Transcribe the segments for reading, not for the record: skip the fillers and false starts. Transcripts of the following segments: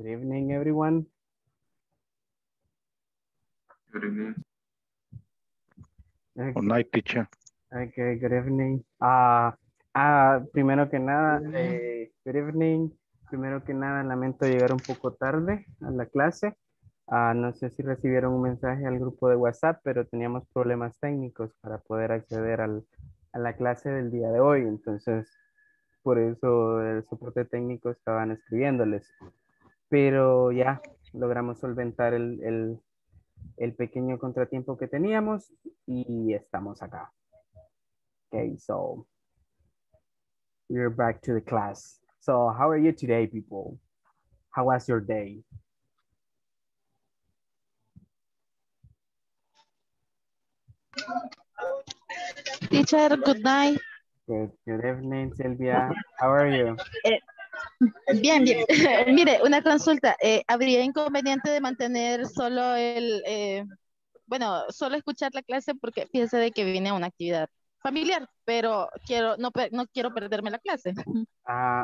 Good evening, everyone. Good evening. Okay. Good night, teacher. Okay, good evening. Primero que nada, good evening. Primero que nada, lamento llegar un poco tarde a la clase. No sé si recibieron un mensaje al grupo de WhatsApp, pero teníamos problemas técnicos para poder acceder a la clase del día de hoy. Entonces, por eso el soporte técnico estaban escribiéndoles. Pero ya logramos solventar el pequeño contratiempo que teníamos y estamos acá. Okay, so we're back to the class. So how are you today, people? How was your day? Teacher, good night. Good evening, Silvia. How are you? Bien, bien. Mire, una consulta. ¿Habría inconveniente de mantener solo solo escuchar la clase? Porque piense de que viene una actividad familiar, pero no quiero perderme la clase.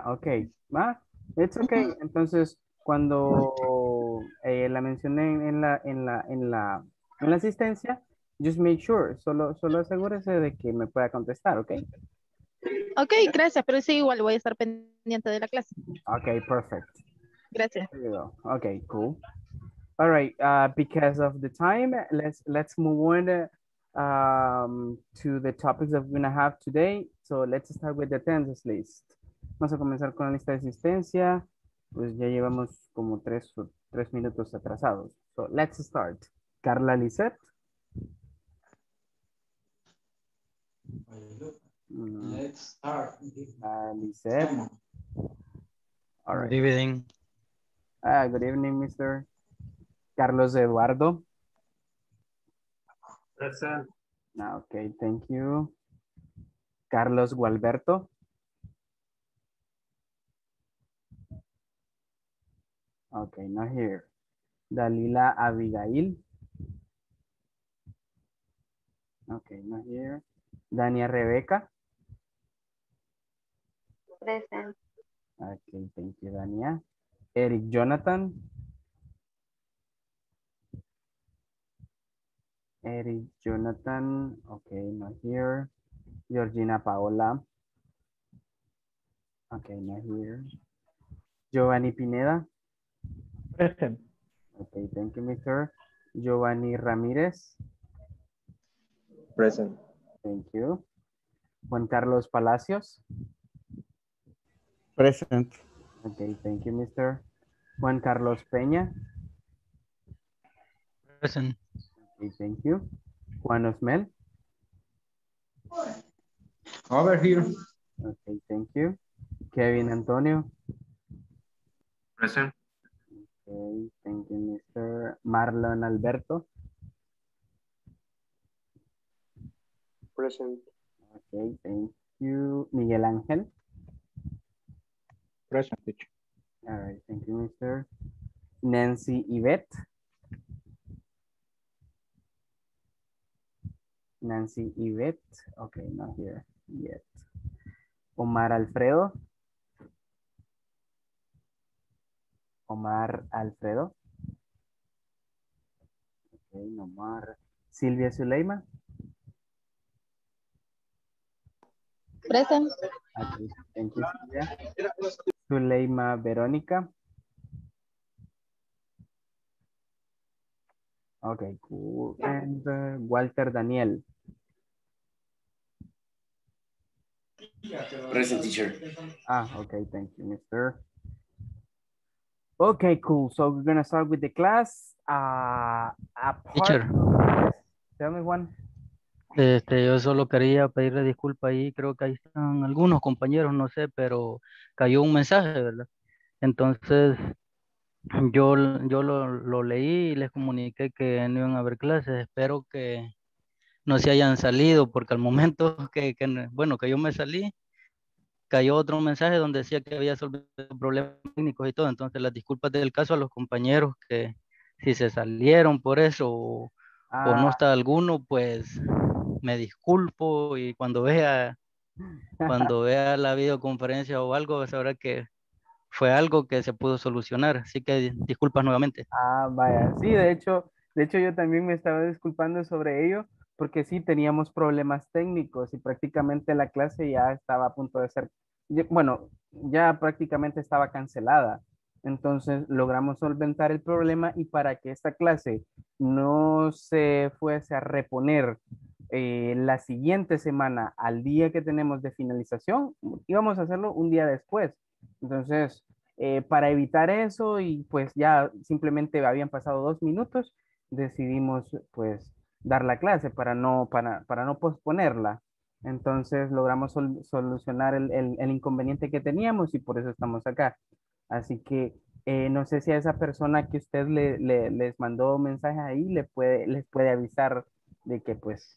Ok. It's okay. Entonces, cuando la mencioné en la asistencia, just make sure, solo asegúrese de que me pueda contestar, ¿ok? Ok, gracias, pero sí, igual voy a estar pendiente de la clase. Ok, perfect. Gracias. There you go. Ok, cool. All right, because of the time, let's move on to the topics that we're going to have today. So let's start with the attendance list. Vamos a comenzar con la lista de asistencia. Pues ya llevamos como tres minutos atrasados. So let's start. Carla Lisette. Let's start. Lisette. All right. Good evening. Good evening, Mr. Carlos Eduardo. Present. Okay, thank you. Carlos Gualberto. Okay, not here. Dalila Abigail. Okay, not here. Dania Rebeca. Present. Okay, thank you, Dania. Eric Jonathan. Okay, not here. Georgina Paola. Okay, not here. Giovanni Pineda. Present. Okay, thank you, Mr. Giovanni Ramirez. Present. Thank you. Juan Carlos Palacios. Present. Okay, thank you, Mr. Juan Carlos Peña. Present. Okay, thank you. Juan Osmel. Over here. Okay, thank you. Kevin Antonio. Present. Okay, thank you, Mr. Marlon Alberto. Present. Okay, thank you. Miguel Ángel. Present. All right, thank you, Mr. Nancy Yvette. Okay, not here yet. Omar Alfredo. Okay, Omar. Silvia Zuleima. Present. Okay, thank you, Silvia. Zuleima Verónica. Okay, cool. And Walter Daniel. Present, teacher. Okay, thank you, Mr. Okay, cool. So we're going to start with the class. Teacher. Tell me one. Yo solo quería pedirle disculpa ahí, creo que ahí están algunos compañeros, no sé, pero cayó un mensaje, ¿verdad? Entonces, yo lo leí y les comuniqué que no iban a haber clases, espero que no se hayan salido, porque al momento que yo me salí, cayó otro mensaje donde decía que había solventado problemas técnicos y todo, entonces las disculpas del caso a los compañeros que si se salieron por eso o no está alguno, pues... me disculpo y cuando vea la videoconferencia o algo sabrá que fue algo que se pudo solucionar, así que disculpas nuevamente. Ah, vaya, sí, de hecho yo también me estaba disculpando sobre ello, porque sí teníamos problemas técnicos y prácticamente la clase ya estaba a punto de ser, bueno, ya prácticamente estaba cancelada. Entonces logramos solventar el problema, y para que esta clase no se fuese a reponer la siguiente semana al día que tenemos de finalización, íbamos a hacerlo un día después. Entonces, para evitar eso, y pues ya simplemente habían pasado 2 minutos, decidimos pues dar la clase para no posponerla. Entonces logramos solucionar el inconveniente que teníamos, y por eso estamos acá. Así que no sé si a esa persona que usted les mandó mensaje ahí les puede avisar de que pues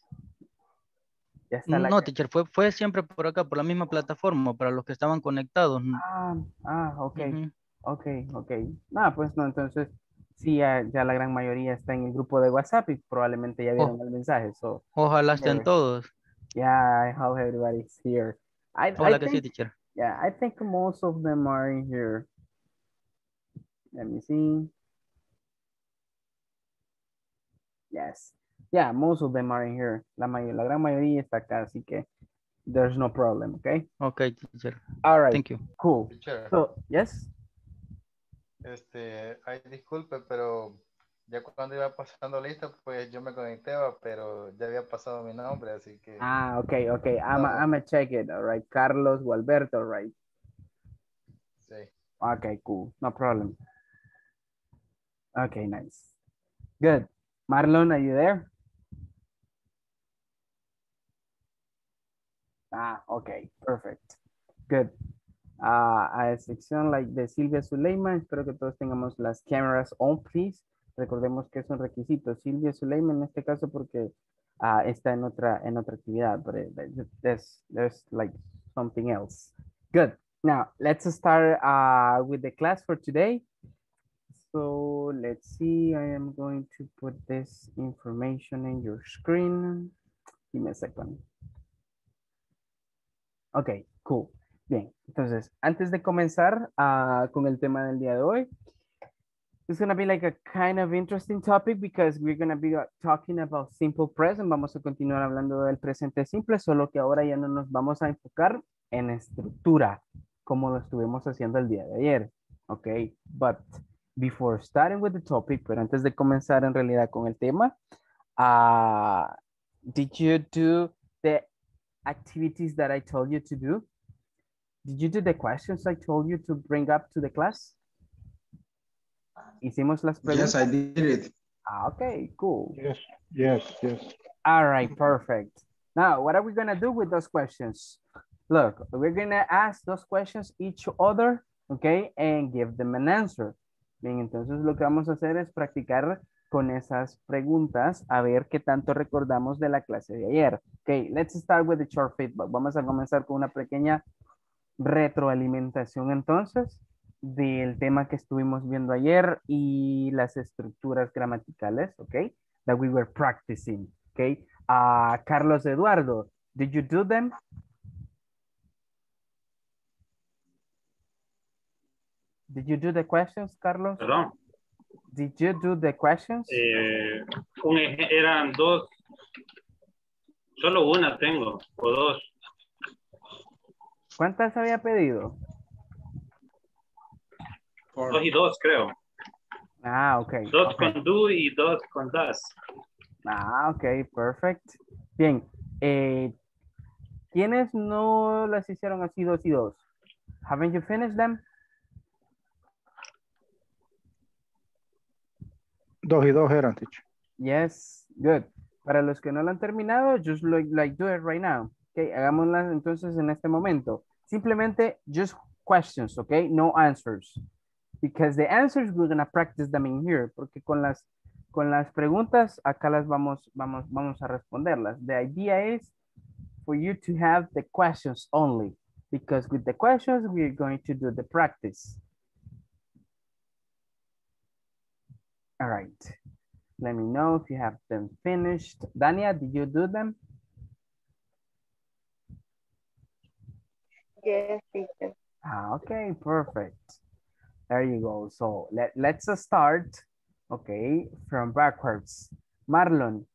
ya está. No, teacher, fue siempre por acá, por la misma plataforma, para los que estaban conectados. Ah, ok, uh-huh. ok. Ah, pues no, entonces sí, ya la gran mayoría está en el grupo de WhatsApp y probablemente ya vieron el mensaje. So, ojalá estén todos. Yeah, I hope everybody's here. I think, sí, teacher. Yeah, I think most of them are in here. Let me see. Yes. Yeah, most of them are in here. La gran mayoría está acá, así que there's no problem, okay? Okay, teacher. All right. Thank you. Cool. Teacher. So, yes? Ay, disculpe, pero ya cuando iba pasando lista, pues yo me conectaba, pero ya había pasado mi nombre, así que... Ah, ok. I'm a check it, all right. Carlos Gualberto, right? Sí. Ok, cool. No problem. Ok, nice. Good. Marlon, are you there? Ah, ok. Perfect. Good. A excepción de Silvia Zuleima, espero que todos tengamos las cameras on, please. Recordemos que es un requisito. Silvia Zuleima en este caso porque está en otra actividad, pero there's like something else. Good. Now, let's start with the class for today. So, let's see. I am going to put this information in your screen. Give me a second. Okay, cool. Bien, entonces, antes de comenzar con el tema del día de hoy, it's going to be like a kind of interesting topic because we're going to be talking about simple present. Vamos a continuar hablando del presente simple, solo que ahora ya no nos vamos a enfocar en estructura, como lo estuvimos haciendo el día de ayer. Okay, but before starting with the topic, pero antes de comenzar en realidad con el tema, did you do the activities that I told you to do? Did you do the questions I told you to bring up to the class? Hicimos las preguntas. Yes, I did it. Ah, okay, cool. Yes. All right, perfect. Now, what are we going to do with those questions? Look, we're going to ask those questions each other, okay, and give them an answer. Bien, entonces lo que vamos a hacer es practicar con esas preguntas a ver qué tanto recordamos de la clase de ayer. Okay, let's start with the short feedback. Vamos a comenzar con una pequeña retroalimentación entonces del tema que estuvimos viendo ayer y las estructuras gramaticales, okay, that we were practicing, okay. Carlos Eduardo, did you do them? Did you do the questions, Carlos? Perdón. Did you do the questions? Eran dos, solo una tengo, o dos. ¿Cuántas había pedido? 2 y 2, creo. Ah, ok. 2 okay. Con do y 2 con das. Ah, ok, perfecto. Bien. ¿Quiénes no las hicieron así 2 y 2? Haven't you finished them? 2 y 2 eran, teacher. Yes, good. Para los que no lo han terminado, just like do it right now. Okay, hagámoslas entonces en este momento. Simplemente just questions, okay? No answers. Because the answers we're going to practice them in here. Porque con las preguntas acá las vamos a responderlas. The idea is for you to have the questions only. Because with the questions we're going to do the practice. All right. Let me know if you have them finished. Dania, did you do them? Yes, teacher. Ah, okay, perfect. There you go. So let's start, okay, from backwards. Marlon,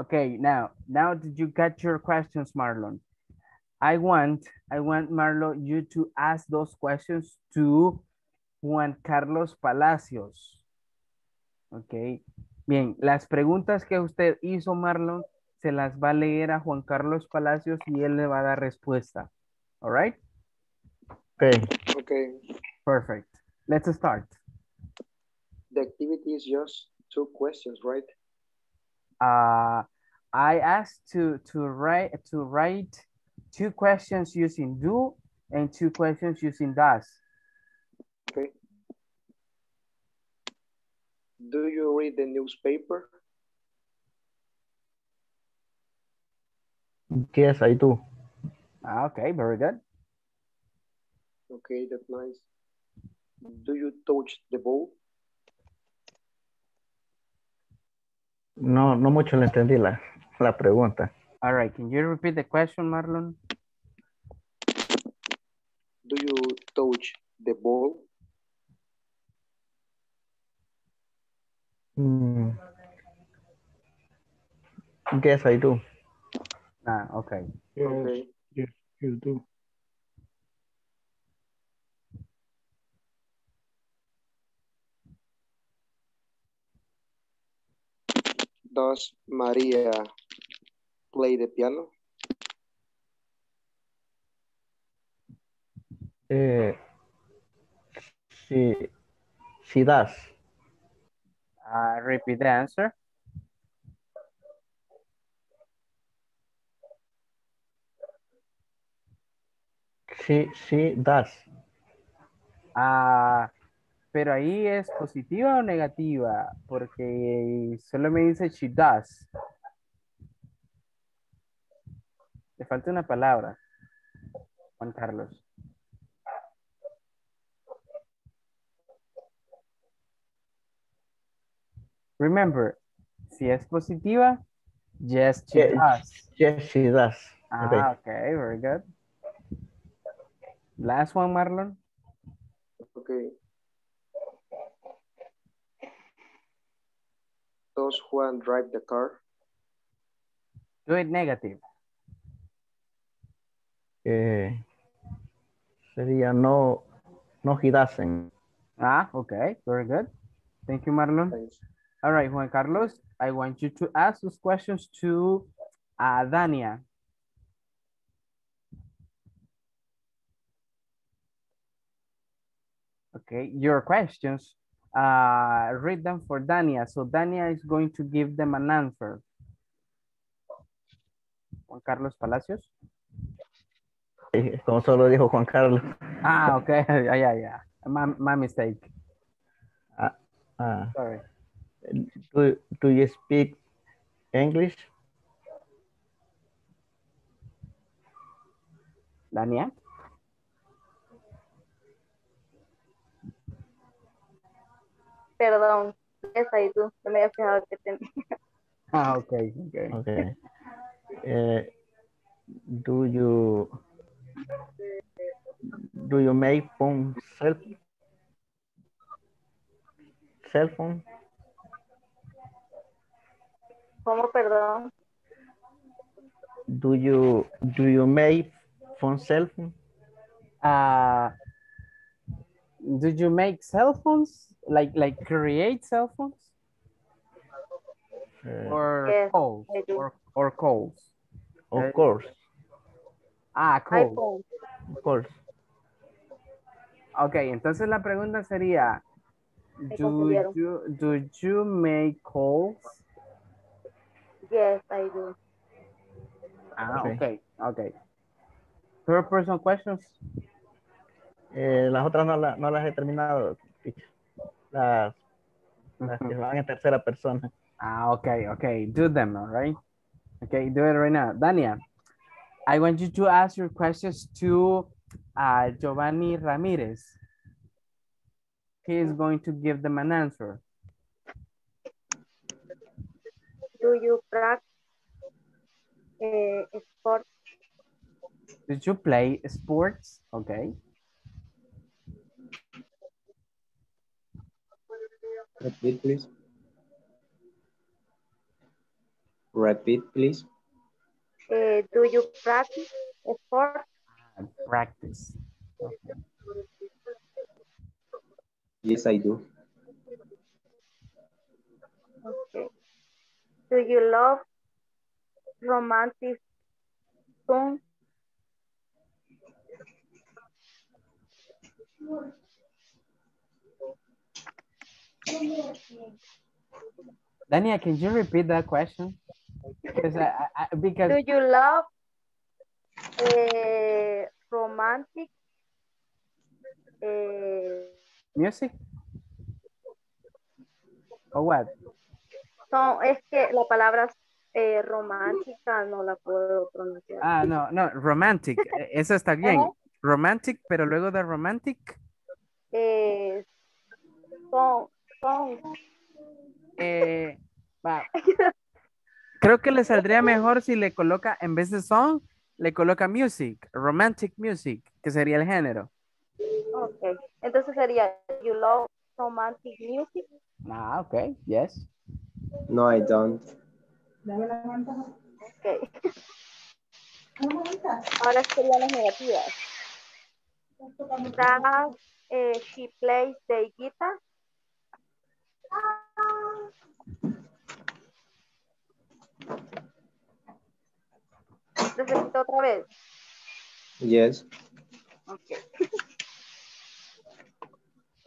okay, now did you get your questions, Marlon? I want Marlon, you to ask those questions to Juan Carlos Palacios. Ok, bien, las preguntas que usted hizo, Marlon, se las va a leer a Juan Carlos Palacios y él le va a dar respuesta. All right? Okay. Perfect. Let's start. The activity is just two questions, right? I asked to write two questions using do and two questions using does. Okay. Do you read the newspaper? Yes, I do. Okay, very good. Okay, that's nice. Do you touch the ball? No mucho le entendí la pregunta. All right, can you repeat the question, Marlon? Do you touch the ball? Yes, I do. Okay. Yes, you do. Does Maria play the piano? She does. Repeat the answer. She does. Pero ahí es positiva o negativa, porque solo me dice she does. Le falta una palabra, Juan Carlos. Remember, si es positiva, yes, she does. Yes, she does. Okay, very good. Last one, Marlon. Okay. Does Juan drive the car? Do it negative. Sería no, he doesn't. Okay, very good. Thank you, Marlon. Thanks. All right, Juan Carlos, I want you to ask those questions to Dania. Okay, your questions, read them for Dania. So Dania is going to give them an answer. Juan Carlos Palacios. Como solo dijo Juan Carlos. Okay, yeah. My mistake. Sorry. Do you speak English? Dania? Perdón, yes I do. No me había fijado que tenía. Okay. Do you make phone cell phone? ¿Cómo, perdón? Do you make phone cell phone? Do you make cell phones? Like create cell phones? Or calls? Of course. Calls. Of course. Okay, entonces la pregunta sería, do you make calls? Yes, I do. Okay. Third person questions. Las otras no las he terminado. Las que van en tercera persona. Okay. Do them, all right? Okay, do it right now. Dania, I want you to ask your questions to Giovanni Ramirez. He is going to give them an answer. Do you practice sports? Did you play sports? Okay. Repeat, please. Repeat, please. Do you practice sport? Practice. Okay. Yes, I do. Okay. Do you love romantic songs? Dania, can you repeat that question? Because because do you love romantic music? Or what? No, es que la palabra romántica no la puedo pronunciar. Ah, no, no, romantic. Esa está bien. Romantic, pero luego de romantic. Creo que le saldría mejor si le coloca, en vez de song, le coloca music, romantic music, que sería el género. Ok, entonces sería, you love romantic music? Ah, ok, yes. No, I don't. Ok. Ahora serían las negativas. Does she plays the guitar? ¿Necesito otra vez? Yes. Okay.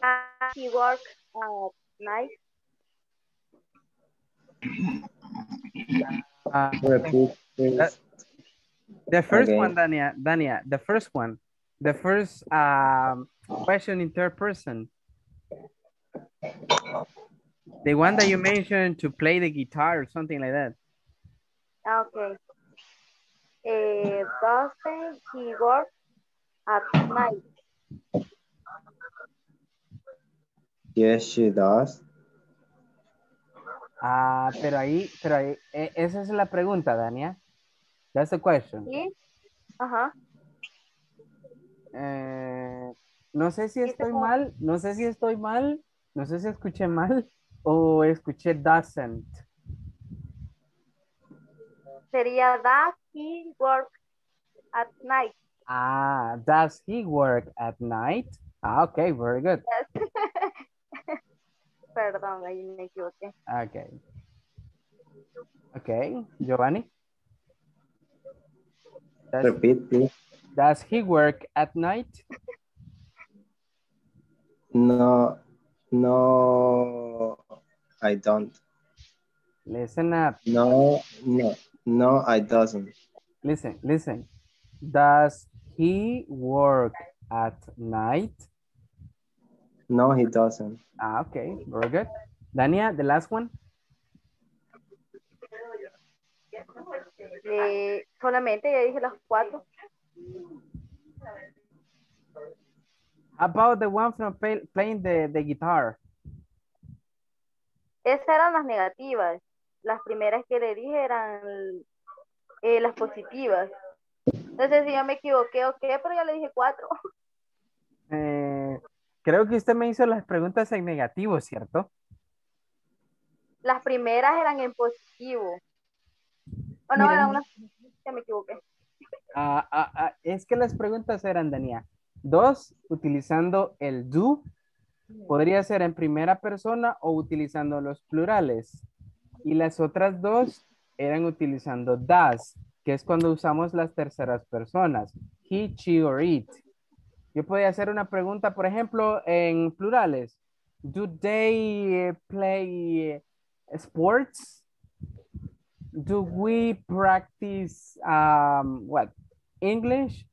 Does she work at night? The first one, Dania, the first one. The first question in third person. The one that you mentioned to play the guitar or something like that. Okay. Doesn't he work at night? Yes, she does. Ah, pero ahí, esa es la pregunta, Dania. That's the question. ¿Sí? Ajá. No sé si estoy mal, no sé si escuché mal o escuché doesn't. Sería does he work at night? Ah, does he work at night? Ah, okay, very good. Yes. Perdón, ahí me equivoqué. Okay. Okay, Giovanni. Repeat, please. Does he work at night? No, no, I don't. Listen up. No, I doesn't. Listen. Does he work at night? No, he doesn't. Ah, okay, very good. Dania, the last one. Solamente ya dije los cuatro. About the one from playing the guitar. Esas eran las negativas. Las primeras que le dije eran las positivas. No sé si yo me equivoqué o qué, pero ya le dije cuatro. Creo que usted me hizo las preguntas en negativo, ¿cierto? Las primeras eran en positivo. O no, eran unas que me equivoqué. Es que las preguntas eran, Dania, dos, utilizando el do, podría ser en primera persona o utilizando los plurales. Y las otras dos eran utilizando does, que es cuando usamos las terceras personas. He, she, or it. Yo podía hacer una pregunta, por ejemplo, en plurales. Do they play sports? Do we practice English?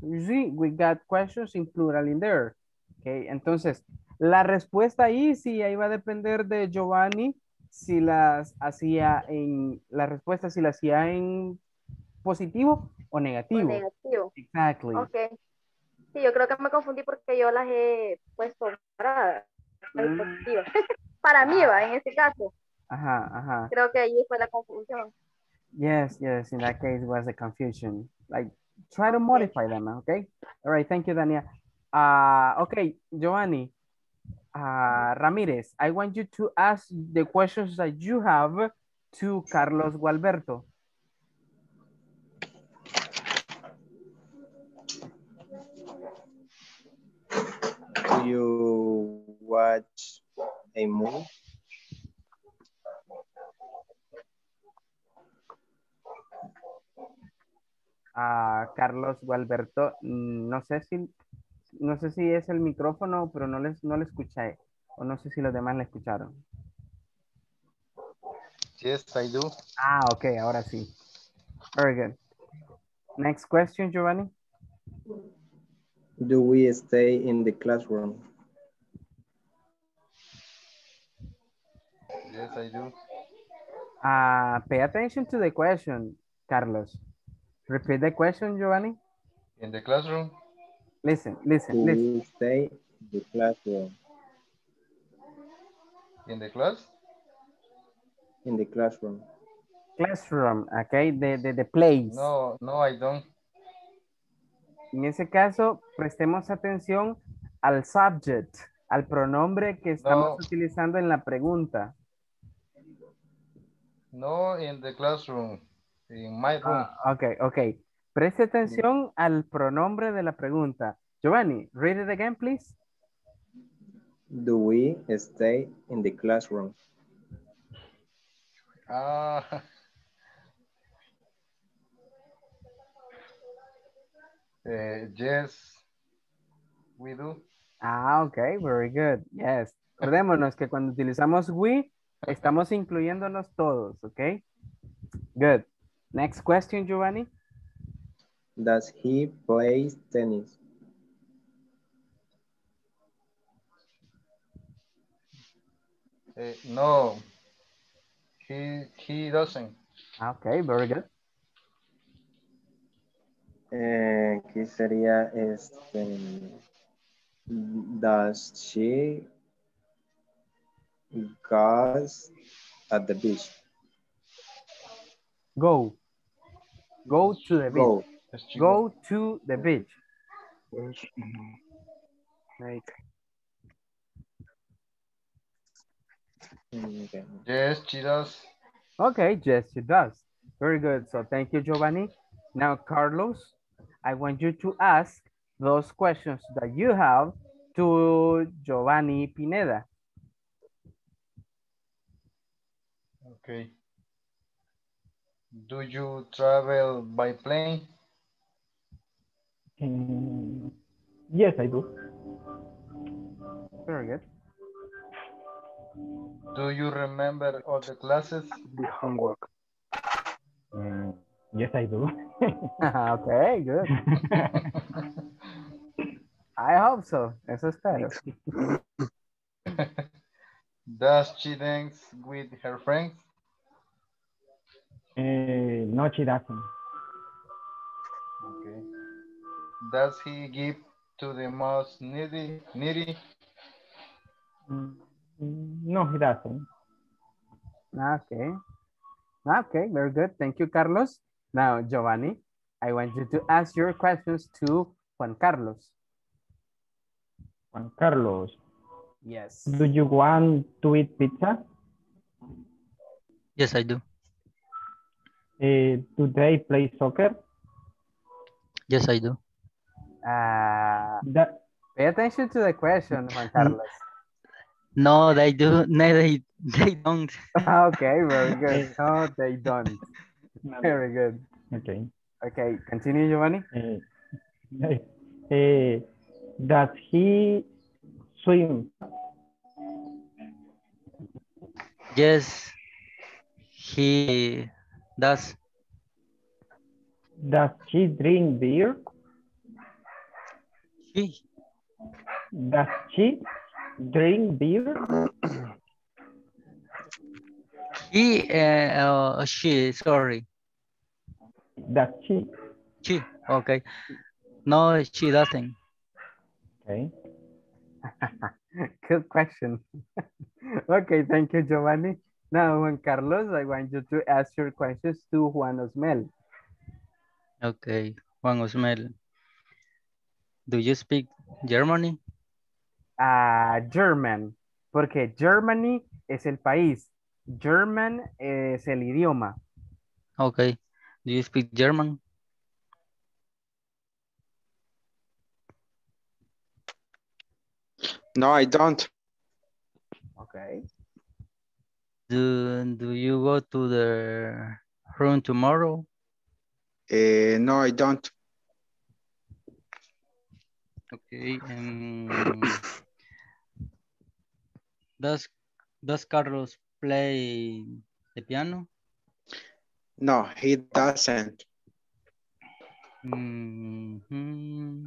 We got questions in plural in there. Okay, entonces la respuesta ahí sí iba a depender de Giovanni si la hacía en positivo o negativo. Negativo. Exactly. Okay. Sí, yo creo que me confundí porque yo las he puesto para mí va en este caso. Ajá. Creo que ahí fue la confusión. Yes, in that case was the confusion. Like, try to modify them, okay? All right, thank you, Dania. Okay, Giovanni, Ramírez, I want you to ask the questions that you have to Carlos Gualberto. Do you watch a movie? Carlos Gualberto, no sé si es el micrófono, pero no le escuché, o no sé si los demás la escucharon. Yes, I do. Ok, ahora sí. Very good. Next question, Giovanni. Do we stay in the classroom? Yes, I do. Pay attention to the question, Carlos. Repeat the question, Giovanni. In the classroom. Listen. Do we stay in the classroom? In the class? In the classroom. Classroom, okay, the place. No, I don't. En ese caso, prestemos atención al subject, al pronombre que estamos utilizando en la pregunta. No, in the classroom. In my room. Okay. Preste atención al pronombre de la pregunta. Giovanni, read it again, please. Do we stay in the classroom? Yes, we do. Ok, very good. Yes. Recordémonos que cuando utilizamos we, estamos incluyéndonos todos, ok? Good. Next question, Giovanni. Does he play tennis? No, he doesn't. Okay, very good. ¿Qué sería este? Does she go at the beach? Go to the beach. Go to the beach. Okay. Yes, she does. Okay, yes, she does. Very good. So thank you, Giovanni. Now, Carlos, I want you to ask those questions that you have to Giovanni Pineda. Okay. Do you travel by plane? Yes, I do. Very good. Do you remember all the classes? The homework. Yes, I do. Okay, good. I hope so. Eso espero. Does she dance with her friends? No, she doesn't. Okay. Does he give to the most needy? No, he doesn't. Okay, very good. Thank you, Carlos. Now, Giovanni, I want you to ask your questions to Juan Carlos. Juan Carlos. Yes. Do you want to eat pizza? Yes, I do. Do they play soccer? Yes, I do. Pay attention to the question, Juan Carlos. No, they do. No, they don't. Okay, very good. No, they don't. Very good. Okay, continue, Giovanni. Does he swim? Yes, he does. Does she drink beer? Does she drink beer? She. Does she? She, okay. No, she doesn't. Okay. Good question. Okay, thank you, Giovanni. Now, Juan Carlos, I want you to ask your questions to Juan Osmel. Okay, Juan Osmel. Do you speak German? a German, porque Germany es el país, German es el idioma. Okay. Do you speak German? No, I don't. Okay. Do you go to the room tomorrow? No, I don't. Okay. Does Carlos play the piano? No, he doesn't. Mm-hmm.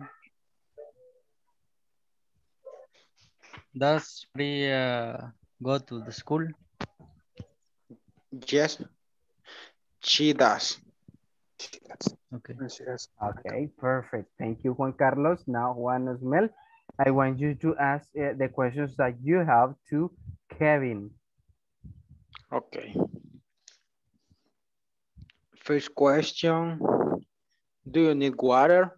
Does Priya go to the school? Yes, she does. Okay. Okay, perfect. Thank you, Juan Carlos. Now, Juan Osmel, I want you to ask the questions that you have to Kevin. Okay. First question, do you need water?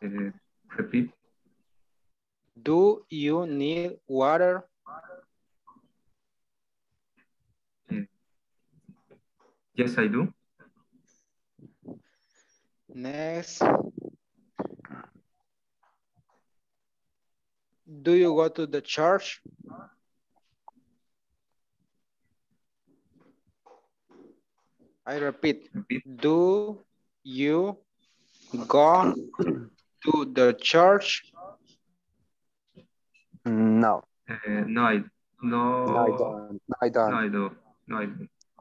Repeat. Do you need water? Yes, I do. Next. Do you go to the church? I repeat. Do you go to the church? No. No, I don't.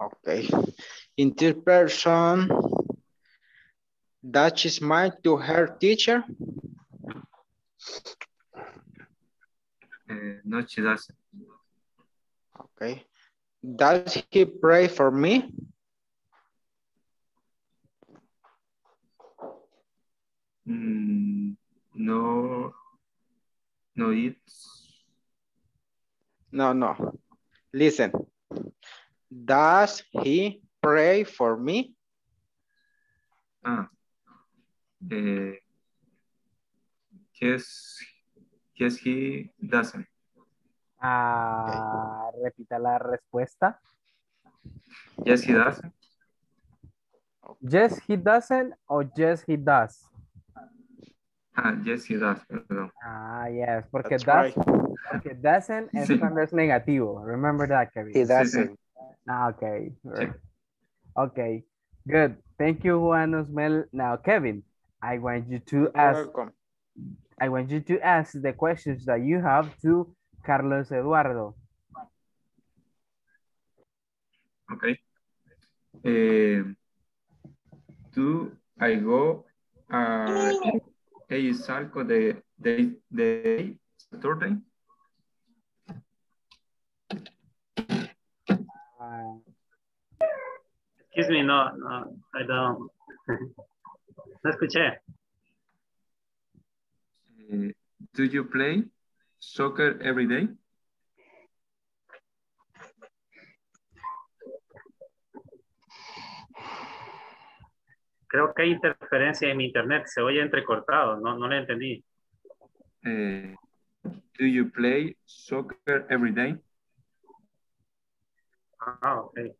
Okay. In third person, does she smile to her teacher? No, she doesn't. Okay. Does he pray for me? No. Listen. Does he pray for me? Yes, he doesn't. Okay. Repita la respuesta. Yes, he doesn't. Yes, he doesn't or yes, he does? Yes, he does. Perdón. Yes, porque does, right. Porque doesn't es cuando es negativo. Remember that, Kevin. He doesn't. Okay. Right. Okay. Good. Thank you, Juan Osmel. Now, Kevin, I want you to ask the questions that you have to Carlos Eduardo. Okay. Do I go a salco de Saturday? Excuse me, no, I don't. No escuché. Do you play soccer every day? Creo que hay interferencia en mi internet, se oye entrecortado, no le entendí. Do you play soccer every day? Okay.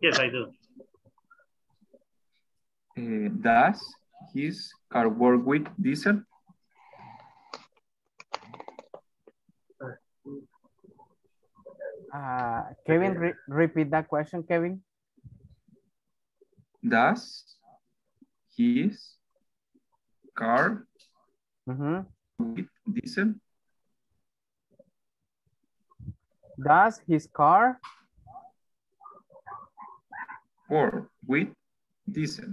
Yes, I do. Does his car work with diesel? Kevin, repeat that question, Kevin. Does his car with diesel? Does his car work with diesel?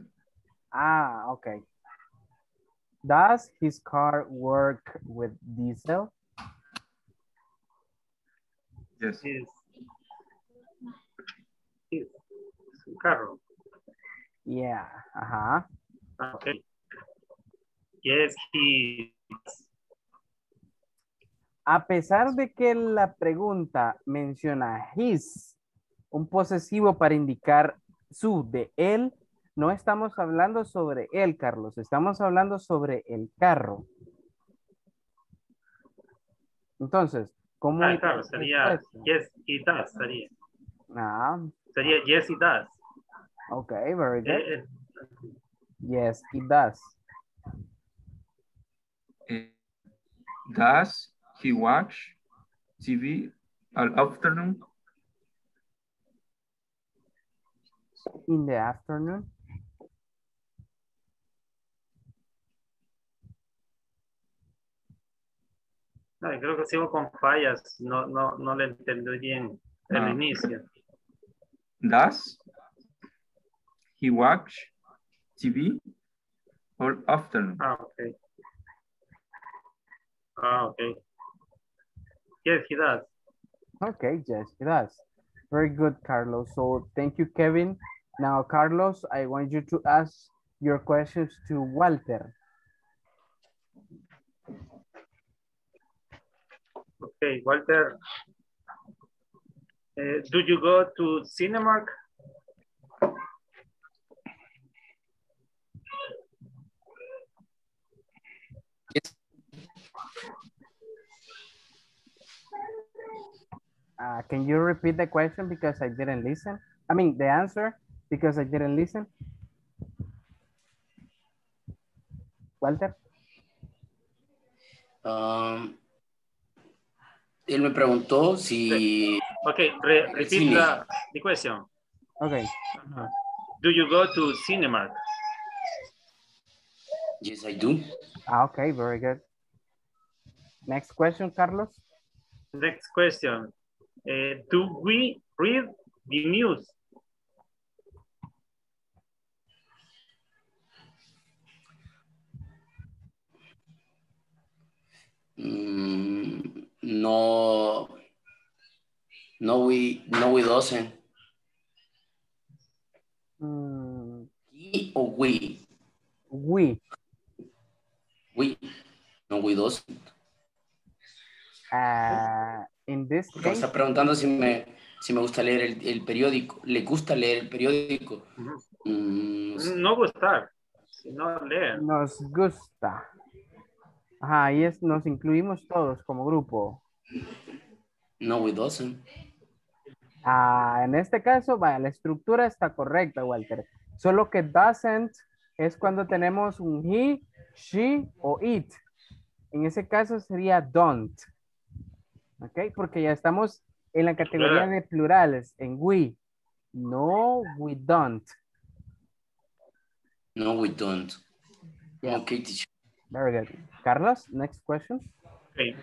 Okay. Does his car work with diesel? Yes. His carro. Yeah. Okay. Yes, he is. A pesar de que la pregunta menciona his, un posesivo para indicar su de él, No estamos hablando sobre él, Carlos. Estamos hablando sobre el carro. Entonces, ¿cómo? Ah, claro, sería yes, it does. Sería, sería yes, it does. Ok, very good. Yes, it does. Does he watch TV all afternoon? In the afternoon? Ay, creo que sigo con fallas. No le entendí bien el inicio. Does he watch TV all afternoon? Ah, okay. Ah, okay. Yes, he does. Okay, yes, he does. Very good, Carlos. So thank you, Kevin. Now, Carlos, I want you to ask your questions to Walter. Okay, Walter, do you go to Cinemark? Can you repeat the question because I didn't listen? I mean, the answer because I didn't listen. Walter. Él me preguntó si... Okay, repeat the question. Okay. Do you go to Cinemark? Yes, I do. Okay, very good. Next question, Carlos. Next question. Do we read the news? No, we doesn't. He or we? We. No, we doesn't. En this case, está preguntando si me gusta leer el periódico. ¿Le gusta leer el periódico? No gustar, sino leer. Nos gusta. Ajá, y es, nos incluimos todos como grupo. No, we doesn't. En este caso, vaya, la estructura está correcta, Walter. Solo que doesn't es cuando tenemos un he, she o it. En ese caso sería don't. Ok, porque ya estamos en la categoría de plurales, en we. No, we don't. No, we don't. Yeah. Okay, teacher. Very good. Carlos, next question. Okay.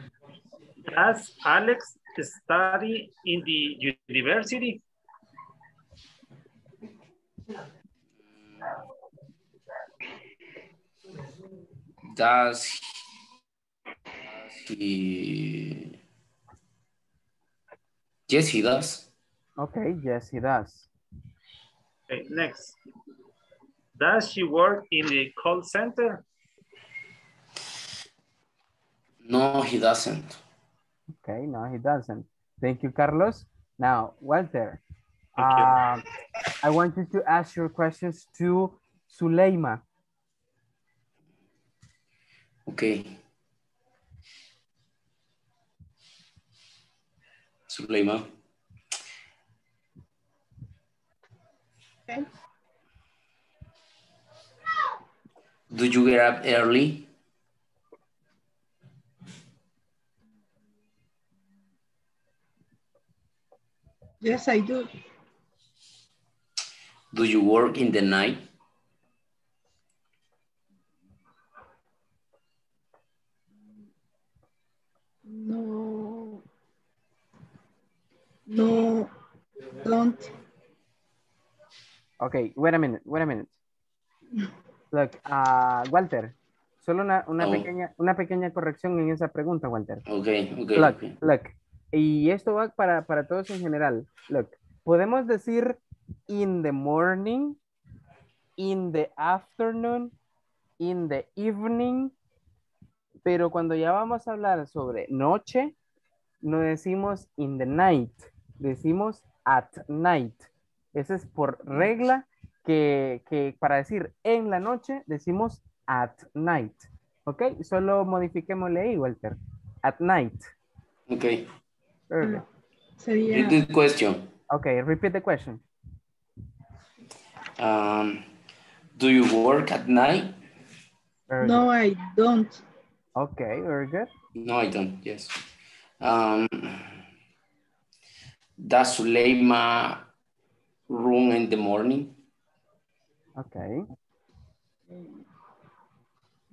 Does Alex study in the university? Does he... Yes, he does. Okay, yes, he does. Okay, next. Does she work in the call center? No, he doesn't. Okay, no, he doesn't. Thank you, Carlos. Now, Walter, I want you to ask your questions to Suleima. Okay. Suleima. Okay. Do you get up early? Yes, I do. Do you work in the night? No, don't. Okay, wait a minute. Look, Walter, solo una pequeña corrección en esa pregunta, Walter. Okay. Look, y esto va para todos en general. Look, podemos decir in the morning, in the afternoon, in the evening, pero cuando ya vamos a hablar sobre noche, no decimos in the night. Decimos at night. Ese es por regla que para decir en la noche decimos at night. ¿Ok? Solo modifiquémosle ahí, Walter. At night. Ok. Perfect. Sería... Repeat the question. Ok, repeat the question. Do you work at night? Very no, good. I don't. Okay, very good. No, I don't, yes. Does Suleima room in the morning? Okay.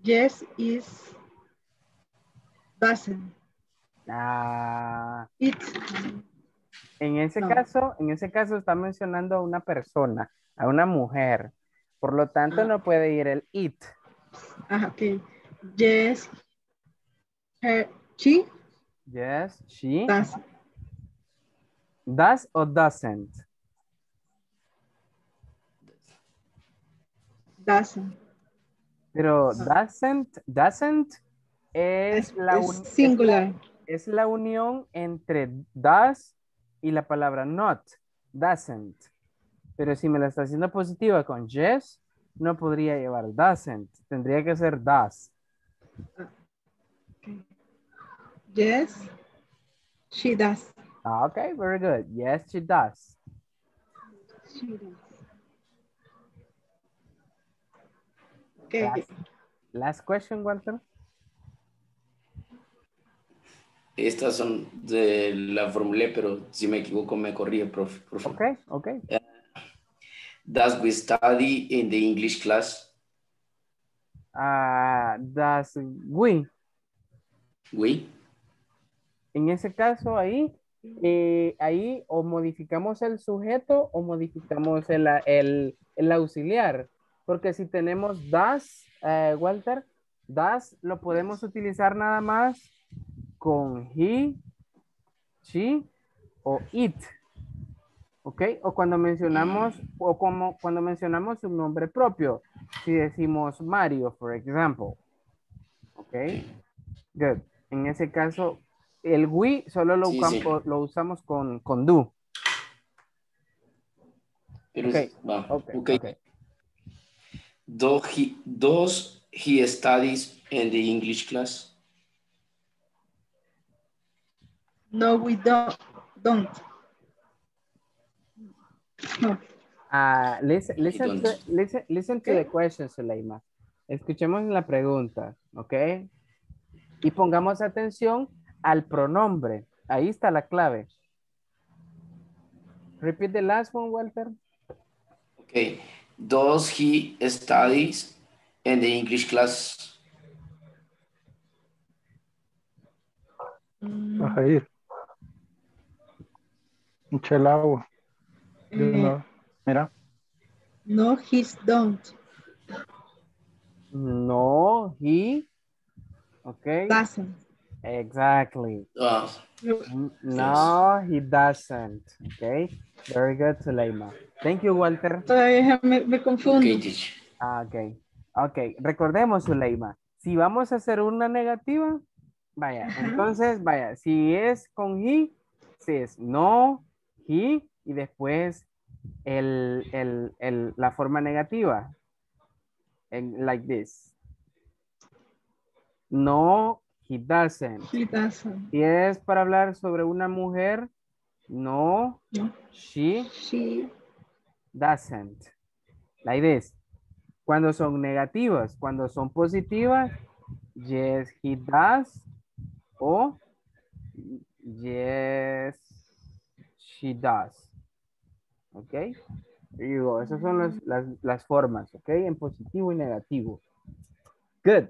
Yes, it doesn't. It. En ese caso está mencionando a una persona, a una mujer. Por lo tanto, no puede ir el it. Ok. Yes, she. Yes, she. Does or doesn't? Doesn't. Pero doesn't es singular. Es la unión entre does y la palabra not. Doesn't. Pero si me la está haciendo positiva con yes, no podría llevar doesn't. Tendría que ser does. Okay. Yes, she does. Okay, very good. Yes, she does. She does. Okay. Last question, Walter. Estas son de la formulé, pero si me equivoco me corrige, profe. Okay, okay. Does we study in the English class? Does we. We. En ese caso ahí o modificamos el sujeto o modificamos el auxiliar. Porque si tenemos does, Walter, does lo podemos utilizar nada más con he, she o it. ¿Ok? O cuando mencionamos un nombre propio. Si decimos Mario, por ejemplo. ¿Ok? Good. En ese caso, el we solo lo usamos con do. Pero okay. Okay. Does he studies in the English class? No, we don't. No. Listen to the question, Suleima. Escuchemos la pregunta, ¿ok? Y pongamos atención al pronombre. Ahí está la clave. Repeat the last one, Walter. Okay. Does he studies in the English class? Ahí. Chelao. No. Mira. No, he don't. No, he. Okay. Doesn't. Exactly. No, he doesn't. Okay. Very good, Suleima. Thank you, Walter. Todavía me confundo. Okay. Recordemos, Suleima. Si vamos a hacer una negativa, entonces, si es con he, si es no, he, y después la forma negativa. Like this. No, he doesn't. He doesn't. Si es para hablar sobre una mujer, no, she doesn't. Like this. Cuando son negativas, cuando son positivas, yes, he does, o yes, she does. ¿Ok? Digo, esas son las formas, ¿ok? En positivo y negativo. Good.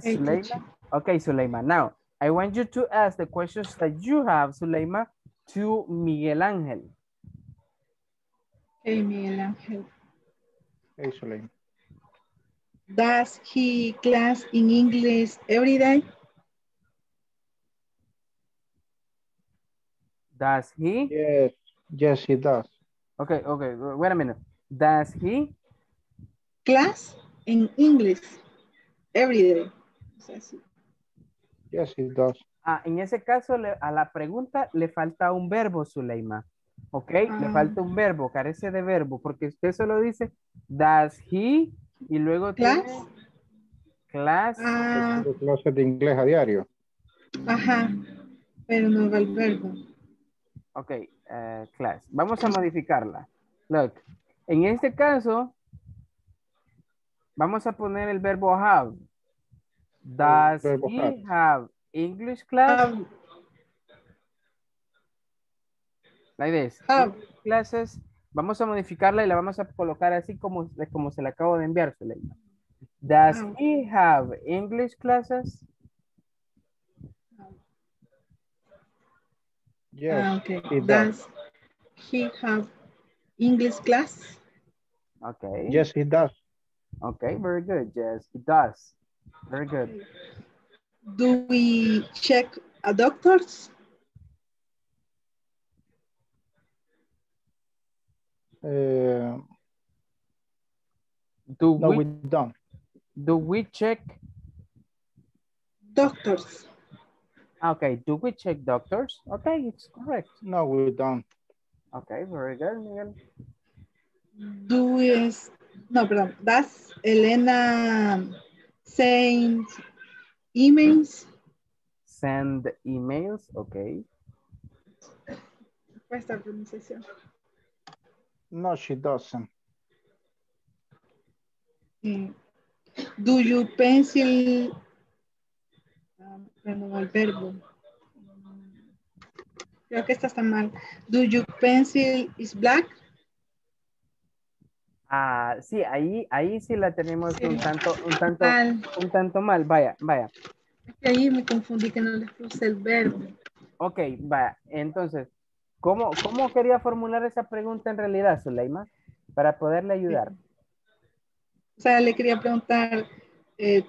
Suleima. Okay, Suleima. Now, I want you to ask the questions that you have, Suleima, to Miguel Ángel. Hey, Miguel Ángel. Hey, Suleima. Does he class in English every day? Does he? Yes, he does. Okay, wait a minute. Does he? Class in English every day. Yes, he does. En ese caso, a la pregunta le falta un verbo, Suleima. Ok, le falta un verbo, carece de verbo, porque usted solo dice does he y luego class. Tiene class. Tengo clases de inglés a diario. Ajá, pero no va el verbo. Ok, class. Vamos a modificarla. Look, en este caso vamos a poner el verbo have. Does he have English class? Like this. Have. Clases. Vamos a modificarla y la vamos a colocar así como se la acabo de enviar. Does he have English classes? Yes. Okay. Does he have English class? Okay. Yes, he does. Okay, very good. Yes, he does. Very good. Do we check a doctor's? No, we don't. Do we check doctors? Okay, do we check doctors? Okay, it's correct. No, we don't. Okay, very good, Miguel. Does Elena send emails? Send emails, okay. No, she doesn't. Do you pencil? El verbo. Creo que esta está mal. Do you pencil is black? Ah, sí, ahí sí la tenemos sí. un tanto mal. Vaya. Es que ahí me confundí que no les puse el verbo. Ok, vaya. Entonces, ¿cómo quería formular esa pregunta en realidad, Zuleima? Para poderle ayudar. O sea, le quería preguntar,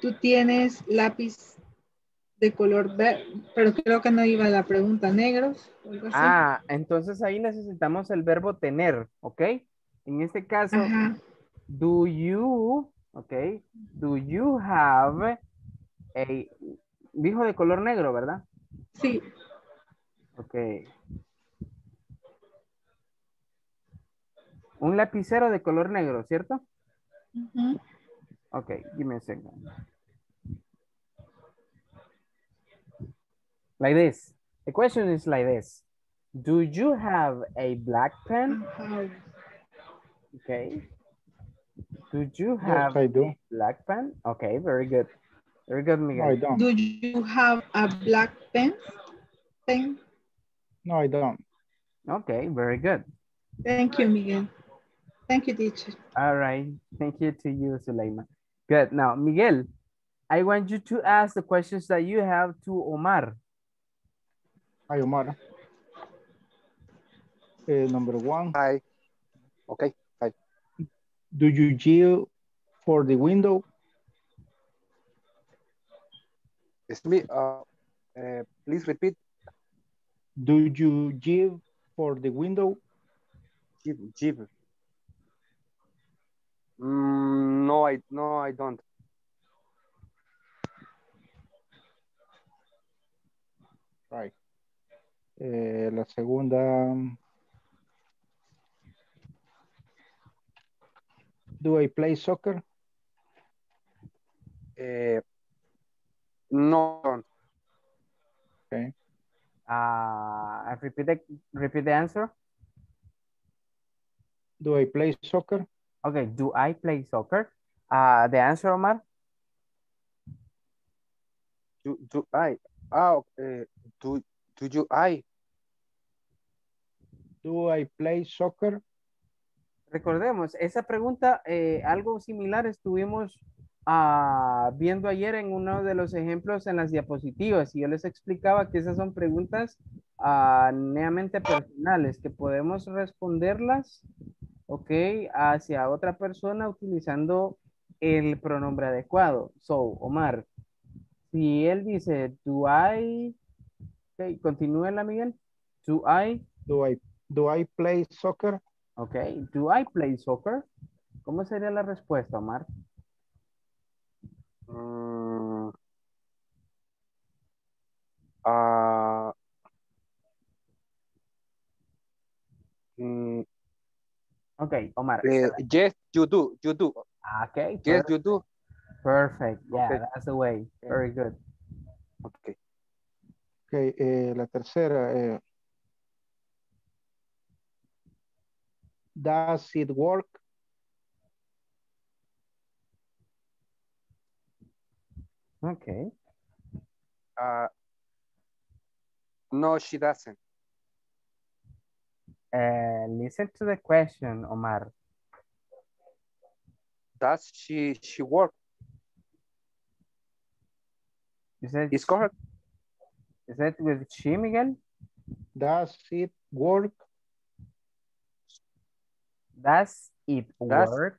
¿tú tienes lápiz de color verde? Pero creo que no iba la pregunta, ¿negros? O algo así. Ah, entonces ahí necesitamos el verbo tener, ¿ok? En este caso, ajá. Do you have a, dijo de color negro, ¿verdad? Sí. Ok. Un lapicero de color negro, ¿cierto? Uh-huh. Ok, dime ese. Like this. The question is like this. Do you have a black pen? Uh-huh. Okay. Do you have a black pen? Okay, very good. Very good, Miguel. No, I don't. Do you have a black pen? No, I don't. Okay, very good. Thank you, Miguel. Thank you, teacher. All right. Thank you to you, Zuleima. Good. Now, Miguel, I want you to ask the questions that you have to Omar. Hi, Omar. Number one. Hi. Okay. Do you yell for the window? It's me. Please repeat. Do you yell for the window? Yell. No, I don't. Right. La segunda. Do I play soccer? No. Okay. Repeat the answer. Do I play soccer? Okay. Do I play soccer? The answer, Omar. Do I? Do you? Do I play soccer? Recordemos, esa pregunta, algo similar estuvimos viendo ayer en uno de los ejemplos en las diapositivas y yo les explicaba que esas son preguntas meramente personales, que podemos responderlas, ok, hacia otra persona utilizando el pronombre adecuado. So, Omar, si él dice, do I, okay, continúela, Miguel, do I play soccer? Ok, do I play soccer? ¿Cómo sería la respuesta, Omar? Okay, Omar. Yes, you do. You do. Okay. Yes, perfect. You do. Perfect. Yeah, okay. That's the way. Very good. Okay. Okay, la tercera. Does it work? Okay. No, she doesn't. Listen to the question, Omar. Does she work? Is it? It's correct. Is that with she, Miguel? Does it work? Does it work?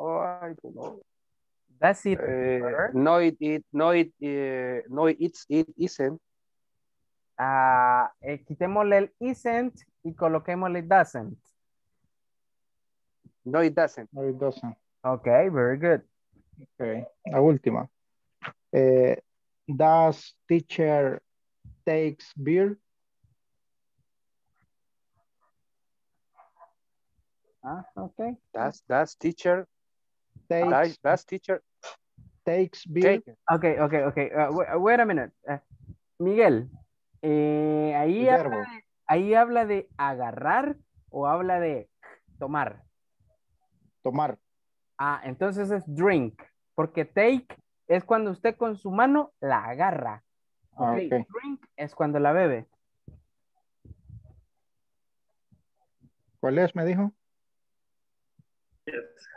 Oh, I don't know. Does it work? No, it isn't. Quitémosle el isn't y coloquémosle doesn't. No, it doesn't. No, it doesn't. Okay, very good. Okay, la última. Does teacher takes beer? Okay. Does teacher takes beer? Okay. Wait a minute. Miguel, ahí habla de agarrar o habla de tomar. Tomar. Ah, entonces es drink, porque take es cuando usted con su mano la agarra. Okay. Drink es cuando la bebe. ¿Cuál es, me dijo? Yes.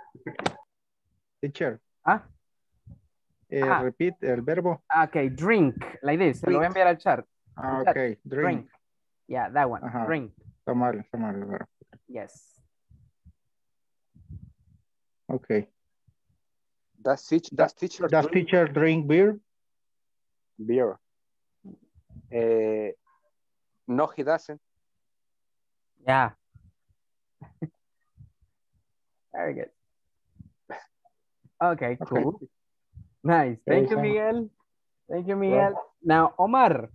Teacher. Ah. Repite el verbo. Okay, drink, like this. Drink. Se lo voy a enviar al chat. Okay, drink. Yeah, that one, uh-huh. Drink. Tomar. Yes. Okay. Does teacher drink beer? Beer. No, he doesn't. Yeah. Very good. Okay, cool. Okay. Nice. Thank you, Miguel. Well, now, Omar,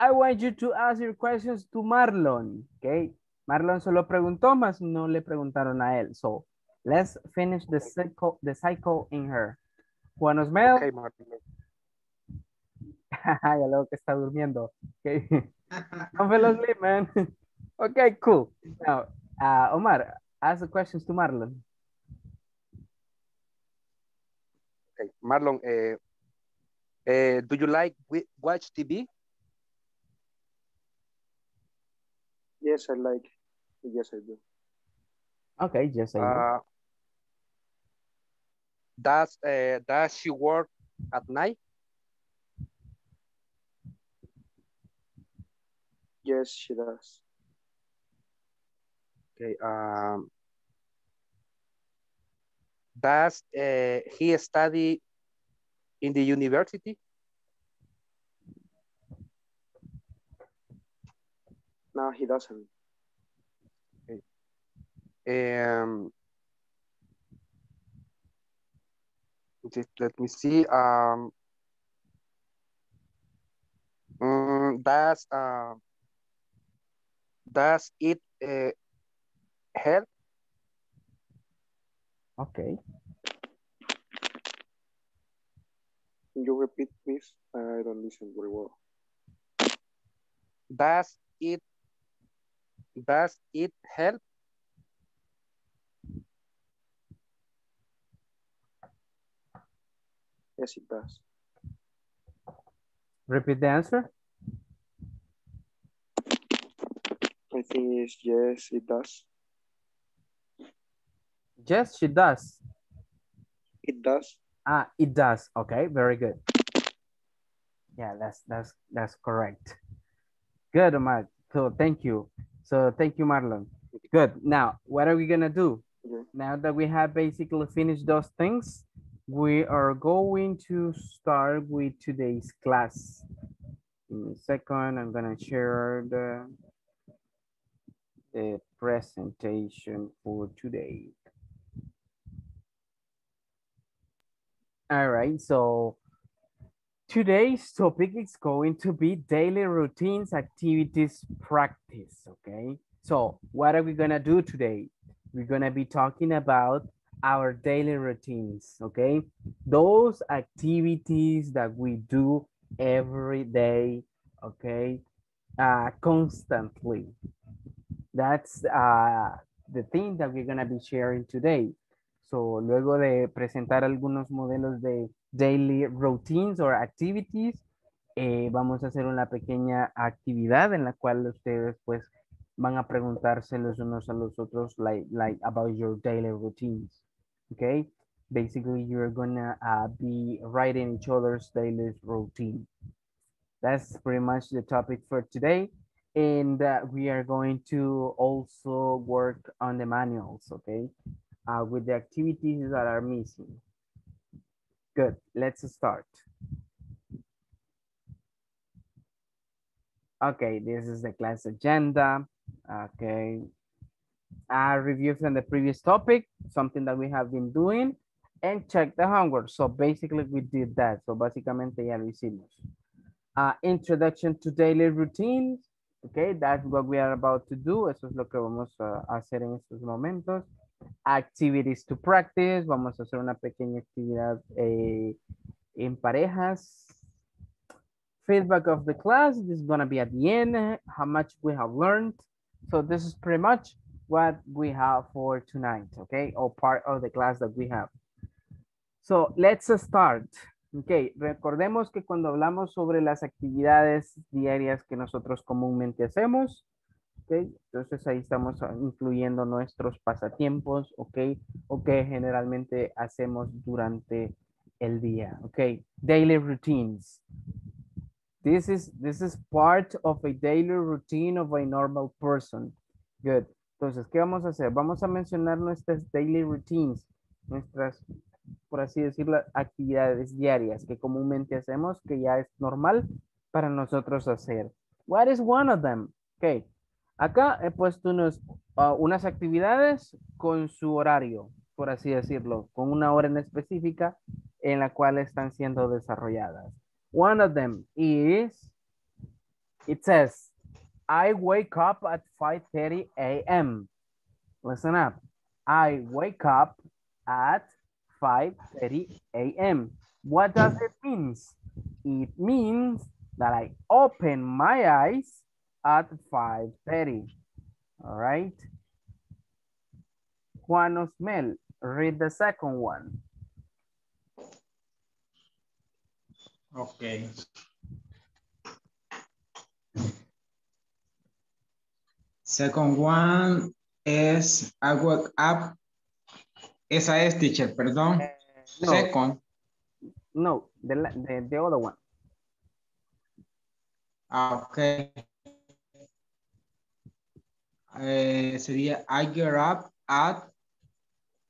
I want you to ask your questions to Marlon. Okay. Marlon solo preguntó, mas no le preguntaron a él. So, let's finish the cycle in her. Juan Osmel. Okay, Marlon. Ya lo que está durmiendo. Okay. Don't fall asleep, man. Okay, cool. Now, Omar, ask the questions to Marlon. Okay, Marlon, do you like watch TV? Yes, I like. Yes, I do. Okay, yes, I do. Does she work at night? Yes, she does. Okay. Does he study in the university? No, he doesn't. Okay. Just let me see. Does it help? Okay. Can you repeat, please? I don't listen very well. Does it help? Yes, it does. Repeat the answer. I think it's yes, it does. Yes, she does. It does. Ah, it does. Okay, very good. Yeah, that's correct. Good, Omar. So thank you. So thank you, Marlon. Good. Now, what are we gonna do? Okay. Now that we have basically finished those things, we are going to start with today's class. In a second, I'm gonna share the presentation for today. All right, so today's topic is going to be daily routines, activities, practice, okay? So what are we gonna do today? We're gonna be talking about our daily routines, okay? Those activities that we do every day, okay? Constantly. That's the thing that we're gonna be sharing today. So, luego de presentar algunos modelos de daily routines or activities, vamos a hacer una pequeña actividad en la cual ustedes pues van a preguntarse los unos a los otros like about your daily routines, okay? Basically, you're gonna be writing each other's daily routine. That's pretty much the topic for today. And we are going to also work on the manuals, okay? With the activities that are missing. Good, let's start. Okay, this is the class agenda. Okay, review from the previous topic, something that we have been doing, and check the homework. So basically we did that. So básicamente ya lo hicimos. Introduction to daily routines. Okay, that's what we are about to do. Eso es lo que vamos a hacer en estos momentos. Activities to practice, vamos a hacer una pequeña actividad en parejas. Feedback of the class, this is going to be at the end, how much we have learned. So this is pretty much what we have for tonight, okay? Or part of the class that we have. So let's start. Okay, recordemos que cuando hablamos sobre las actividades diarias que nosotros comúnmente hacemos, okay. Entonces ahí estamos incluyendo nuestros pasatiempos, ok, o que generalmente hacemos durante el día, ok. Daily routines. This is part of a daily routine of a normal person. Good. Entonces, ¿qué vamos a hacer? Vamos a mencionar nuestras daily routines, nuestras, por así decirlo, actividades diarias que comúnmente hacemos, que ya es normal para nosotros hacer. What is one of them? Ok. Acá he puesto unas actividades con su horario, por así decirlo, con una hora en específica en la cual están siendo desarrolladas. One of them is, it says, I wake up at 5:30 a.m. Listen up. I wake up at 5:30 a.m. What does it mean? It means that I open my eyes at 5:30. All right. Juan Osmel, read the second one. Okay. Second one is I woke up. Esa es, teacher, perdón. No. Second. No, the other one. Okay. Sería I get up at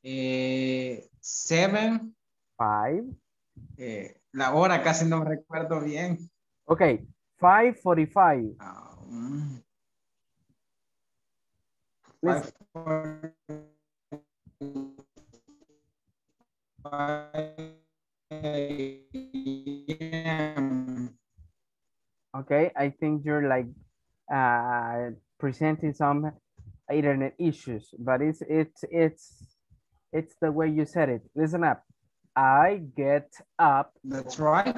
7:05. La hora casi no recuerdo bien. Ok, 5:45. 5:45 a.m. Ok, I think you're like presenting some internet issues, but it's the way you said it. Listen up. I get up. That's right.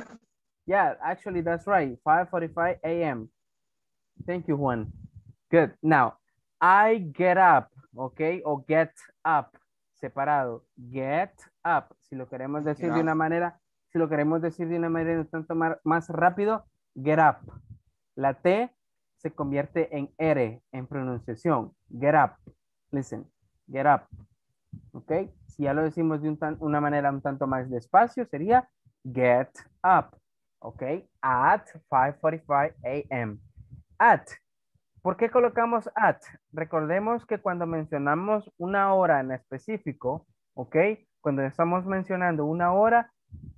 Yeah, actually, that's right. 5:45 a.m. Thank you, Juan. Good. Now, I get up, okay? Or get up, separado. Get up. Si lo queremos decir de una manera, un tanto más rápido, get up. La T se convierte en R en pronunciación. Get up. Listen. Get up. Ok. Si ya lo decimos de una manera un tanto más despacio, sería get up. Ok. At 5:45 a.m. At. ¿Por qué colocamos at? Recordemos que cuando mencionamos una hora en específico, ok, cuando estamos mencionando una hora,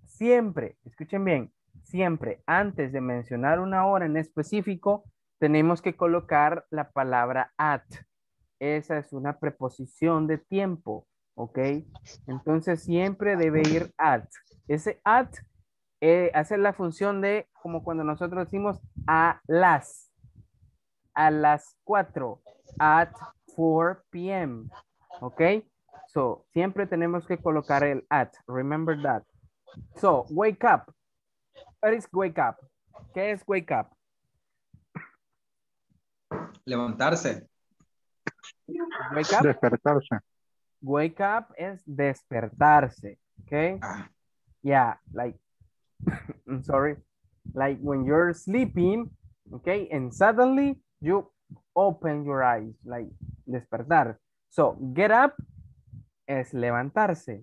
siempre, escuchen bien, siempre antes de mencionar una hora en específico, tenemos que colocar la palabra at. Esa es una preposición de tiempo. Ok, entonces siempre debe ir at. Ese at hace la función de como cuando nosotros decimos a las 4, at 4 p.m. Ok, so siempre tenemos que colocar el at. Remember that. So, wake up. What is wake up? ¿Qué es wake up? Levantarse. Wake up. Despertarse. Wake up es despertarse, okay? Yeah, like, I'm sorry. Like when you're sleeping, okay? And suddenly you open your eyes, like despertar. So, get up es levantarse,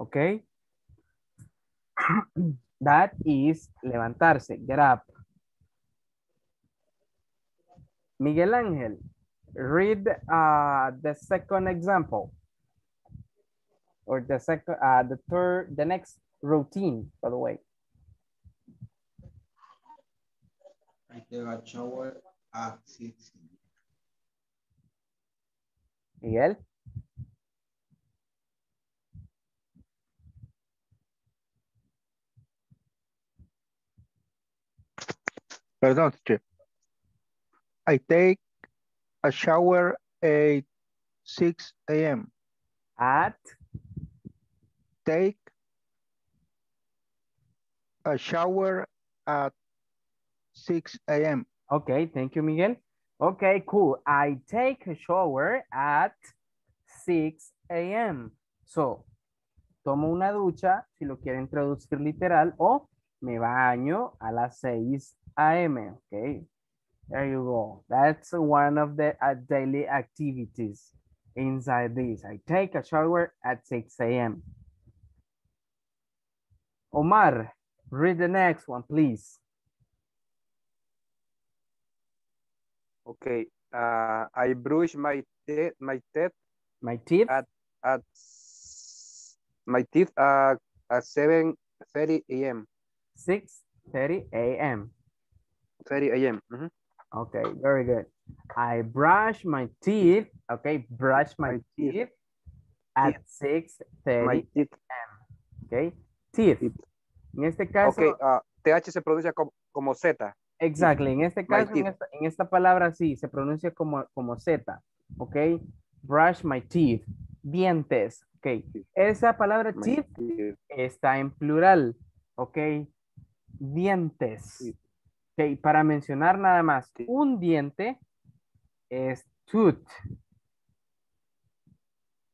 okay? That is levantarse, get up. Miguel Ángel, read the second example. Or the second, the third, the next routine, by the way. I take a shower at 6. Miguel? Pardon, Chief. I take a shower at 6 a.m. At? Take a shower at 6 a.m. Okay, thank you, Miguel. Okay, cool. I take a shower at 6 a.m. So, tomo una ducha, si lo quieren traducir literal, o me baño a las 6 a.m. Okay, there you go. That's one of the daily activities inside this. I take a shower at 6 a.m. Omar, read the next one, please. Okay, I brush my teeth. At 7:30 a.m. 6:30 a.m. 30 a.m. Mm-hmm. Okay, very good. I brush my teeth. Okay, brush my teeth at 6:30 a.m. Okay. Teeth. En este caso... Ok, TH se pronuncia como Z. Exactly, en este caso, en esta palabra sí, se pronuncia como Z. Ok, brush my teeth, dientes. Ok, esa palabra teeth está en plural. Ok, dientes. Ok, para mencionar nada más, un diente es tooth.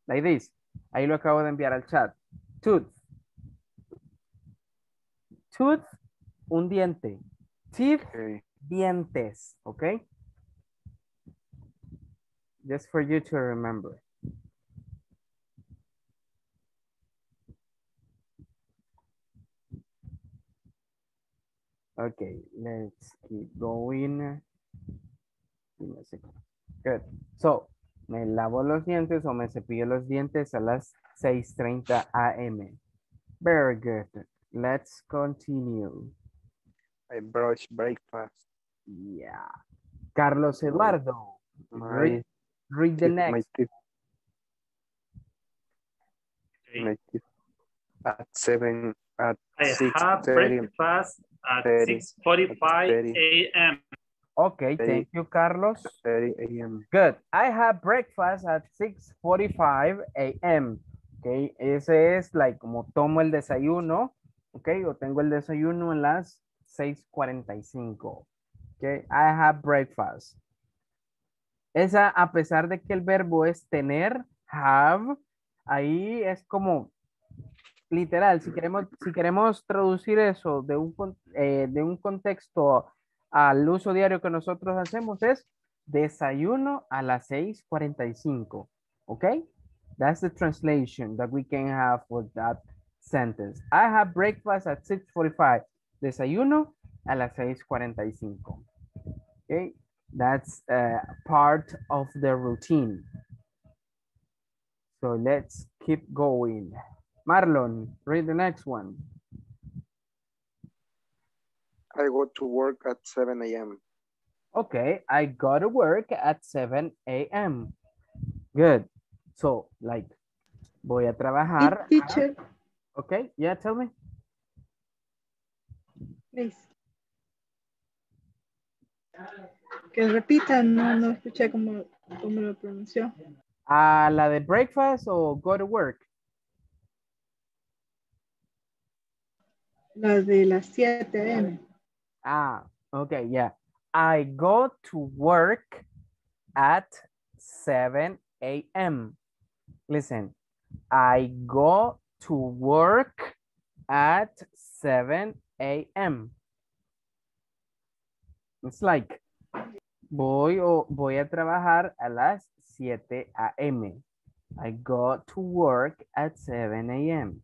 Like this. Ahí lo acabo de enviar al chat. Tooth. Tooth, un diente. Teeth, okay. Dientes. Okay? Just for you to remember. Okay, let's keep going. Give me a second. Good. So, me lavo los dientes o me cepillo los dientes a las 6:30 a.m. Very good. Let's continue. I brush breakfast. Yeah. Carlos Eduardo. Read the next. My teeth. At 7. At I 6, have 30, breakfast at 6:45 a.m. Okay, 30, thank you, Carlos. 30 a.m. Good. I have breakfast at 6:45 a.m. Okay, ese es like como tomo el desayuno. Ok, o tengo el desayuno en las 6:45. Ok, I have breakfast. Esa, a pesar de que el verbo es tener, have, ahí es como literal. Si queremos traducir eso de un contexto al uso diario que nosotros hacemos es desayuno a las 6:45. Ok, that's the translation that we can have for that sentence. I have breakfast at 6:45. Desayuno a las 6:45. Okay, that's part of the routine. So let's keep going. Marlon, read the next one. I go to work at 7 a.m. Okay, I go to work at 7 a.m. Good. So like Voy a trabajar. Teacher. Okay, yeah, tell me. Please. Que repita, no escuché cómo lo pronunció. ¿A la de breakfast o go to work? La de las 7 a.m. Ah, okay, yeah. I go to work at 7 a.m. Listen, I go to work at 7 a.m. It's like, voy a trabajar a las 7 a.m. I go to work at 7 a.m.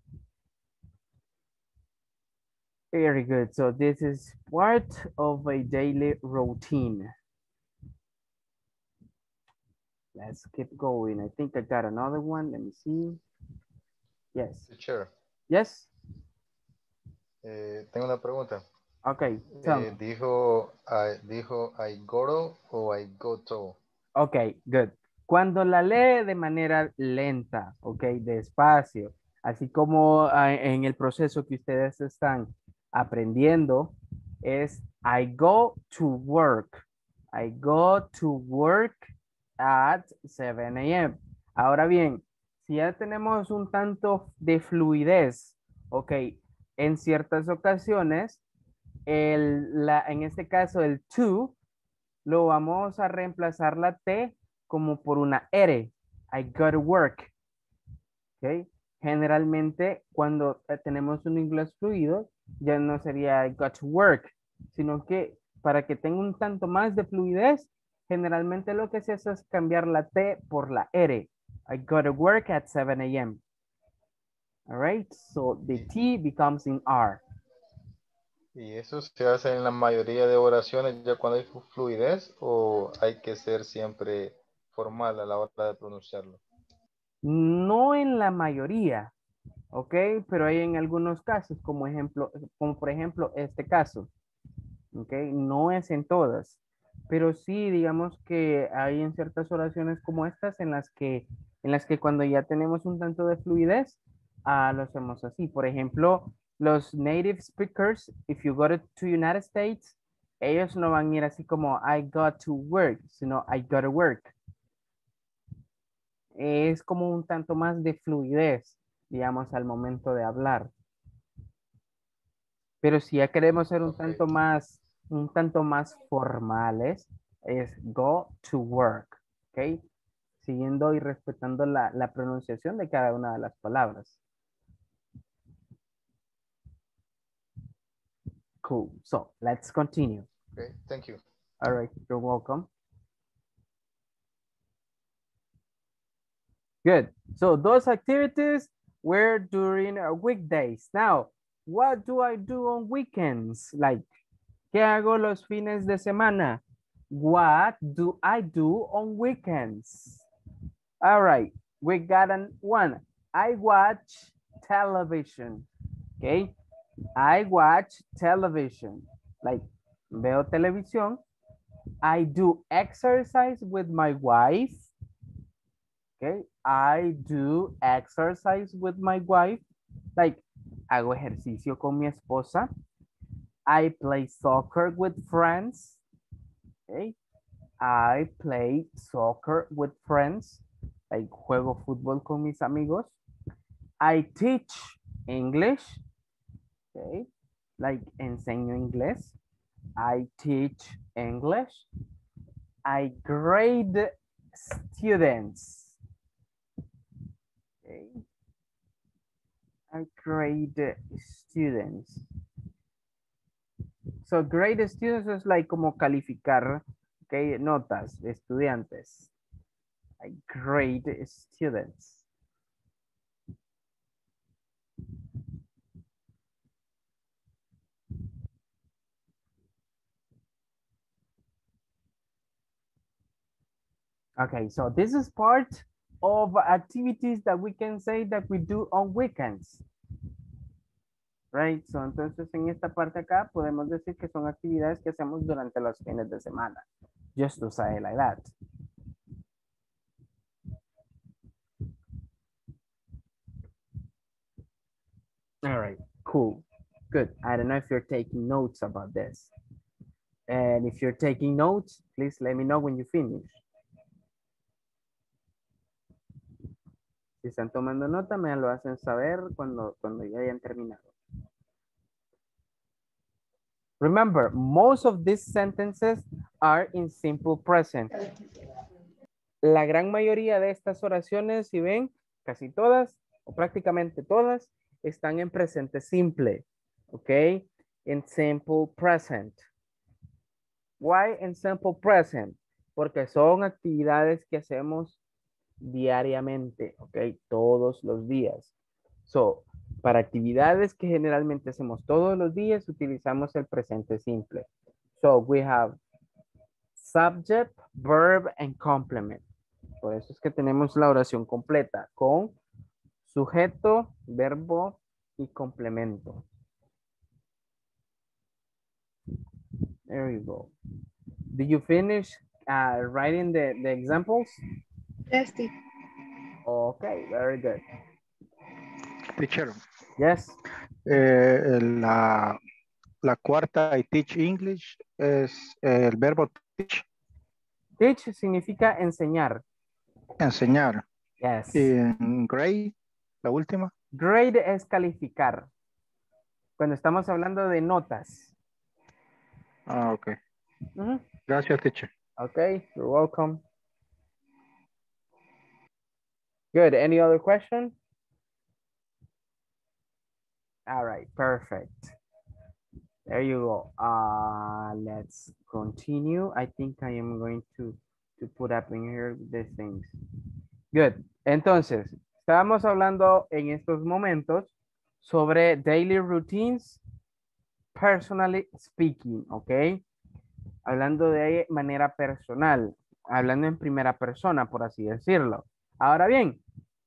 Very good. So this is part of a daily routine. Let's keep going. I think I got another one. Let me see. Yes. Teacher. Yes. Tengo una pregunta. Okay. Dijo I go to o I go to. Okay, good. Cuando la lee de manera lenta, okay, despacio, así como en el proceso que ustedes están aprendiendo, es I go to work. I go to work at 7 a.m. Ahora bien, si ya tenemos un tanto de fluidez, ok, en ciertas ocasiones, en este caso el to, lo vamos a reemplazar la T como por una R. I go to work. Ok, generalmente cuando tenemos un inglés fluido, ya no sería I go to work, sino que para que tenga un tanto más de fluidez, generalmente lo que se hace es cambiar la T por la R. I go to work at 7 a.m. All right, so the T becomes in R. ¿Y eso se hace en la mayoría de oraciones ya cuando hay fluidez o hay que ser siempre formal a la hora de pronunciarlo? No en la mayoría, ¿ok? Pero hay en algunos casos, como por ejemplo este caso, ¿ok? No es en todas. Pero sí, digamos que hay en ciertas oraciones como estas en las que cuando ya tenemos un tanto de fluidez, lo hacemos así. Por ejemplo, los native speakers, if you go to United States, ellos no van a ir así como I got to work, sino I got to work. Es como un tanto más de fluidez, digamos, al momento de hablar. Pero si ya queremos ser un tanto más formales, es go to work, ¿ok? Siguiendo y respetando la pronunciación de cada una de las palabras. Cool, so let's continue. Okay, thank you. All right, you're welcome. Good, so those activities were during weekdays. Now, what do I do on weekends? Like, ¿qué hago los fines de semana? What do I do on weekends? All right, we got one. I watch television. Okay, I watch television. Like, veo televisión. I do exercise with my wife. Okay, I do exercise with my wife. Like, hago ejercicio con mi esposa. I play soccer with friends. Okay. I play soccer with friends. Like, juego fútbol con mis amigos. I teach English. Okay. Like, enseño inglés. I teach English. I grade students. Okay. I grade students. So, grade students es like como calificar, okay, notas, estudiantes. I grade students. Okay, so this is part of activities that we can say that we do on weekends. Right, so entonces en esta parte acá podemos decir que son actividades que hacemos durante los fines de semana. Just to say like that. All right, cool, good. I don't know if you're taking notes about this. And if you're taking notes, please let me know when you finish. Si están tomando nota, me lo hacen saber cuando ya hayan terminado. Remember, most of these sentences are in simple present. La gran mayoría de estas oraciones, si ven, casi todas o prácticamente todas están en presente simple. ¿Ok? En simple present. Why in simple present? Porque son actividades que hacemos diariamente, ¿ok? Todos los días. So, para actividades que generalmente hacemos todos los días, utilizamos el presente simple. So, we have subject, verb, and complement. Por eso es que tenemos la oración completa con sujeto, verbo y complemento. There you go. Did you finish writing the examples? Yes, teacher. Okay, very good. Teacher. Yes. La cuarta, I teach English, es el verbo teach. Teach significa enseñar. Enseñar. Yes. Y grade, la última. Grade es calificar. Cuando estamos hablando de notas. Ah, ok. Uh-huh. Gracias, teacher. Okay, you're welcome. Good. Any other question? All right. Perfect. There you go. Let's continue. I think I am going to put up in here these things. Good. Entonces, estábamos hablando en estos momentos sobre daily routines, personally speaking, ¿ok? Hablando de manera personal, hablando en primera persona, por así decirlo. Ahora bien,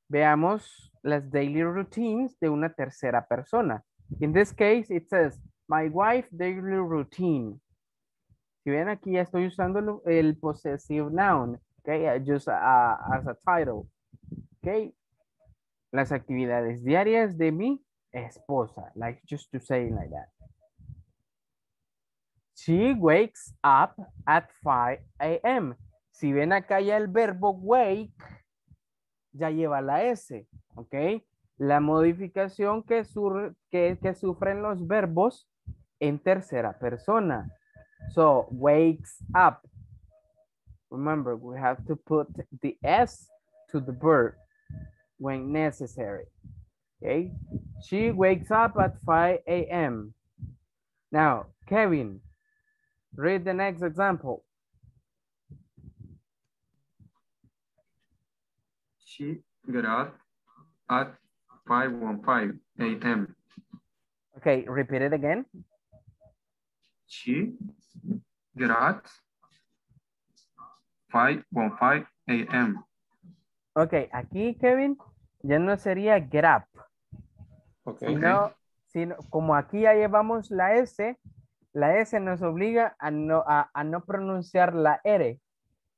veamos las daily routines de una tercera persona. In this case, it says, my wife daily routine. Si ven aquí, ya estoy usando el possessive noun, okay, just as a title, okay. Las actividades diarias de mi esposa, like just to say like that. She wakes up at 5 a.m. Si ven acá ya el verbo wake, ya lleva la S, ¿ok? La modificación que sufren los verbos en tercera persona. So, wakes up. Remember, we have to put the S to the verb when necessary, okay? She wakes up at 5 a.m. Now, Kevin, read the next example. She got up at 5:15 a.m. Okay, repeat it again. She got up at 5:15 a.m. Okay, aquí Kevin ya no sería get up. Okay. Sino, como aquí ya llevamos la S nos obliga a no pronunciar la R,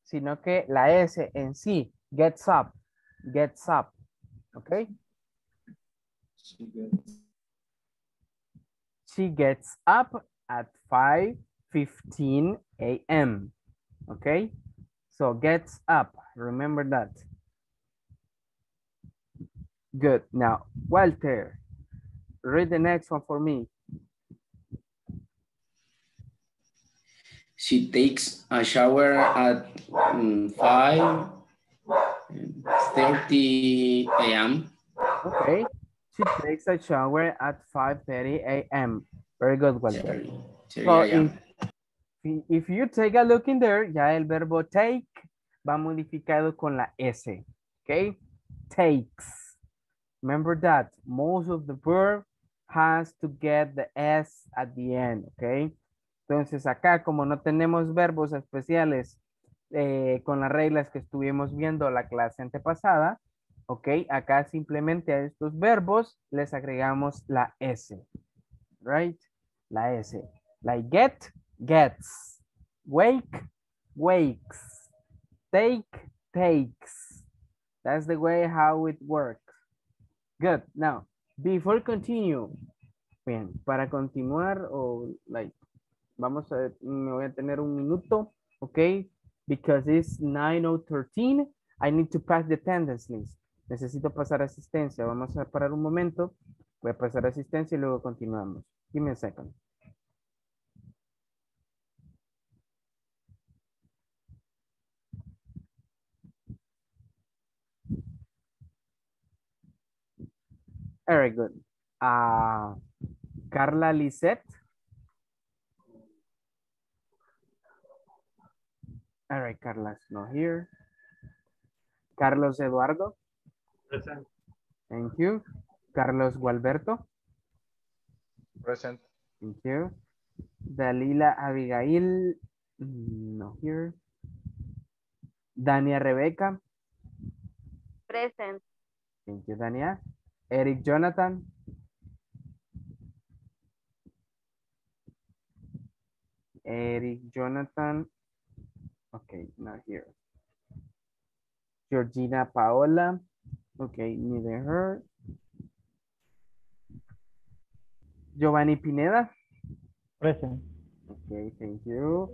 sino que la S en sí, gets up. Gets up, okay? She gets up at 5:15 a.m. Okay? So gets up. Remember that. Good. Now, Walter, read the next one for me. She takes a shower at 5:30 a.m. Okay. She takes a shower at 5:30 a.m. Very good, Walter. So if you take a look in there, ya el verbo take va modificado con la S. Okay? Takes. Remember that. Most of the verb has to get the S at the end. Okay? Entonces acá, como no tenemos verbos especiales con las reglas que estuvimos viendo la clase antepasada, ok, acá simplemente a estos verbos les agregamos la S, right, la S, like get, gets, wake, wakes, take, takes, that's the way how it works. Good, now, Before continue. Bien, para continuar o like, vamos a, me voy a tener un minuto, ok? Because it's 9:13, I need to pass the attendance list. Necesito pasar asistencia. Vamos a parar un momento. Voy a pasar asistencia y luego continuamos. Give me a second. Very good. Carla Lisette. All right, Carla's not here. Carlos Eduardo. Present. Thank you. Carlos Gualberto. Present. Thank you. Dalila Abigail. Not here. Dania Rebeca. Present. Thank you, Dania. Eric Jonathan. Eric Jonathan. Okay, not here. Georgina Paola. Okay, neither her. Giovanni Pineda. Present. Okay, thank you.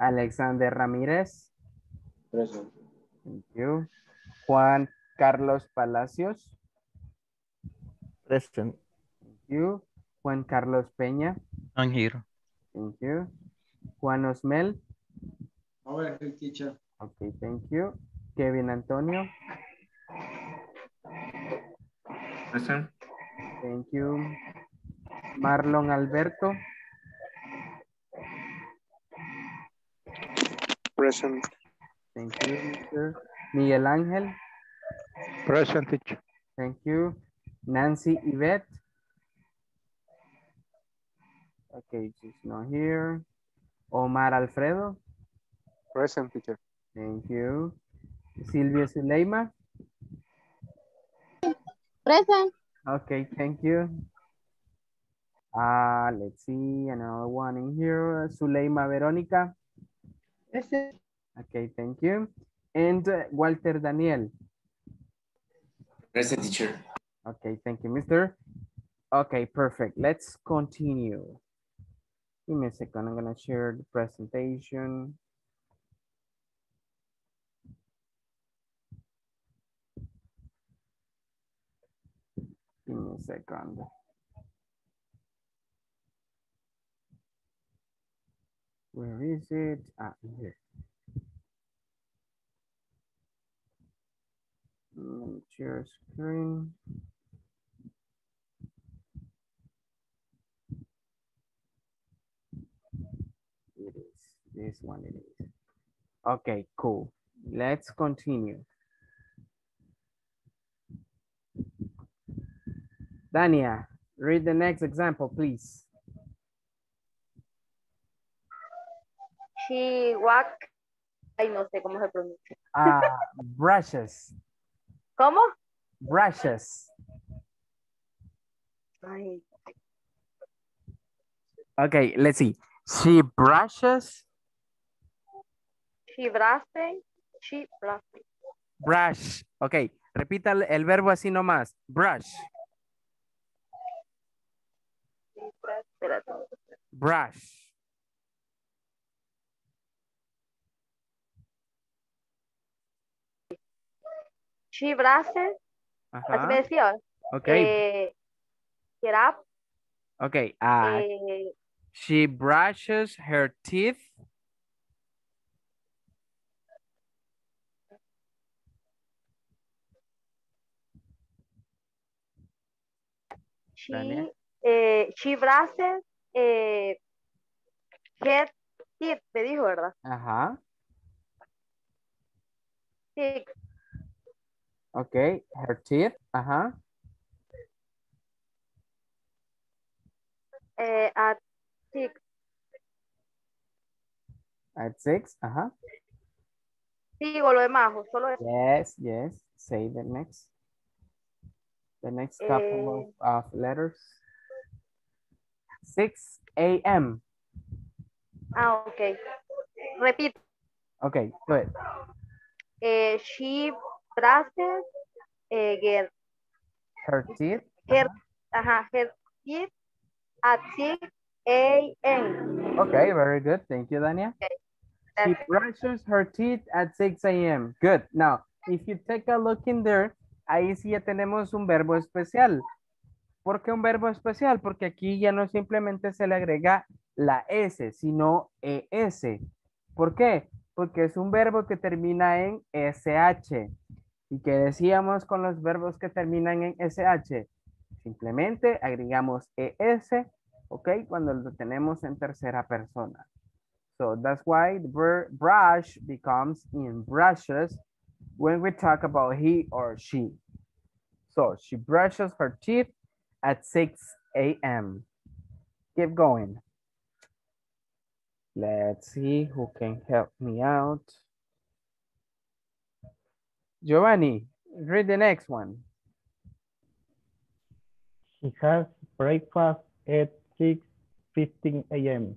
Alexander Ramirez. Present. Thank you. Juan Carlos Palacios. Present. Thank you. Juan Carlos Peña. I'm here. Thank you. Juan Osmel. Over here, teacher. Okay, thank you. Kevin Antonio. Present. Thank you. Marlon Alberto. Present. Thank you, teacher. Miguel Ángel. Present, teacher. Thank you. Nancy Yvette. Okay, she's not here. Omar Alfredo. Present, teacher. Thank you. Silvia Suleima. Present. Okay, thank you. Let's see, another one in here. Suleima Verónica. Present. Okay, thank you. And Walter Daniel. Present, teacher. Okay, thank you, mister. Okay, perfect. Let's continue. Give me a second. I'm going to share the presentation. Give me a second. Where is it? Ah, here. Let me share screen. It is this one. It is okay. Cool. Let's continue. Dania, read the next example, please. Chihuahua. Ay, no sé cómo se pronuncia. Brushes. ¿Cómo? Brushes. Ay. Okay, let's see. She brushes. She brushes. Brush. Okay. Repita el verbo así nomás. Brush. Brush. She brushes. Así me decía. Okay. Get up. Okay. She brushes her teeth. She brushes her teeth, me dijo, ¿verdad? Ajá. Six. Okay, her teeth. Ajá. At 6. At 6, ajá. Sigo lo demás, solo eso. Yes, yes. Say the next. The next couple of letters. 6 AM. Ah, okay. Repeat. Okay, go ahead. She brushes her teeth. Her Her kids at 6 a.m. Okay, very good. Thank you, Dania. Okay. She brushes her teeth at 6 a.m. Good. Now, if you take a look in there, ahí sí ya tenemos un verbo especial. ¿Por qué un verbo especial? Porque aquí ya no simplemente se le agrega la S, sino ES. ¿Por qué? Porque es un verbo que termina en SH. ¿Y qué decíamos con los verbos que terminan en SH? Simplemente agregamos ES, ¿ok? Cuando lo tenemos en tercera persona. So that's why the verb brush becomes in brushes when we talk about he or she. So she brushes her teeth at 6 a.m. Keep going. Let's see who can help me out. Giovanni, read the next one. He has breakfast at 6:15 a.m.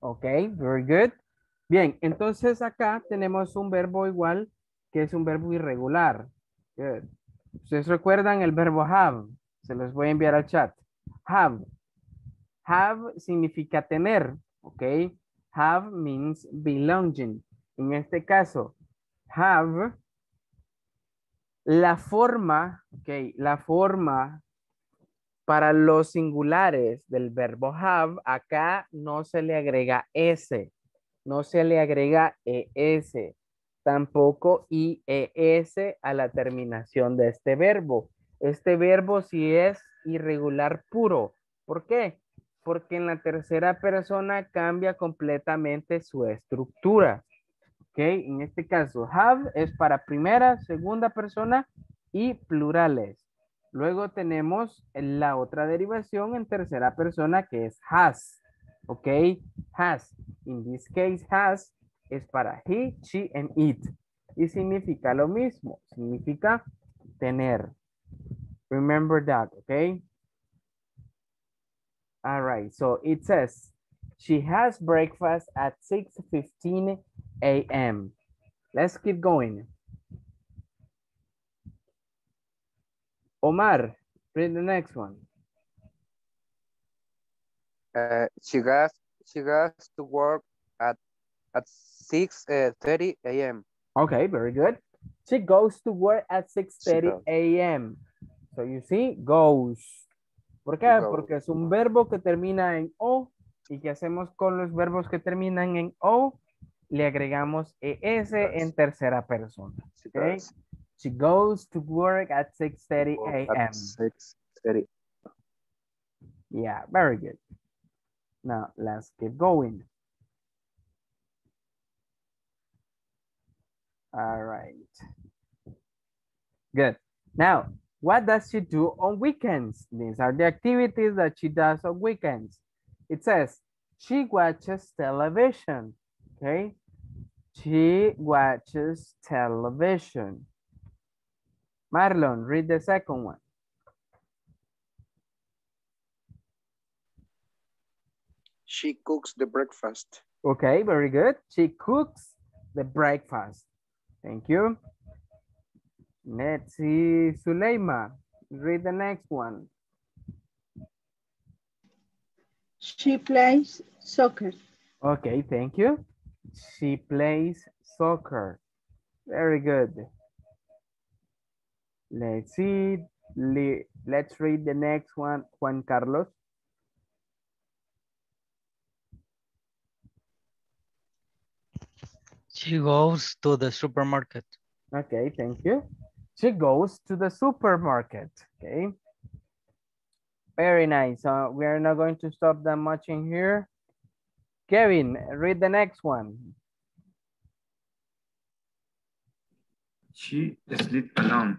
Ok, very good. Bien, entonces acá tenemos un verbo igual que es un verbo irregular. Good. ¿Ustedes recuerdan el verbo have? Se los voy a enviar al chat. Have. Have significa tener. Ok. Have means belonging. En este caso, have, la forma, ok, la forma para los singulares del verbo have, acá no se le agrega S, no se le agrega ES, tampoco IES a la terminación de este verbo. Este verbo sí es irregular puro. ¿Por qué? Porque en la tercera persona cambia completamente su estructura. ¿Ok? En este caso, have es para primera, segunda persona y plurales. Luego tenemos la otra derivación en tercera persona que es has, ¿ok? Has. In this case, has es para he, she, and it. Y significa lo mismo. Significa tener. Remember that, ¿ok? All right, so it says, she has breakfast at 6:15 a.m. Let's keep going. Omar, read the next one. She has to work at 6:30 a.m. Okay, very good. She goes to work at 6:30 a.m. So you see, goes. ¿Por qué? Goes. Porque es un verbo que termina en O. ¿Y qué hacemos con los verbos que terminan en O? Le agregamos ES en tercera persona. Okay. She goes to work at 6:30 a.m. 6:30. Yeah, very good. Now, let's keep going. All right. Good. Now, what does she do on weekends? These are the activities that she does on weekends. It says, she watches television. Okay? She watches television. Marlon, read the second one. She cooks the breakfast. Okay, very good. She cooks the breakfast. Thank you. Let's see, Suleima, read the next one. She plays soccer. Okay, thank you. She plays soccer. Very good. Let's see, let's read the next one, Juan Carlos. She goes to the supermarket. Okay, thank you. She goes to the supermarket, okay? Very nice, we are not going to stop that much in here. Kevin, read the next one. She sleeps alone.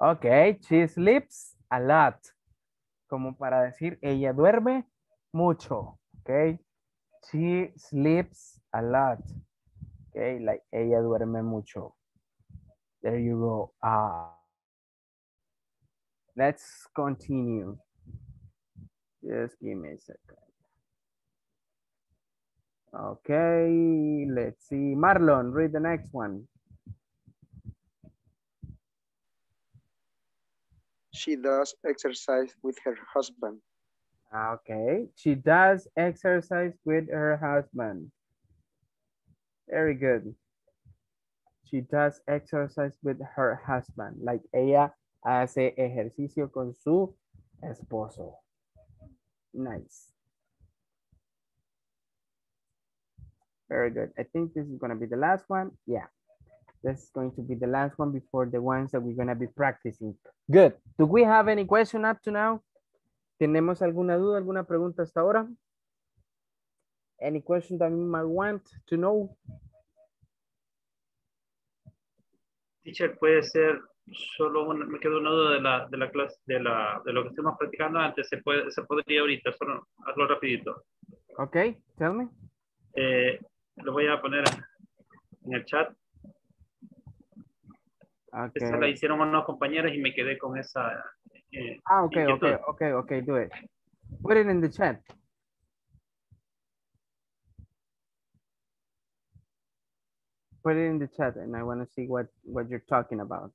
Ok, she sleeps a lot. Como para decir, ella duerme mucho. Ok, she sleeps a lot. Ok, like, ella duerme mucho. There you go. Let's continue. Just give me a second. Ok, let's see. Marlon, read the next one. She does exercise with her husband. Okay, she does exercise with her husband. Very good. She does exercise with her husband. Like ella hace ejercicio con su esposo. Nice. Very good. I think this is going to be the last one. Yeah. This is going to be the last one before the ones that we're going to be practicing. Good. Do we have any question up to now? ¿Tenemos alguna duda, alguna pregunta hasta ahora? Any question that you might want to know? Teacher, puede ser solo una, me quedó una duda de la clase, de lo que estamos practicando antes. Se podría ahorita, solo hazlo rapidito. Ok, tell me. Lo voy a poner en el chat. Okay. Esa la hicieron unos compañeros y me quedé con esa. Okay, do it. Put it in the chat. Put it in the chat and I want to see what you're talking about.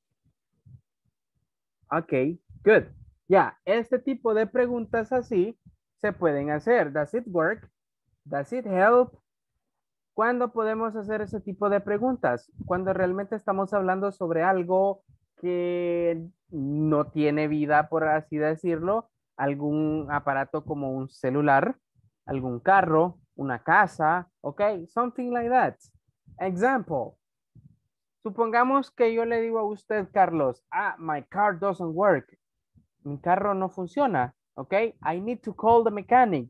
Okay, good. Yeah, este tipo de preguntas así se pueden hacer. Does it work? Does it help? ¿Cuándo podemos hacer ese tipo de preguntas? Cuando realmente estamos hablando sobre algo que no tiene vida, por así decirlo, algún aparato como un celular, algún carro, una casa, ok, something like that. Example, supongamos que yo le digo a usted, Carlos, my car doesn't work, mi carro no funciona, ok, I need to call the mechanic.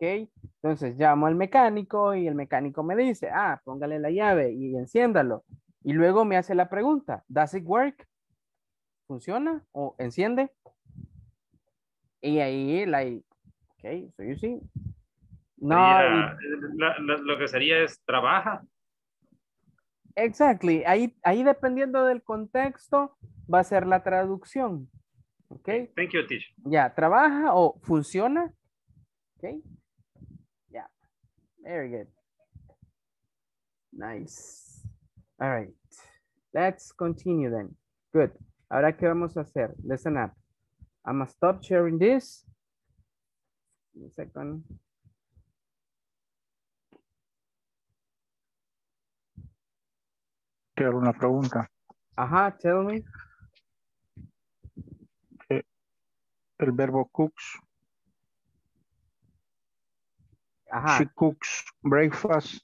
Okay. Entonces llamo al mecánico y el mecánico me dice, póngale la llave y enciéndalo. Y luego me hace la pregunta, ¿does it work? ¿Funciona o enciende? Y ahí, like, ok, so you see. No. Lo que sería es, ¿trabaja? Exactly. Ahí dependiendo del contexto va a ser la traducción. Ok. Thank you, teacher. Ya, ¿trabaja o funciona? Ok. Yeah, very good. Nice. All right, let's continue then. Good. Ahora, ¿qué vamos a hacer? Listen up. I'm gonna stop sharing this. One second. Quiero una pregunta. Ajá, tell me. El verbo cooks. Ajá. She cooks breakfast.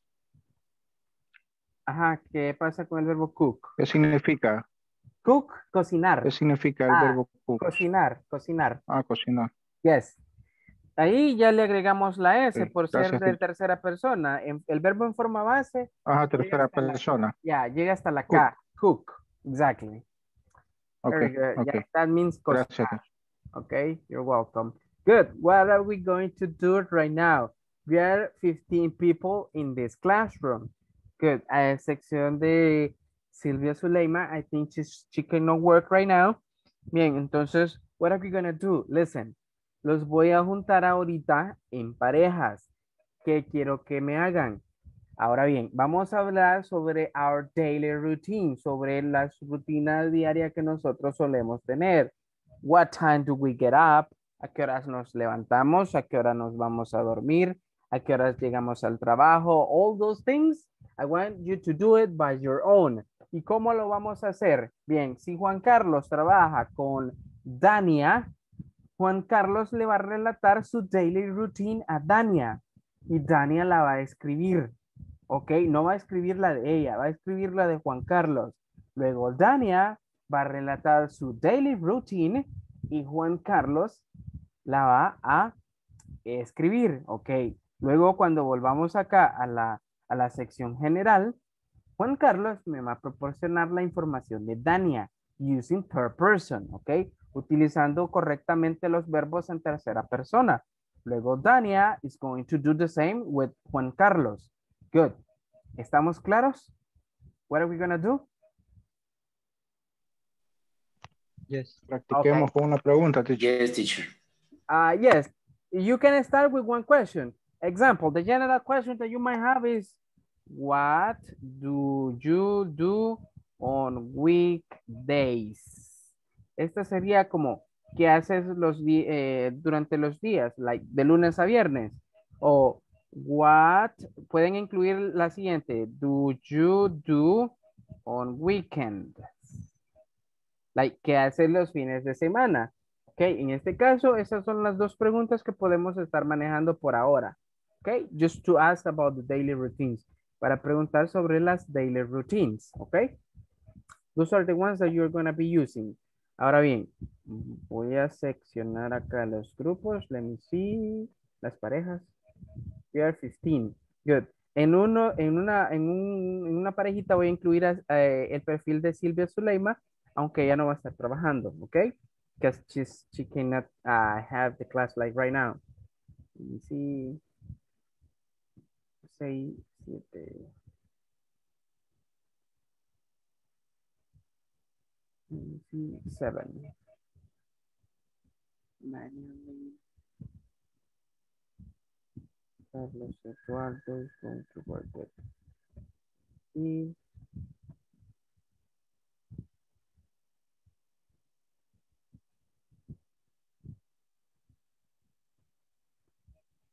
Ajá, ¿qué pasa con el verbo cook? ¿Qué significa? Cook, cocinar. ¿Qué significa el verbo cook? Cocinar. Cocinar. Yes. Ahí ya le agregamos la S por ser de tercera persona. El verbo en forma base. Ajá, tercera persona. Ya, llega hasta la K. Cook. Exactly. Okay. Yeah, that means cocinar. Gracias. Okay, you're welcome. Good. What are we going to do right now? We are 15 people in this classroom. Good. A sección de Silvia Zuleima. I think she cannot work right now. Bien, entonces, what are we going to do? Listen, los voy a juntar ahorita en parejas. ¿Qué quiero que me hagan? Ahora bien, vamos a hablar sobre our daily routine, sobre las rutinas diarias que nosotros solemos tener. What time do we get up? ¿A qué horas nos levantamos? ¿A qué hora nos vamos a dormir? ¿A qué horas llegamos al trabajo? All those things, I want you to do it by your own. ¿Y cómo lo vamos a hacer? Bien, si Juan Carlos trabaja con Dania, Juan Carlos le va a relatar su daily routine a Dania. Y Dania la va a escribir. ¿Ok? No va a escribir la de ella, va a escribir la de Juan Carlos. Luego Dania va a relatar su daily routine y Juan Carlos la va a escribir. ¿Ok? Luego, cuando volvamos acá a la sección general, Juan Carlos me va a proporcionar la información de Dania, using third person, ¿ok? Utilizando correctamente los verbos en tercera persona. Luego, Dania is going to do the same with Juan Carlos. Good. ¿Estamos claros? What are we going to do? Yes. Practiquemos con una pregunta, teacher. Yes, teacher. Yes. You can start with one question. Example, the general question that you might have is, what do you do on weekdays? Esta sería como, ¿qué haces durante los días? Like, de lunes a viernes. O, what? Pueden incluir la siguiente. Do you do on weekends? Like, ¿qué haces los fines de semana? Ok, en este caso, esas son las dos preguntas que podemos estar manejando por ahora. Ok, just to ask about the daily routines. Para preguntar sobre las daily routines. Ok, those are the ones that you're going to be using. Ahora bien, voy a seccionar acá los grupos. Let me see. Las parejas. We are 15. Good. En una parejita voy a incluir el perfil de Silvia Zuleima, aunque ella no va a estar trabajando, ¿ok? Because she cannot have the class like right now. Let me see. 6, 7. Let me see. 7, 9. Carlos Eduardo is going to work with E.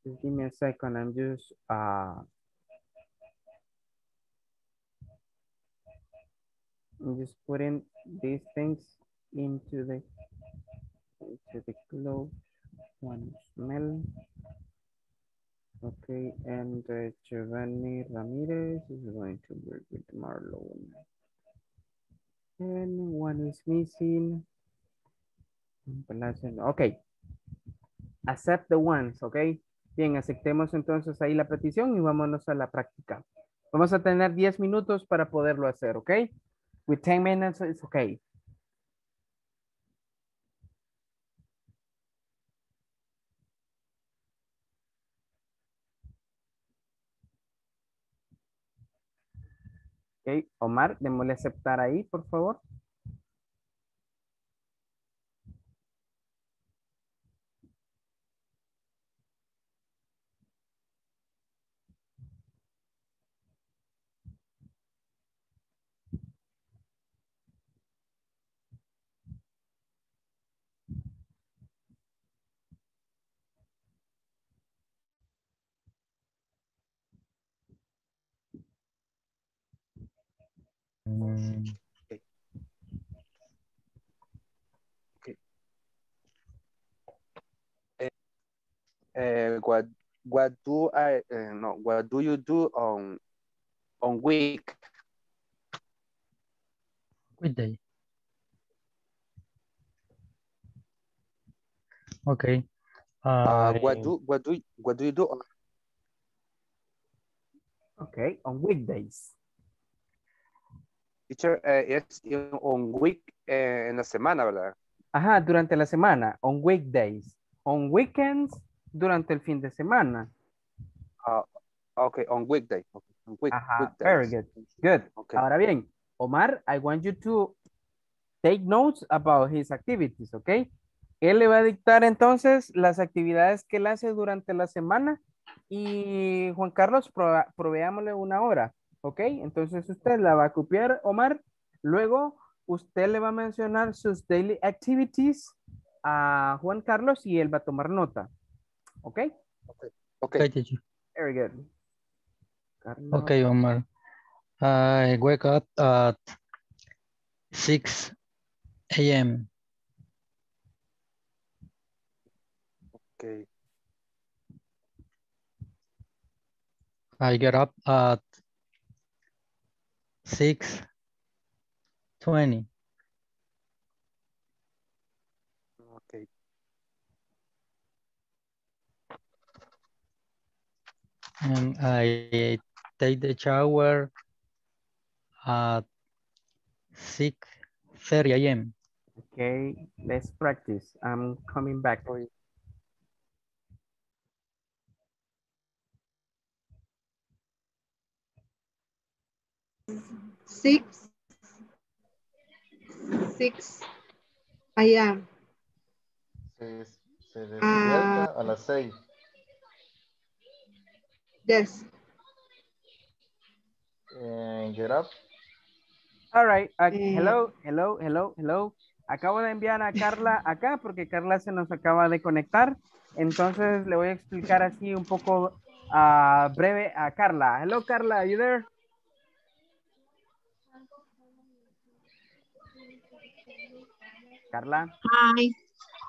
Just give me a second, I'm just putting these things into the globe. One smell. Okay, and Giovanni Ramirez is going to work with Marlon. And one is missing. Okay. Accept the ones, okay. Bien, aceptemos entonces ahí la petición y vámonos a la práctica. Vamos a tener 10 minutos para poderlo hacer, okay. With 10 minutes, it's okay. Ok, Omar, démosle aceptar ahí, por favor. Okay. Okay. What do you do on weekday? Okay. What do you do? Okay, on weekdays. Teacher, es on week, en la semana, ¿verdad? Ajá, durante la semana, on weekdays. On weekends, durante el fin de semana. Ok, on weekday. Okay, on weekdays. Very good. Good. Okay. Ahora bien, Omar, I want you to take notes about his activities, ok? Él le va a dictar entonces las actividades que él hace durante la semana y Juan Carlos, proveámosle una hora. Ok, entonces usted la va a copiar, Omar. Luego usted le va a mencionar sus daily activities a Juan Carlos y él va a tomar nota. Ok. Okay. Very good. Carlos. Ok, Omar. I wake up at 6 a.m. Ok. I get up at 6:20. Okay. And I take the shower at 6:30 a.m. Okay, let's practice. I'm coming back for you. Six a.m. Se despierta a las 6. Yes. And get up. All right. Hello. Acabo de enviar a Carla acá porque Carla se nos acaba de conectar. Entonces le voy a explicar así un poco breve a Carla. Hello, Carla, are you there? Carla. Hi.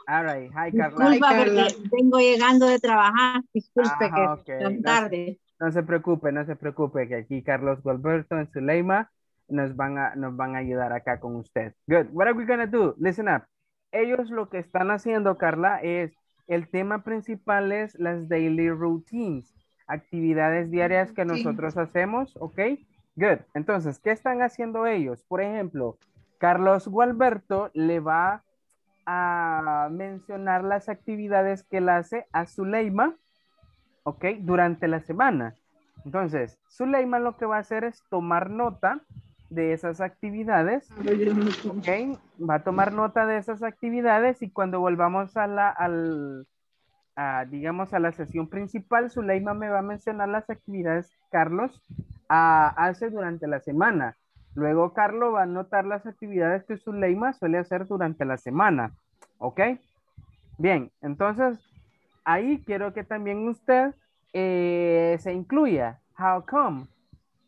All right. Hi, Carla. Disculpa, hi, Carla. Vengo llegando de trabajar. Disculpe que tan tarde. No se preocupe, no se preocupe que aquí Carlos Gualberto en Zuleima nos van a ayudar acá con usted. Good. What are we gonna do? Listen up. Ellos lo que están haciendo, Carla, es el tema principal es las daily routines, actividades diarias que nosotros hacemos, ¿ok? Good. Entonces, ¿qué están haciendo ellos? Por ejemplo, Carlos Gualberto le va a mencionar las actividades que él hace a Zuleima, ¿ok? Durante la semana. Entonces, Zuleima lo que va a hacer es tomar nota de esas actividades, ¿ok? Va a tomar nota de esas actividades y cuando volvamos a la sesión principal, Zuleima me va a mencionar las actividades Carlos hace durante la semana. Luego Carlos va a anotar las actividades que Zuleima suele hacer durante la semana, ¿ok? Bien, entonces ahí quiero que también usted se incluya. How come?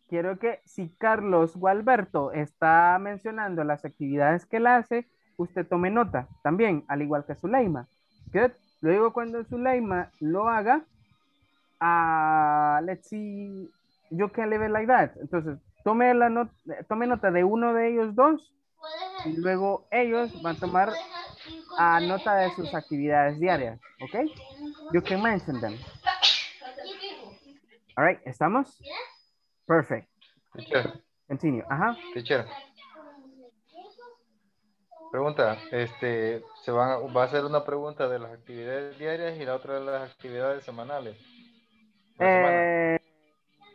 Quiero que si Carlos Gualberto está mencionando las actividades que él hace, usted tome nota también, al igual que Zuleima. Good. Luego cuando Zuleima lo haga, let's see, you can leave it like that. Entonces, tome nota de uno de ellos dos y luego ellos van a tomar nota de sus actividades diarias. ¿Ok? You can mention them. All right, ¿estamos? Perfect. Teacher. Continue. Ajá. Teacher. Pregunta, se va a hacer una pregunta de las actividades diarias y la otra de las actividades semanales. De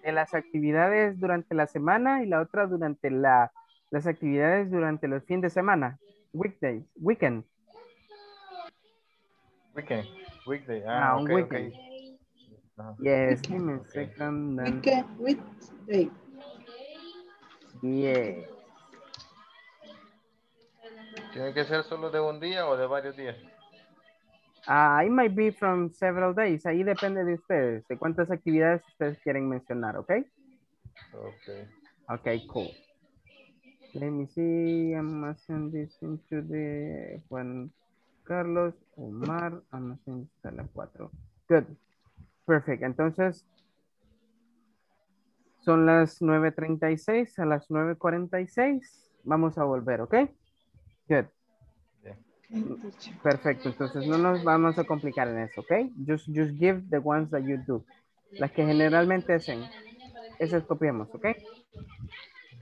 las actividades durante la semana y la otra durante las actividades durante los fines de semana. Weekdays, weekend. Weekend, weekday. Ah, okay, un weekend. Okay. Yes, give me a second. Weekend, weekday. Yes. ¿Tiene que ser solo de un día o de varios días? It might be from several days. Ahí depende de ustedes, de cuántas actividades ustedes quieren mencionar, ¿ok? Ok. Ok, cool. Let me see. I'm going to send this into the Juan Carlos, Omar. I'm going to send this to la 4. Good. Perfecto, entonces son las 9:36, a las 9:46 vamos a volver, ¿ok? Good. Yeah. Perfecto, entonces no nos vamos a complicar en eso, ¿ok? Just give the ones that you do, las que generalmente hacen, esas copiamos, ¿ok?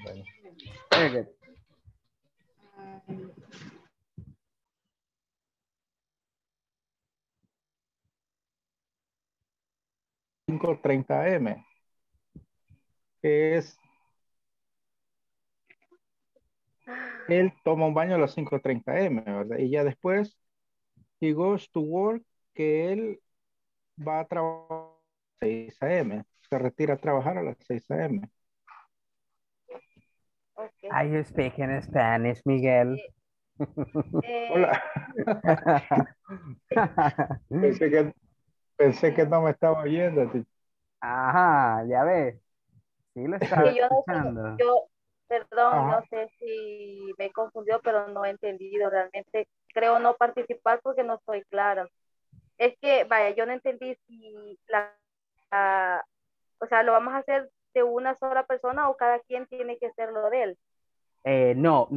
Bueno. Very good. .30 AM, que es él toma un baño a las 5:30 AM, ¿verdad? Y ya después he goes to work, que él va a trabajar a 6 AM, se retira a trabajar a las 6 AM. Okay. Are you speaking in Spanish, Miguel? Hola. Pensé que no me estaba oyendo. Ajá, ya ves. Sí, lo estaba escuchando. Perdón, ajá. No sé si me confundió, pero no he entendido realmente. Creo no participar porque no estoy clara. Es que, vaya, yo no entendí si o sea, lo vamos a hacer de una sola persona o cada quien tiene que hacer lo de él. No.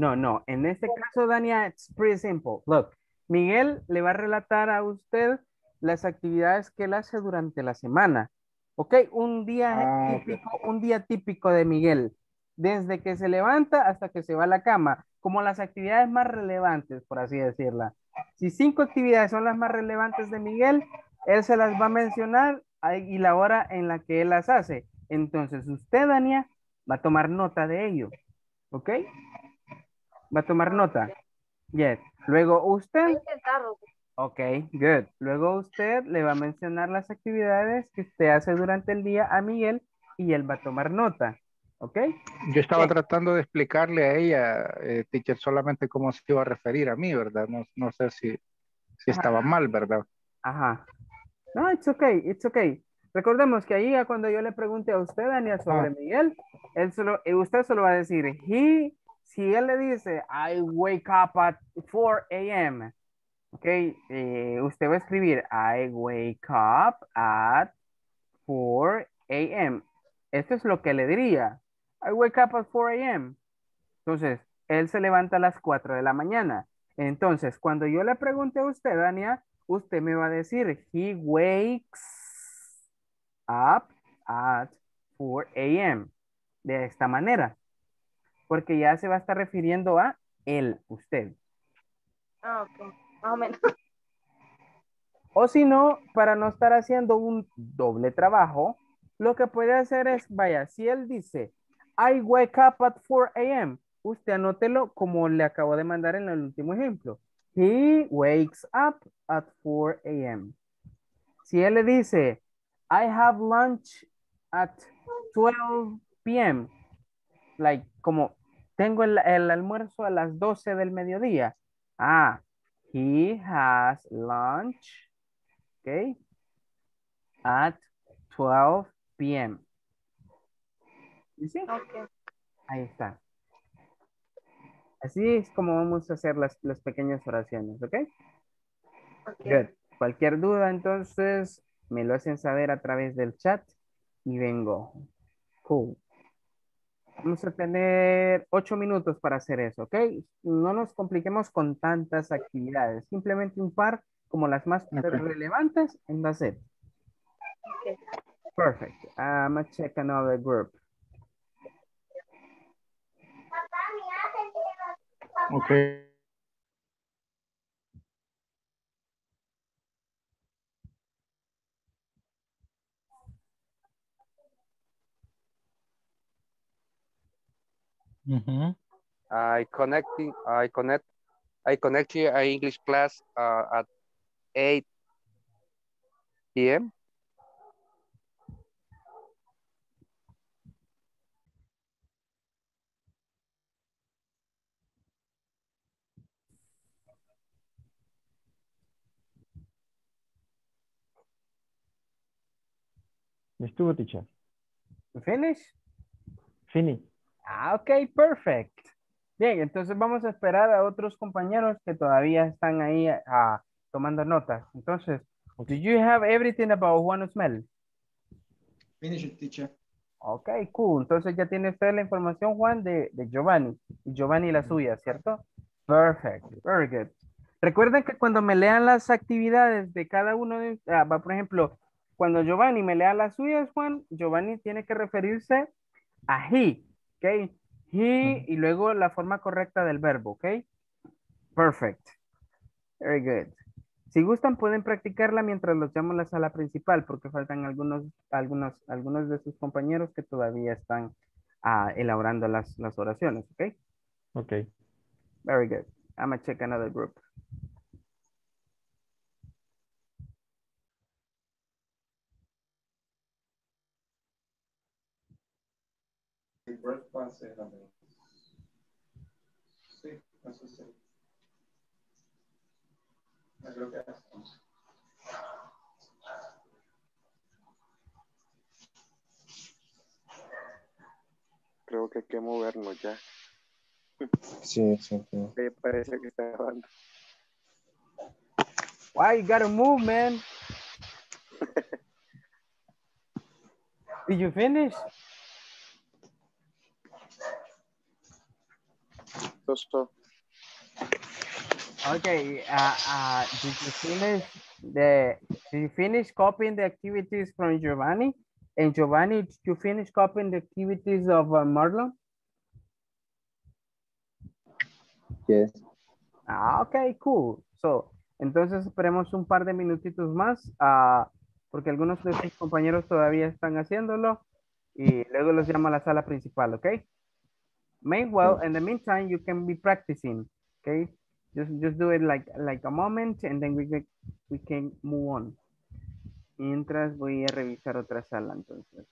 En este caso, Dania, it's pretty simple. Look, Miguel le va a relatar a usted las actividades que él hace durante la semana. Ok, un día típico de Miguel, desde que se levanta hasta que se va a la cama, como las actividades más relevantes, por así decirla. Si 5 actividades son las más relevantes de Miguel, él se las va a mencionar y la hora en la que él las hace. Entonces usted, Dania, va a tomar nota de ello. Ok, va a tomar nota. Yes. Luego usted... Ok, good. Luego usted le va a mencionar las actividades que usted hace durante el día a Miguel y él va a tomar nota. ¿Ok? Yo estaba tratando de explicarle a ella, teacher, solamente cómo se iba a referir a mí, ¿verdad? No sé si estaba mal, ¿verdad? Ajá. No, it's okay, it's okay. Recordemos que ahí cuando yo le pregunte a usted, Daniel, sobre Miguel, usted solo va a decir, si él le dice, I wake up at 4 a.m., ok, usted va a escribir, I wake up at 4 a.m. Esto es lo que le diría, I wake up at 4 a.m. Entonces, él se levanta a las 4 de la mañana. Entonces, cuando yo le pregunte a usted, Dania, usted me va a decir, he wakes up at 4 a.m. De esta manera. Porque ya se va a estar refiriendo a él, usted. Ah, ok. Más o menos. O si no, para no estar haciendo un doble trabajo, lo que puede hacer es, vaya, si él dice, I wake up at 4 a.m., usted anótelo como le acabo de mandar en el último ejemplo. He wakes up at 4 a.m. Si él le dice, I have lunch at 12 p.m., like, como tengo el almuerzo a las 12 del mediodía. Ah, he has lunch, okay, at 12 p.m. ¿Sí? Okay. Ahí está. Así es como vamos a hacer las pequeñas oraciones, ¿ok? Okay. Good. Cualquier duda, entonces, me lo hacen saber a través del chat y vengo. Cool. Vamos a tener 8 minutos para hacer eso, ¿ok? No nos compliquemos con tantas actividades. Simplemente un par como las más relevantes and that's it. Okay. Perfect. I'm going to check another group. Okay. Mm-hmm. I connect to an English class at 8 p.m. Estuvo, teacher. Finish. Finish. Ah, ok, perfect. Bien, entonces vamos a esperar a otros compañeros que todavía están ahí tomando notas. Entonces, do you have everything about Juan Osmel? Finish, teacher. Ok, cool. Entonces ya tiene usted la información, Juan, de Giovanni. Giovanni la suya, ¿cierto? Perfect, very good. Recuerden que cuando me lean las actividades de cada uno, por ejemplo, cuando Giovanni me lea las suyas, Juan, Giovanni tiene que referirse a he. Ok, he y luego la forma correcta del verbo, ok. Perfect. Very good. Si gustan pueden practicarla mientras los llamo a la sala principal porque faltan algunos de sus compañeros que todavía están elaborando las oraciones, ok. Ok. Very good. I'm gonna check another group. Breakfast es la misma. Sí, eso sí. Es lo que hacemos. Creo que hay que movernos ya. Sí. Parece que está grabando. Why you gotta move, man? Did you finish? Okay, did you finish copying the activities from Giovanni? And Giovanni, did you finish copying the activities of Marlon? Yes. Okay, cool. So, entonces esperemos un par de minutitos más porque algunos de sus compañeros todavía están haciéndolo y luego los llamo a la sala principal, ¿ok? Meanwhile, in the meantime, you can be practicing, okay? Just do it like a moment, and then we can move on. Mientras voy a revisar otra sala, entonces.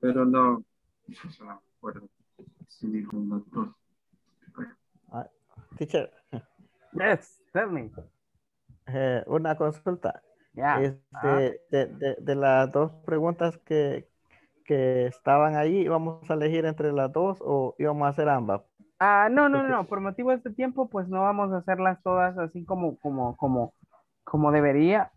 Pero no, no me acuerdo si dijo un doctor. Teacher. Yes, tell me. Una consulta. Yeah. De las dos preguntas que estaban ahí, ¿íbamos a elegir entre las dos o íbamos a hacer ambas? No. Por motivos de tiempo, pues no vamos a hacerlas todas así como debería.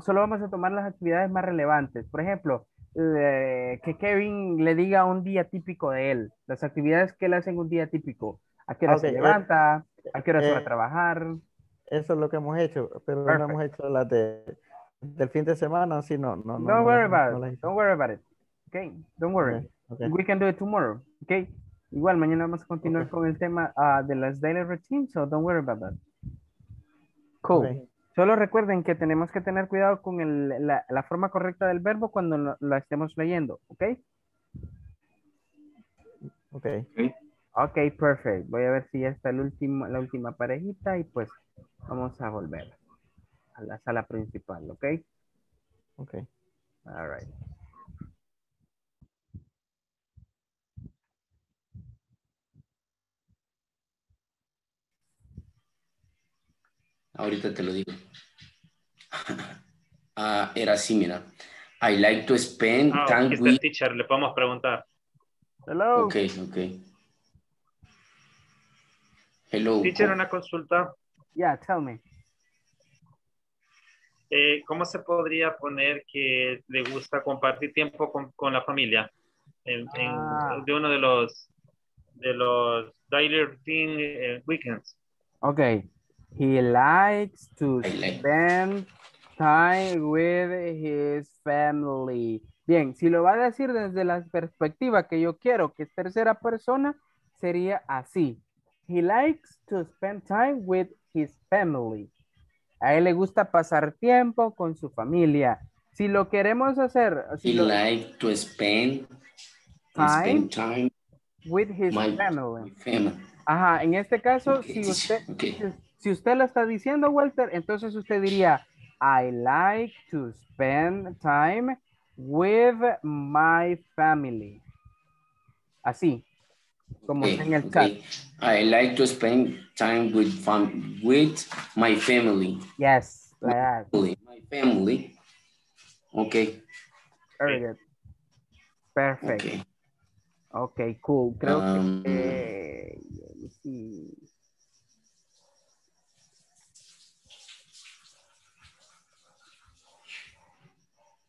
Solo vamos a tomar las actividades más relevantes. Por ejemplo, que Kevin le diga un día típico de él. Las actividades que él hace en un día típico. ¿A qué hora se levanta? ¿A qué hora se va a trabajar? Eso es lo que hemos hecho, pero perfect. No hemos hecho las del fin de semana, sí, no. Don't worry about it. Okay, don't worry. Okay. We can do it tomorrow. Okay. Igual mañana vamos a continuar con el tema de las daily routines, so don't worry about that. Cool. Okay. Solo recuerden que tenemos que tener cuidado con la forma correcta del verbo cuando la estemos leyendo, ¿ok? Ok. Ok, perfecto. Voy a ver si ya está la última parejita y pues vamos a volver a la sala principal, ¿ok? Ok. All right. Ahorita te lo digo. Era así, mira. I like to spend time with... the teacher, le podemos preguntar. Hello. Ok. Hello. Teacher, una consulta. Yeah, tell me. ¿Cómo se podría poner que le gusta compartir tiempo con la familia? De uno de los daily routine weekends. Ok. He likes to spend time with his family. Bien, si lo va a decir desde la perspectiva que yo quiero, que es tercera persona, sería así. He likes to spend time with his family. A él le gusta pasar tiempo con su familia. Si lo queremos hacer... He likes to spend time with his family. Ajá, en este caso, okay, si usted... Si usted lo está diciendo, Walter, entonces usted diría, I like to spend time with my family. Así, como está en el chat. I like to spend time with my family. Yes, like that. My family. Okay. Very good. Perfect. Okay, cool. Creo que...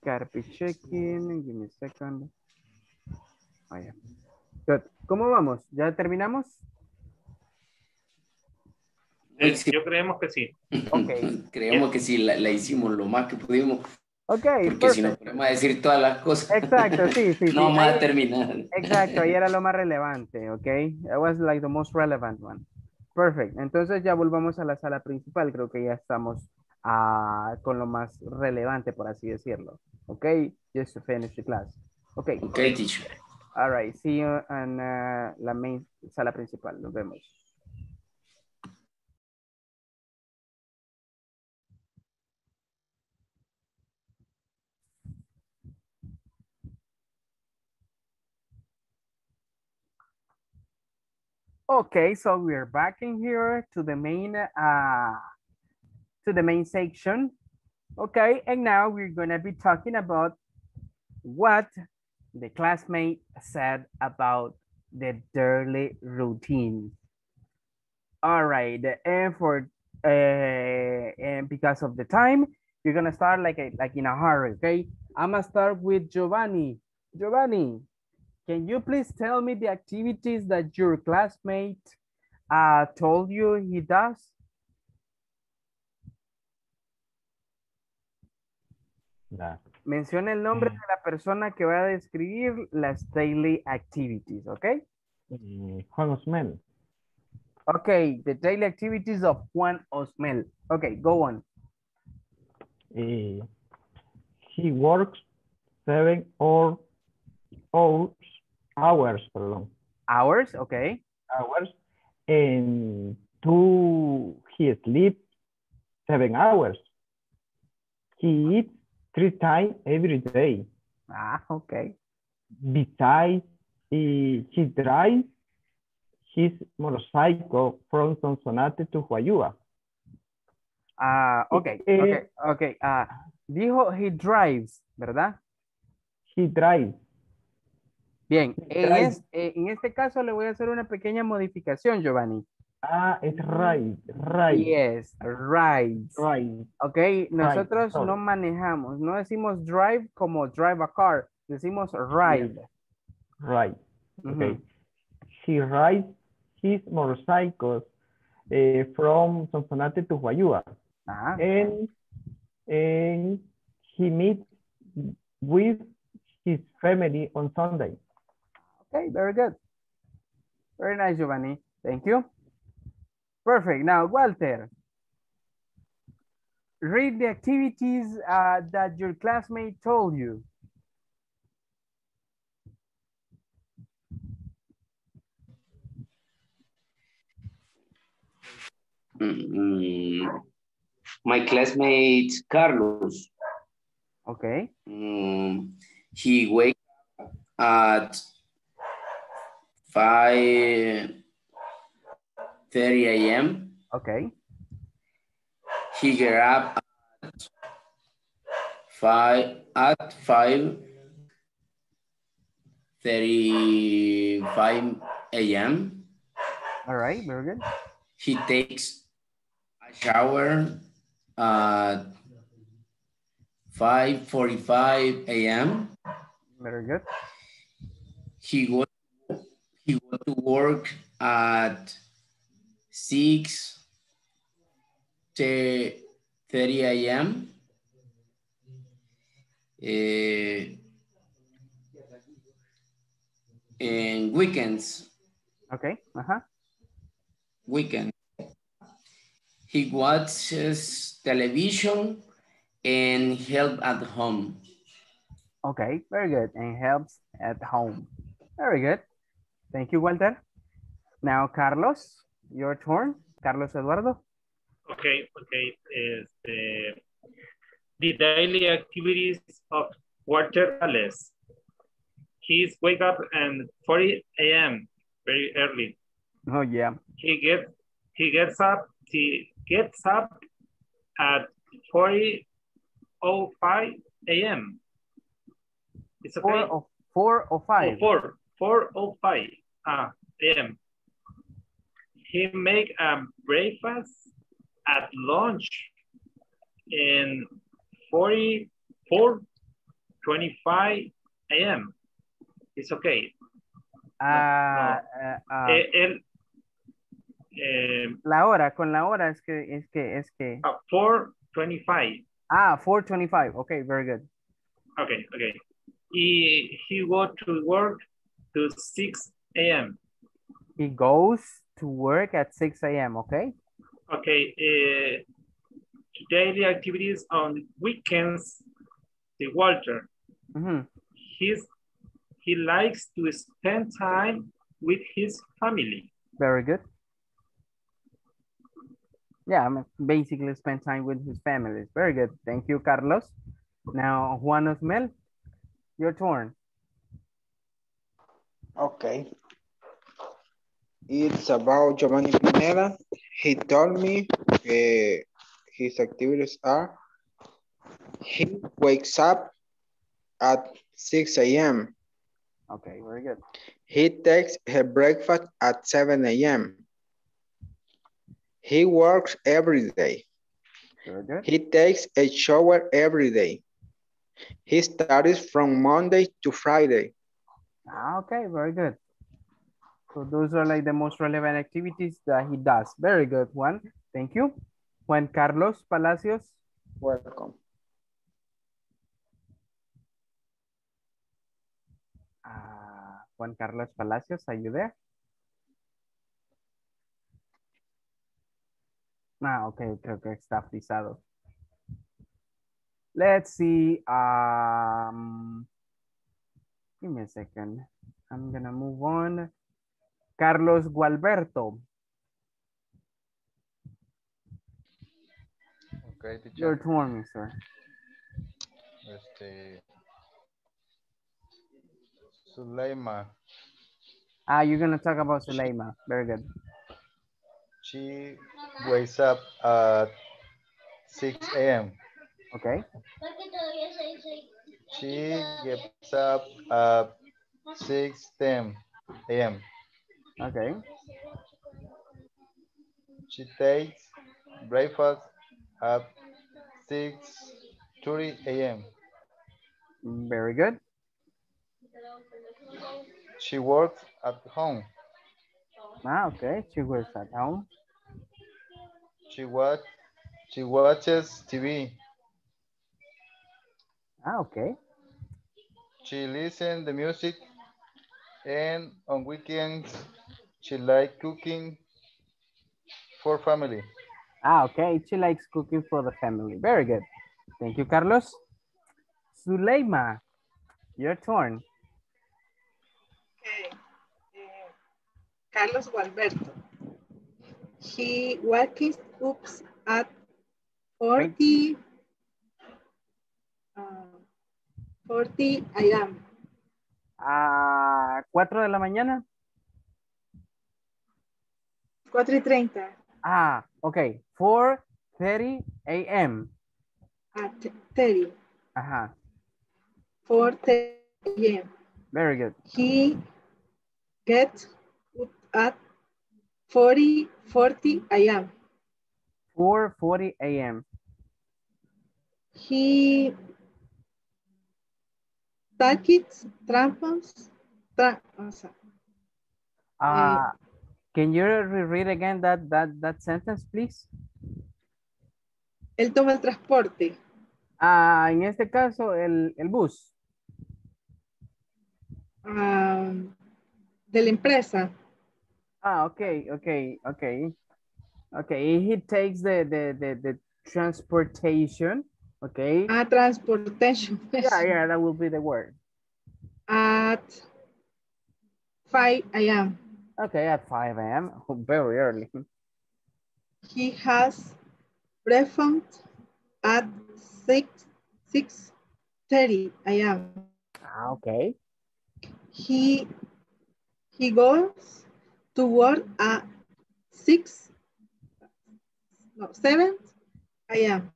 Gotta be checking. Give me a second. Oh, yeah. Good. ¿Cómo vamos? ¿Ya terminamos? Yo creemos que sí. Okay. Creemos que sí, la hicimos lo más que pudimos. Ok. Porque si no podemos decir todas las cosas. Exacto, sí. No vamos a terminar. Exacto, ahí era lo más relevante, ok. That was like the most relevant one. Perfect. Entonces ya volvamos a la sala principal. Creo que ya estamos con lo más relevante, por así decirlo. Okay, just to finish the class. Okay. Okay, teacher. All right, see you en la main sala principal. Nos vemos. Okay, so we're back in here to the main section. Okay, and now we're gonna be talking about what the classmate said about the daily routine. All right, and for and because of the time, you're gonna start like in a hurry. Okay, I'm gonna start with Giovanni. Giovanni, can you please tell me the activities that your classmate told you he does? Nah. Menciona el nombre de la persona que va a describir las daily activities, ¿ok? Juan Osmel. Ok, the daily activities of Juan Osmel. Ok, go on. He works 7 hours. Perdón. Hours, ok. Hours. And he sleeps 7 hours. He eats 3 times every day. Ah, okay. Besides, she drives his motorcycle from Sonsonate to Huayua. Ah, okay. Dijo he drives, ¿verdad? He drives. Bien, en este caso le voy a hacer una pequeña modificación, Giovanni. Ah, es right. Yes, right. Ok, nosotros right. No manejamos, no decimos drive como drive a car, decimos ride. Right, okay. He rides his motorcycles from Sonsonate to Huayua. Ah. And he meets with his family on Sunday. Okay, very good. Very nice, Giovanni. Thank you. Perfect. Now, Walter, read the activities that your classmate told you. My classmate, Carlos. Okay. He wakes up at 5:30 a.m. Okay. He get up at 5:35 a.m. All right, very good. He takes a shower at 5:45 a.m. Very good. He go to work at 6:30 a.m. And weekends. Okay. Weekend. He watches television and helps at home. Okay, very good. And helps at home. Very good. Thank you, Walter. Now, Carlos. Your turn, Carlos Eduardo. Okay. The daily activities of Walter Alex. He's wake up at 4 a.m. very early. Oh yeah. He gets up at 4:05 a.m. It's okay. 4:05. 4:05 a.m. He make a breakfast at lunch in 4:25 a.m. It's okay. La hora, con la hora es que. 4:25. Ah, 4:25. Okay, very good. Okay. He go to work to 6 a.m. He goes to work at 6 a.m. Okay. Okay. Daily activities on weekends. The Walter. Mm-hmm. He likes to spend time with his family. Very good. Yeah, basically spend time with his family. Very good. Thank you, Carlos. Now, Juan Osmel, your turn. Okay. It's about Giovanni Pineda. He told me his activities are he wakes up at 6 a.m. Okay, very good. He takes her breakfast at 7 a.m. He works every day. Very good. He takes a shower every day. He studies from Monday to Friday. Okay, very good. So those are like the most relevant activities that he does. Very good one. Thank you. Juan Carlos Palacios. Welcome. Juan Carlos Palacios, are you there? Okay, creo que está frisado. Let's see. Give me a second. I'm gonna move on. Carlos Gualberto. Okay, teacher. Your turn, sir. Sulaima. Ah, you're going to talk about Sulaima. Very good. She wakes up at 6 a.m. Okay. She gets up at 6:10 a.m. Okay. She takes breakfast at 6:30 a.m. Very good. She works at home. Ah, okay. She works at home. She watches TV. Ah, okay. She listens to music, and on weekends she likes cooking for family. Ah, okay. She likes cooking for the family. Very good. Thank you, Carlos. Sulaima, your turn. Okay. Carlos Gualberto. He wakes up at 4:00 a.m. ¿A 4 de la mañana? 4:30. Ah, ok. 4:30 a.m. At 30. Ajá. 4:30 a.m. Very good. He gets up at 4:40 a.m. 4:40 a.m. He takes trampas. Can you reread again that sentence, please? Él toma el transporte. Ah, en este caso, el bus. De la empresa. Ah, okay. Okay, he takes the transportation, okay? Transportation. Yeah, that will be the word. At 5 a.m. Okay, at 5 a.m., very early. He has breakfast at 6:30 a.m. Okay. He goes to work at 7 a.m.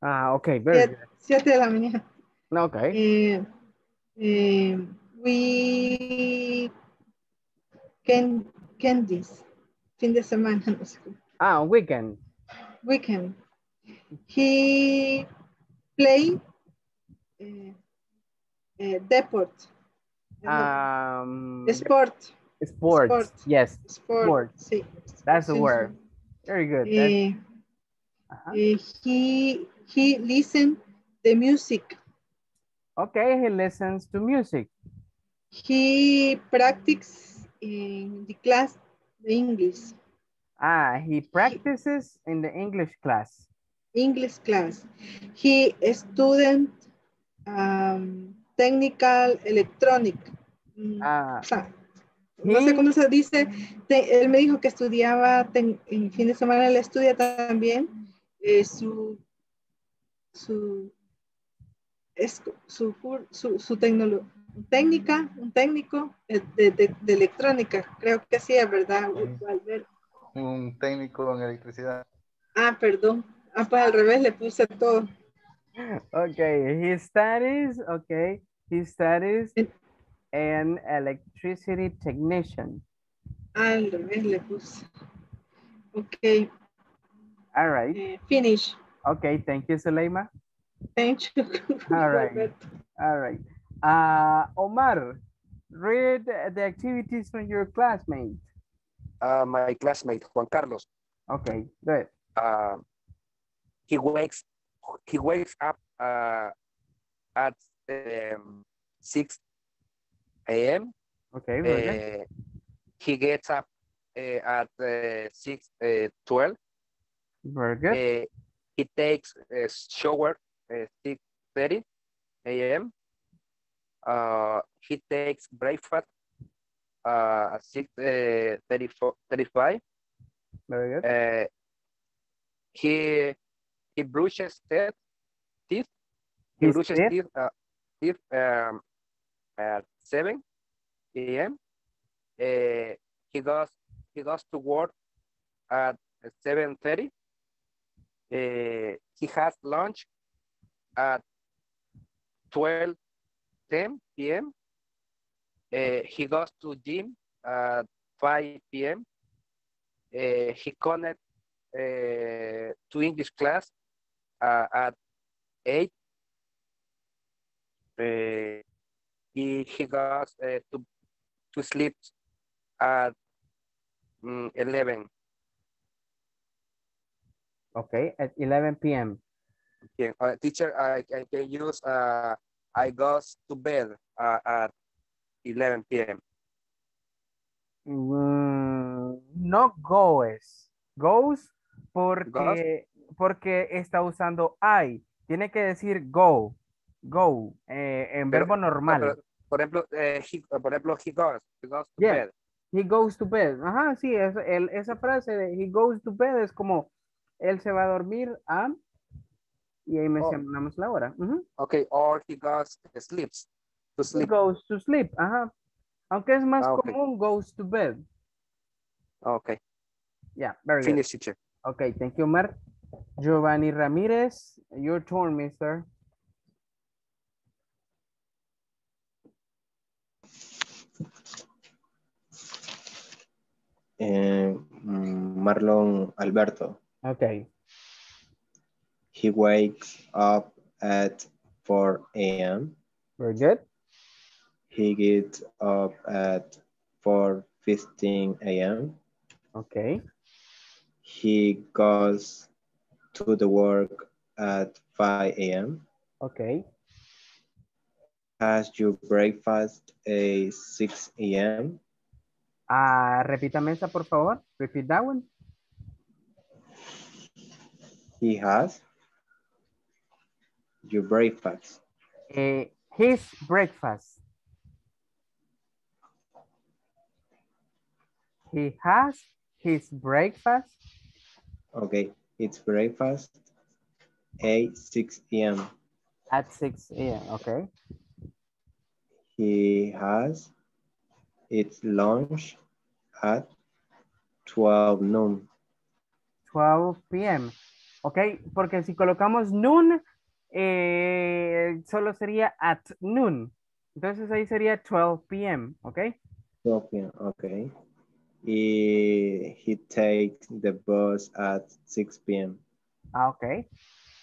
Ah, okay, very good. 7 de la mañana. Okay. We can this fin de semana. No sé. Ah, weekend. Weekend. He play deport. Sports. Yes. Sports. Sí. That's the word. Very good. He listens to music. Okay, he listens to music. He practices in the class the English. Ah, he practices in the English class. English class. He student technical electronic. O sea, no sé cómo se dice, él me dijo que estudiaba, en fin de semana él estudia también, un técnico de electrónica, creo que sí, ¿verdad? Un técnico en electricidad. Ah, perdón, pues al revés le puse todo. Ok, he studies. An electricity technician. Al revés le puse. Okay. All right. Finish. Okay, thank you, Sulaima. Thank you. All right. All right. Omar, read the activities from your classmate. My classmate, Juan Carlos. Okay, good. He wakes up at 6 a.m. Okay. Very good. He gets up at 6:12. Very good. He takes a shower at 6:30 a.m. He takes breakfast at 6:35. Very good. He brushes teeth. at 7 a.m. He goes to work at 7:30. He has lunch at 12:10 p.m. He goes to gym at 5 p.m. He connects to English class at 8. He goes to sleep at 11. Okay, at 11 p.m. Okay, teacher, I can use I goes to bed at 11 p.m. No goes. Goes porque está usando I. Tiene que decir go. Go en verbo normal. Pero, por ejemplo, he goes to bed. He goes to bed. Ajá, sí, esa frase de he goes to bed es como él se va a dormir a... Y ahí mencionamos la hora. Ok, or he goes to sleep. He goes to sleep, ajá. Aunque es más común, goes to bed. Ok. Yeah, very good. Finish, teacher. Ok, thank you, Mark. Giovanni Ramírez, your turn, mister. Marlon Alberto. Okay. He wakes up at 4 a.m. Very good. He gets up at 4:15 a.m. Okay. He goes to the work at 5 a.m. Okay. Has your breakfast at 6 a.m. Repítame esa, por favor. Repeat that one. He has your breakfast. His breakfast. He has his breakfast. Okay, it's breakfast at 6 a.m. At 6 a.m., okay. He has its lunch at 12 noon. 12 p.m. Ok, porque si colocamos noon, solo sería at noon. Entonces ahí sería 12 p.m., ok. 12 p.m., ok. Y he takes the bus at 6 p.m. Ok,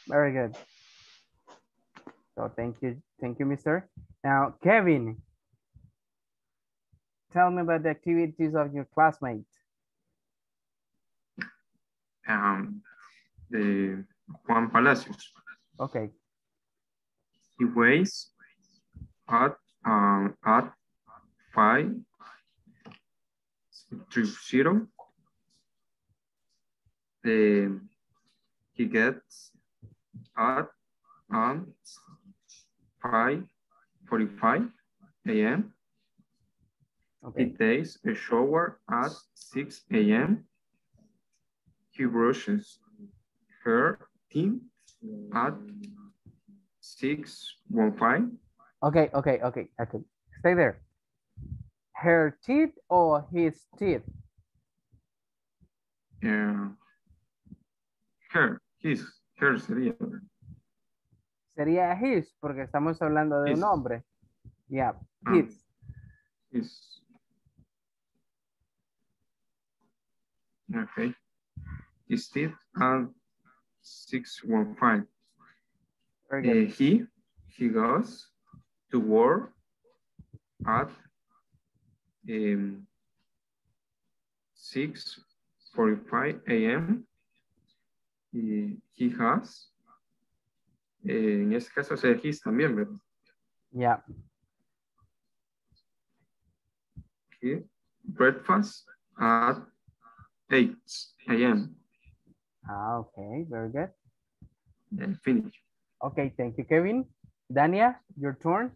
very good. So thank you, mister. Now, Kevin, tell me about the activities of your classmate. The Juan Palacios. Okay. He weighs at 5:30. He gets at 5:45 a.m. Okay. He takes a shower at 6 a.m. He brushes her team at 6:15. Okay. Stay there. Her teeth or his teeth? Yeah. Her sería. Sería his, porque estamos hablando de his. Un hombre. Yeah, his. His. Okay. His teeth are 6:15. He goes to work at 6:45 a.m. He has. En este caso es el his también, ¿verdad? Yeah. He breakfast at 8 a.m. Okay, very good. And finish. Okay, thank you, Kevin. Dania, your turn.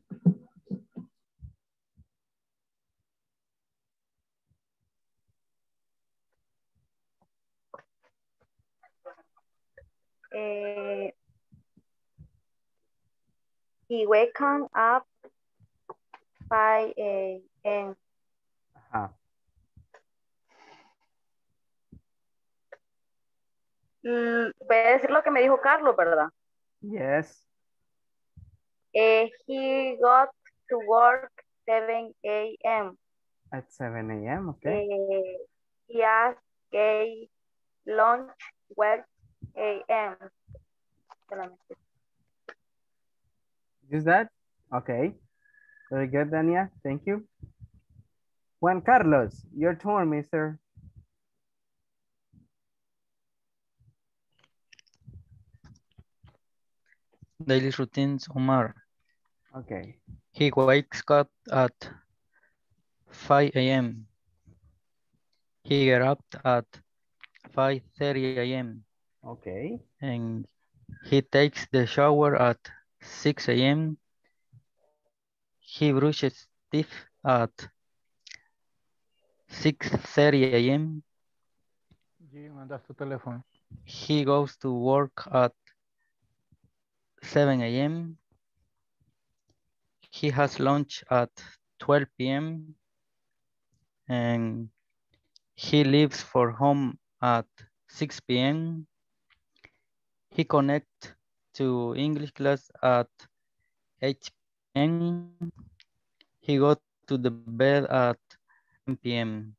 He wakes up 5 a.m. Ajá. Voy a decir lo que me dijo Carlos, ¿verdad? Yes. He got to work 7 a.m. At 7 a.m., okay. He asked a lunch 12 a.m. Is that? Okay. Very good, Dania. Thank you. Juan Carlos, your turn, mister. Daily routines, Omar. Okay. He wakes up at 5 a.m. He got up at 5:30 a.m. Okay. And he takes the shower at 6 a.m. He brushes teeth at 6:30 a.m. He goes to work at 7 a.m. He has lunch at 12 p.m. and he leaves for home at 6 p.m. He connects to English class at 8 p.m. He goes to the bed at 10 p.m.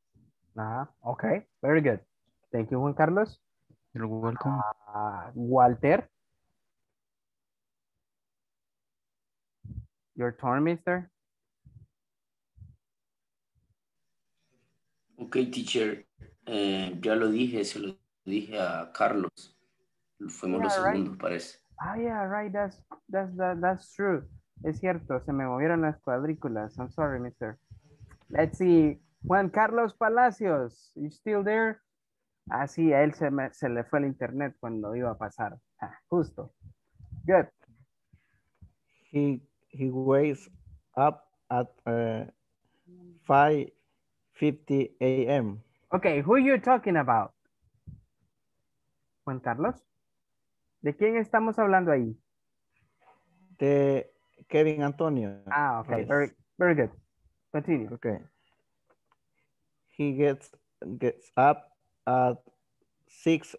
Okay, very good. Thank you, Juan Carlos. You're welcome. Walter. Your turn, mister. Okay, teacher. Ya lo dije, se lo dije a Carlos. Fuimos los segundos, parece. Yeah, right. That's true. Es cierto, se me movieron las cuadrículas. I'm sorry, mister. Let's see. Juan Carlos Palacios, you still there? Así a él se le fue el internet cuando iba a pasar. Justo. Good. He wakes up at 5:50 a.m. Okay, who you talking about? Juan Carlos. ¿De quién estamos hablando ahí? De Kevin Antonio. Okay, yes. Very good. Continue. Okay. He gets up at 6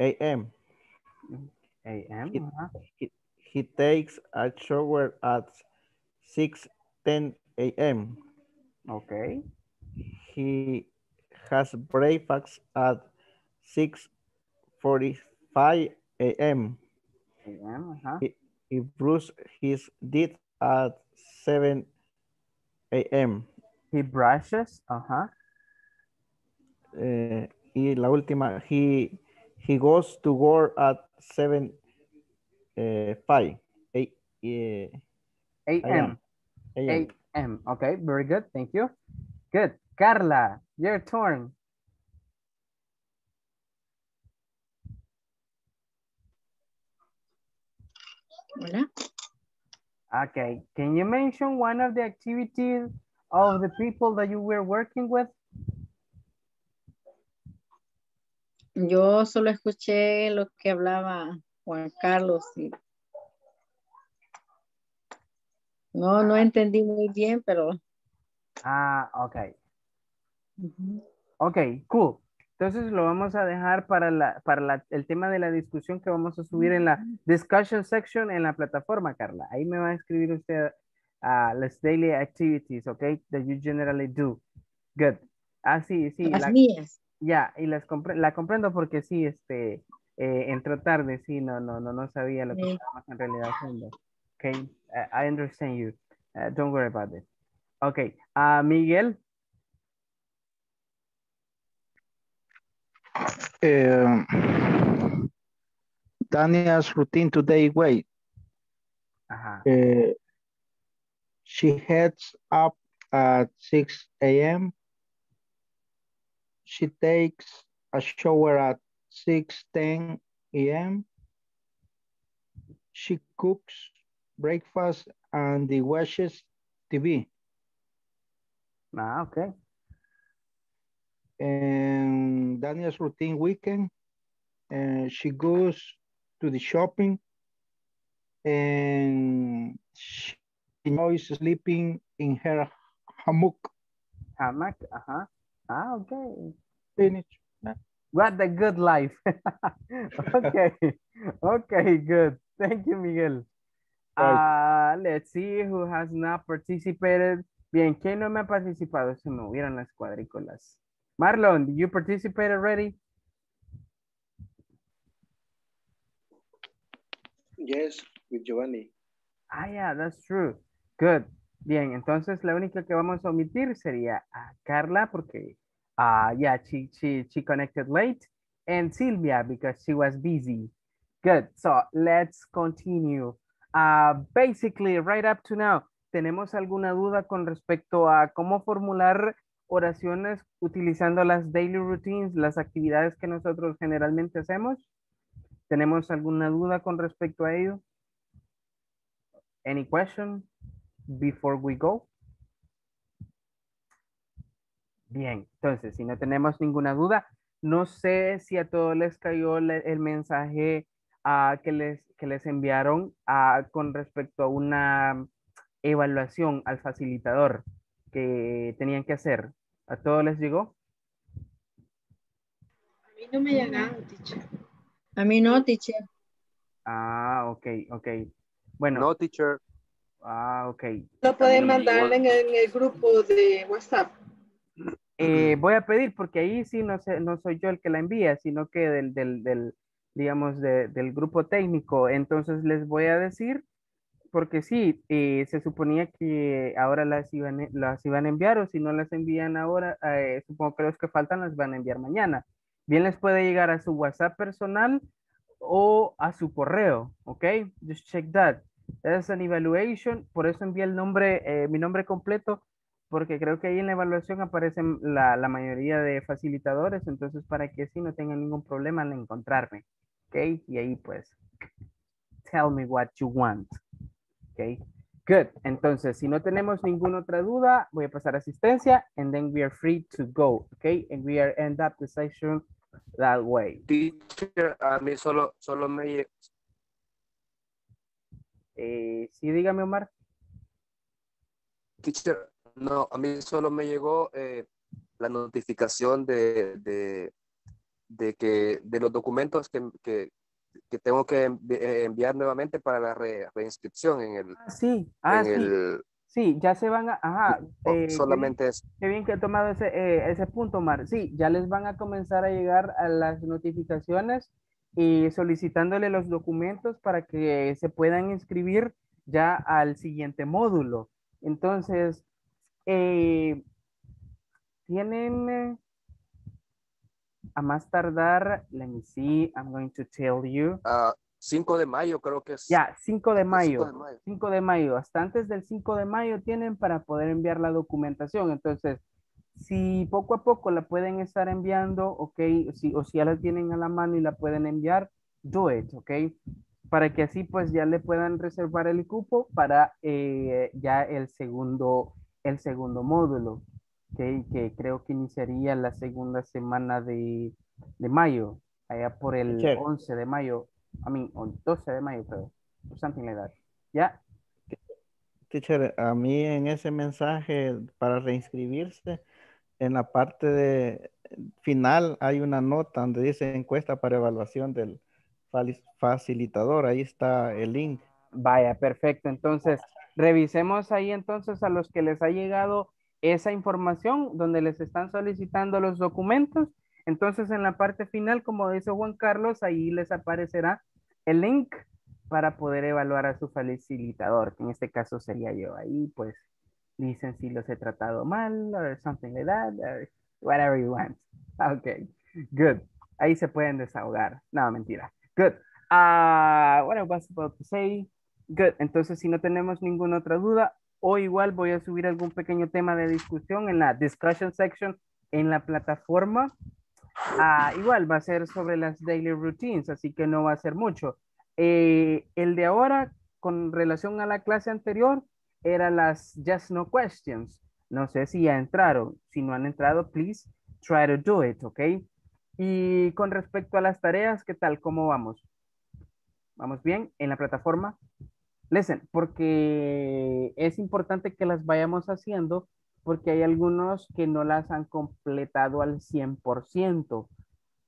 a.m. He takes a shower at 6:10 a.m. Okay. He has breakfast at 6:45 a.m. He brushes his teeth at 7 a.m. He brushes, y la última, he goes to work at 8 a.m. Okay, very good. Thank you. Good. Carla, your turn. Hola. Okay. Can you mention one of the activities of the people that you were working with? Yo solo escuché lo que hablaba Juan Carlos. Y... No entendí muy bien, pero... Okay. Okay, cool. Entonces lo vamos a dejar para el tema de la discusión que vamos a subir en la discussion section en la plataforma, Carla. Ahí me va a escribir usted las daily activities, okay, that you generally do. Good. Sí. Las mías. Ya, y la comprendo porque sí, entró tarde, sí, no sabía lo que estábamos en realidad haciendo. Okay, I understand you. Don't worry about it. Okay, Miguel. Dania's routine today, wait. She heads up at 6 a.m. She takes a shower at 6:10 a.m. She cooks breakfast and watches TV. Okay. And Daniel's routine weekend, she goes to the shopping and she enjoys sleeping in her hammock. Hammock, ajá. Ah, okay. Finish. What a good life. Okay. Okay, good. Thank you, Miguel. Let's see who has not participated. Bien, ¿quién no me ha participado? Se me hubieran las cuadrículas. Marlon, did you participate already? Yes, with Giovanni. Ah, yeah, that's true. Good. Bien, entonces la única que vamos a omitir sería a Carla porque yeah, she connected late, and Silvia because she was busy. Good. So let's continue. Basically, right up to now, ¿tenemos alguna duda con respecto a cómo formular oraciones utilizando las daily routines, las actividades que nosotros generalmente hacemos? ¿Tenemos alguna duda con respecto a ello? Any question before we go? Bien, entonces, si no tenemos ninguna duda, no sé si a todos les cayó el mensaje que les enviaron con respecto a una evaluación al facilitador que tenían que hacer. ¿A todos les llegó? A mí no me llegaron, teacher. A mí no, teacher. Ah, ok, ok. Bueno. No, teacher. Ah, ok. ¿Lo pueden mandar en el grupo de WhatsApp? Voy a pedir, porque ahí sí no soy yo el que la envía, sino que del grupo técnico. Entonces les voy a decir, porque sí, se suponía que ahora las iban a enviar, o si no las envían ahora, supongo que los que faltan las van a enviar mañana. Bien, les puede llegar a su WhatsApp personal o a su correo, ¿ok? Just check that. That's an evaluation. Por eso envié el nombre, mi nombre completo, porque creo que ahí en la evaluación aparecen la mayoría de facilitadores, entonces para que así no tengan ningún problema en encontrarme, ¿ok? Y ahí pues, tell me what you want, ¿ok? Good, entonces si no tenemos ninguna otra duda, voy a pasar a asistencia, and then we are free to go, ¿ok? And we are end up the session that way. Teacher, a mí solo me... sí, dígame, Omar. Teacher... No, a mí solo me llegó la notificación de los documentos que tengo que enviar nuevamente para la reinscripción en el... Sí, ya se van a... Ajá, solamente eso. Qué bien que he tomado ese punto, Mar. Sí, ya les van a comenzar a llegar a las notificaciones y solicitándole los documentos para que se puedan inscribir ya al siguiente módulo. Entonces... tienen a más tardar, let me see, I'm going to tell you. 5 de mayo creo que es. Ya, 5 de mayo. 5 de mayo. Hasta antes del 5 de mayo tienen para poder enviar la documentación. Entonces, si poco a poco la pueden estar enviando, ok, o si ya la tienen a la mano y la pueden enviar, do it, ok. Para que así pues ya le puedan reservar el cupo para ya el segundo módulo, ¿okay? Que creo que iniciaría la segunda semana de mayo, allá por el 11 de mayo, a mí, o 12 de mayo, creo, something like that, ¿ya? Yeah. Teacher, a mí en ese mensaje para reinscribirse, en la parte final hay una nota donde dice encuesta para evaluación del facilitador, ahí está el link. Vaya, perfecto, entonces... Revisemos ahí entonces a los que les ha llegado esa información donde les están solicitando los documentos. Entonces en la parte final, como dice Juan Carlos, ahí les aparecerá el link para poder evaluar a su facilitador, que en este caso sería yo. Ahí pues dicen si los he tratado mal o something like that, or whatever you want. Ok, good. Ahí se pueden desahogar. No, mentira. Good. What I was about to say. Good. Entonces, si no tenemos ninguna otra duda, o igual voy a subir algún pequeño tema de discusión en la discussion section en la plataforma. Igual va a ser sobre las daily routines, así que no va a ser mucho. El de ahora, con relación a la clase anterior, era las just no questions. No sé si ya entraron. Si no han entrado, please try to do it, ¿ok? Y con respecto a las tareas, ¿qué tal? ¿Cómo vamos? ¿Vamos bien en la plataforma? Listen, porque es importante que las vayamos haciendo porque hay algunos que no las han completado al 100%,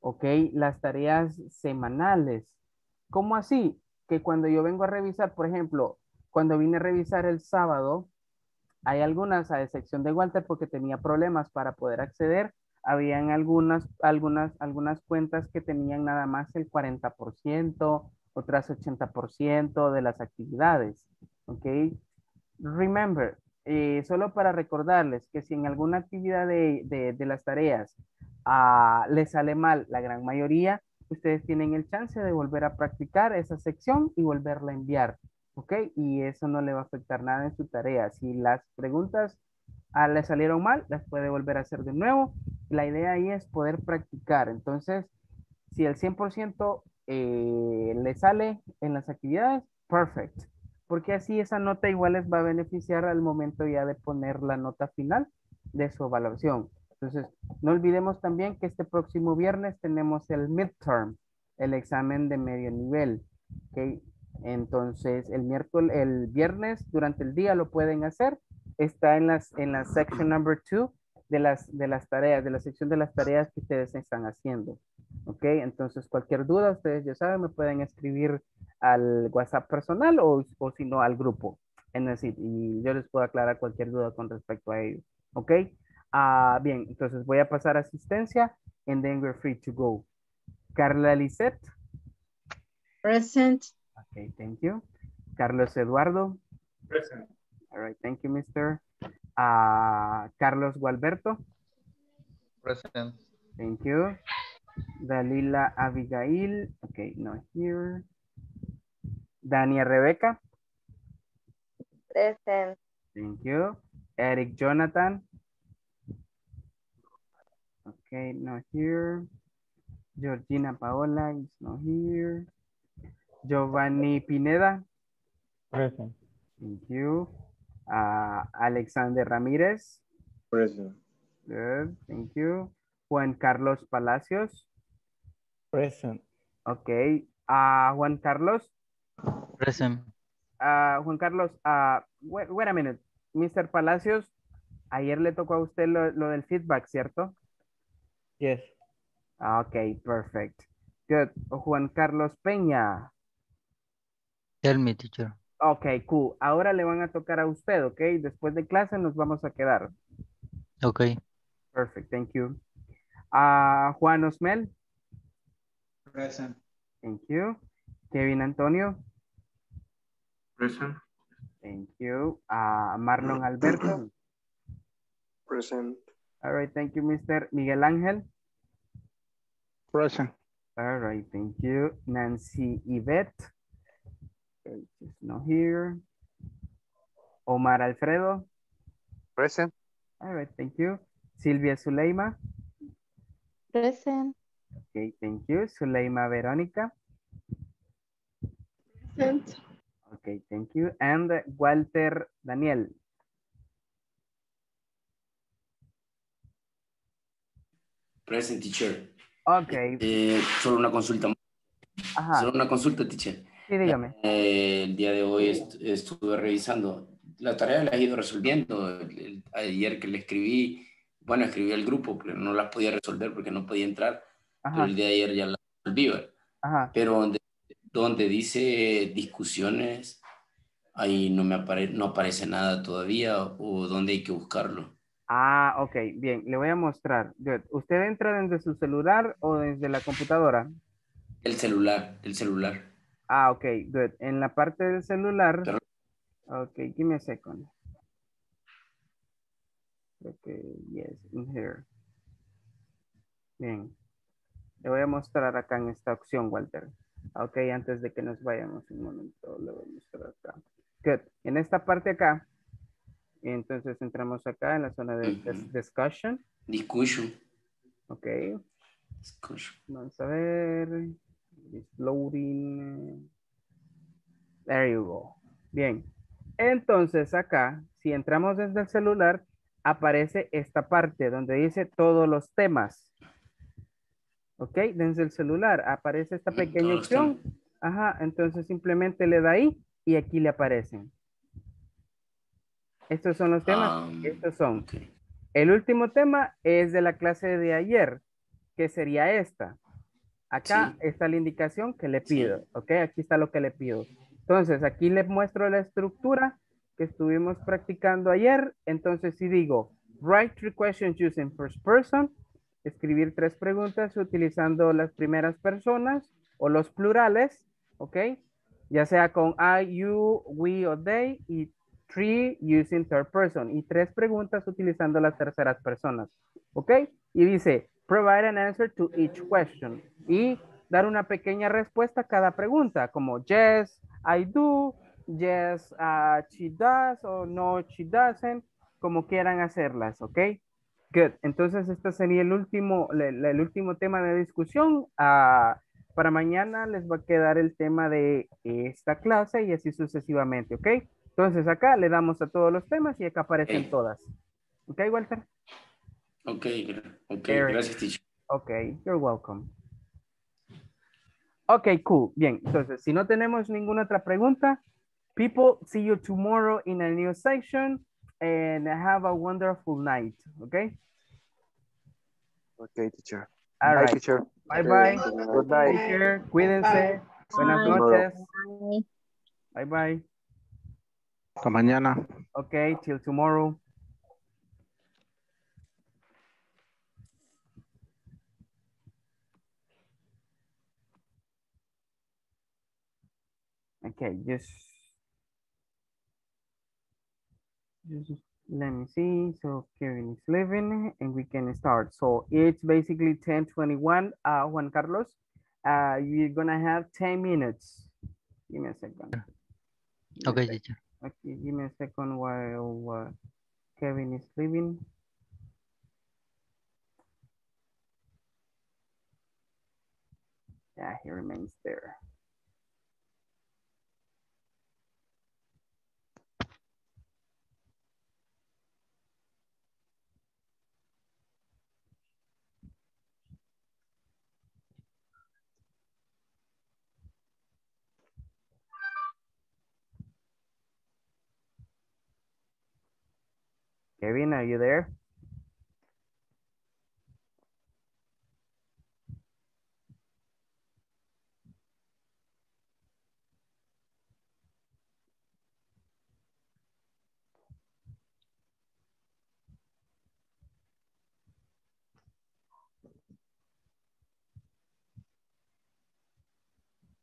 ¿ok? Las tareas semanales. ¿Cómo así? Que cuando yo vengo a revisar, por ejemplo, cuando vine a revisar el sábado, hay algunas, a excepción de Walter, porque tenía problemas para poder acceder, habían algunas cuentas que tenían nada más el 40%, otras 80% de las actividades, ¿ok? Remember, solo para recordarles que si en alguna actividad de las tareas les sale mal la gran mayoría, ustedes tienen el chance de volver a practicar esa sección y volverla a enviar, ¿ok? Y eso no le va a afectar nada en su tarea. Si las preguntas le salieron mal, las puede volver a hacer de nuevo. La idea ahí es poder practicar. Entonces, si el 100% le sale en las actividades, perfecto, porque así esa nota igual les va a beneficiar al momento ya de poner la nota final de su evaluación. Entonces, no olvidemos también que este próximo viernes tenemos el midterm, el examen de medio nivel, ¿ok? Entonces, el viernes durante el día lo pueden hacer, está en la section number 2 de las tareas, de la sección de las tareas que ustedes están haciendo. Ok, entonces cualquier duda, ustedes ya saben, me pueden escribir al WhatsApp personal o si no al grupo. En decir, y yo les puedo aclarar cualquier duda con respecto a ello. Ok, bien, entonces voy a pasar a asistencia and then we're free to go. Carla Lisette. Present. Ok, thank you. Carlos Eduardo. Present. All right, thank you, mister. Carlos Gualberto. Present. Thank you. Dalila Abigail. Okay, not here. Dania Rebecca. Present. Thank you. Eric Jonathan. Okay, not here. Georgina Paola is not here. Giovanni Pineda. Present. Thank you. Alexander Ramirez. Present. Good, thank you. Juan Carlos Palacios. Present. Okay. Juan Carlos. Present. Juan Carlos, wait a minute. Mr. Palacios, ayer le tocó a usted lo del feedback, ¿cierto? Yes. Okay, perfect. Good. Juan Carlos Peña. Tell me, teacher. Okay, cool. Ahora le van a tocar a usted, ¿ok? Después de clase nos vamos a quedar. Okay. Perfect, thank you. Juan Osmel. Present. Thank you. Kevin Antonio. Present. Thank you. Marlon Alberto. Present. All right, thank you, Mr. Miguel Ángel. Present. All right, thank you. Nancy Yvette. She's not here. Omar Alfredo. Present. All right, thank you. Silvia Zuleima. Present. Okay, thank you. Zuleima Verónica. Present. Okay, thank you. And Walter Daniel. Present, teacher. Okay. Solo una consulta. Ajá. Solo una consulta, teacher. Sí, dígame. El día de hoy estuve revisando. La tarea la he ido resolviendo. Ayer que le escribí, bueno, escribí al grupo, pero no las podía resolver porque no podía entrar. Ajá. Pero el día de ayer ya las resolví. Ajá. Pero donde dice discusiones, ahí no aparece nada todavía o donde hay que buscarlo. Ah, ok, bien, le voy a mostrar. ¿Usted entra desde su celular o desde la computadora? El celular. Ah, ok, good. En la parte del celular. Pero... Ok, give me a second. Okay, yes, in here. Bien. Le voy a mostrar acá en esta opción, Walter. Ok, antes de que nos vayamos un momento, le voy a mostrar acá. Good. En esta parte acá. Entonces entramos acá en la zona de discussion. Discussion. Ok. Discussion. Vamos a ver. It's loading. There you go. Bien. Entonces acá, si entramos desde el celular, aparece esta parte donde dice todos los temas. Ok, desde el celular aparece esta pequeña opción. Ajá, entonces simplemente le da ahí y aquí le aparecen. Estos son los temas. Estos son. Okay. El último tema es de la clase de ayer, que sería esta. Acá está la indicación que le pido. Ok, aquí está lo que le pido. Entonces, aquí les muestro la estructura que estuvimos practicando ayer. Entonces, si digo, write 3 questions using first person, escribir 3 preguntas utilizando las primeras personas o los plurales, ¿ok? Ya sea con I, you, we o they, y 3 using third person, y 3 preguntas utilizando las terceras personas, ¿ok? Y dice, provide an answer to each question, y dar una pequeña respuesta a cada pregunta, como yes, I do, yes, she does, o no, she doesn't, como quieran hacerlas, ¿ok? Good. Entonces, este sería el último tema de discusión. Para mañana les va a quedar el tema de esta clase y así sucesivamente, ¿ok? Entonces, acá le damos a todos los temas y acá aparecen todas. ¿Ok, Walter? Ok, gracias, teacher. Ok, you're welcome. Ok, cool. Bien, entonces, si no tenemos ninguna otra pregunta, people, see you tomorrow in a new section. And have a wonderful night, okay? Okay, teacher. All right. Bye, teacher. Bye-bye. Goodbye. Teacher, cuídense. Buenas noches. Bye-bye. Hasta mañana. Okay, till tomorrow. Okay, just let me see. So Kevin is leaving and we can start. So it's basically 10:21. Juan Carlos, you're gonna have 10 minutes. Give me a second. Okay, teacher. Okay, give me a second while Kevin is leaving. Yeah, he remains there. Kevin, are you there?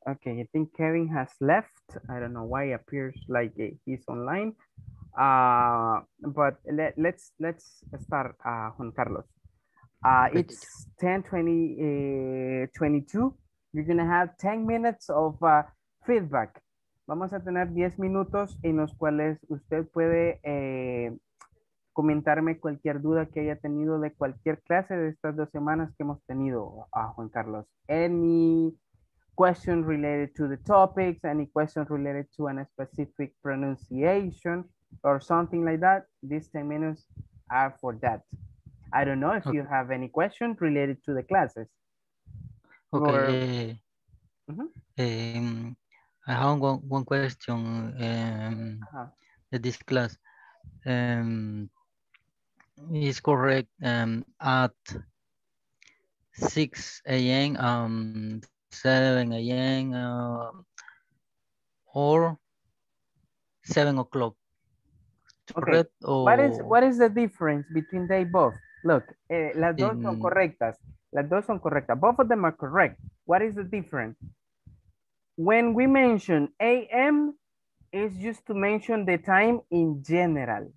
Okay, I think Kevin has left. I don't know why it appears like he's online. But let's start, Juan Carlos. It's 10:22. You're gonna have 10 minutes of feedback. Vamos a tener 10 minutos en los cuales usted puede comentarme cualquier duda que haya tenido de cualquier clase de estas 2 semanas que hemos tenido, Juan Carlos. Any question related to the topics, any question related to a specific pronunciation or something like that, these 10 minutes are for that. I don't know if you have any question related to the classes. Okay. Or... I have one question this class. Is correct at 6 a.m. 7 a.m. Or 7 o'clock. Okay. O... What is the difference between they both? Look, las dos son correctas. Las dos son correctas. Both of them are correct. What is the difference? When we mention a.m., it's just to mention the time in general.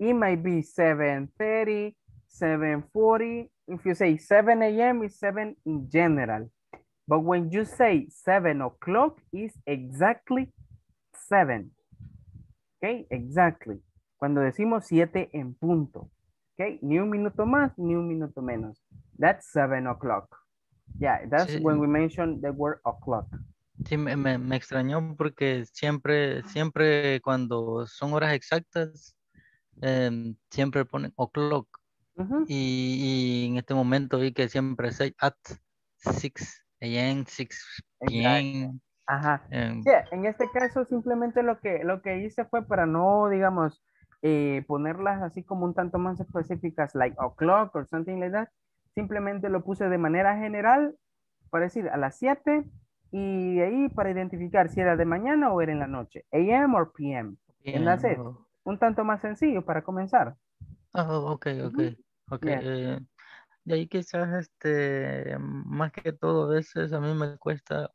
It might be 7:30, 7:40. If you say 7 a.m., it's 7 in general. But when you say 7 o'clock, it's exactly 7. Okay, exactly. Cuando decimos 7 en punto. Okay, ni un minuto más, ni un minuto menos. That's 7 o'clock. Yeah, that's when we mention the word o'clock. Sí, me extrañó porque siempre cuando son horas exactas, siempre ponen o'clock. Y en este momento vi que siempre es at 6. 6 a.m., 6 p.m. Ajá. Sí, en este caso simplemente lo que hice fue para no, digamos, ponerlas así como un tanto más específicas, like o'clock or something like that. Simplemente lo puse de manera general, para decir a las 7, y de ahí para identificar si era de mañana o era en la noche. AM or PM. Entonces, un tanto más sencillo para comenzar. Oh, ok. Yeah. De ahí quizás, más que todo, a veces a mí me cuesta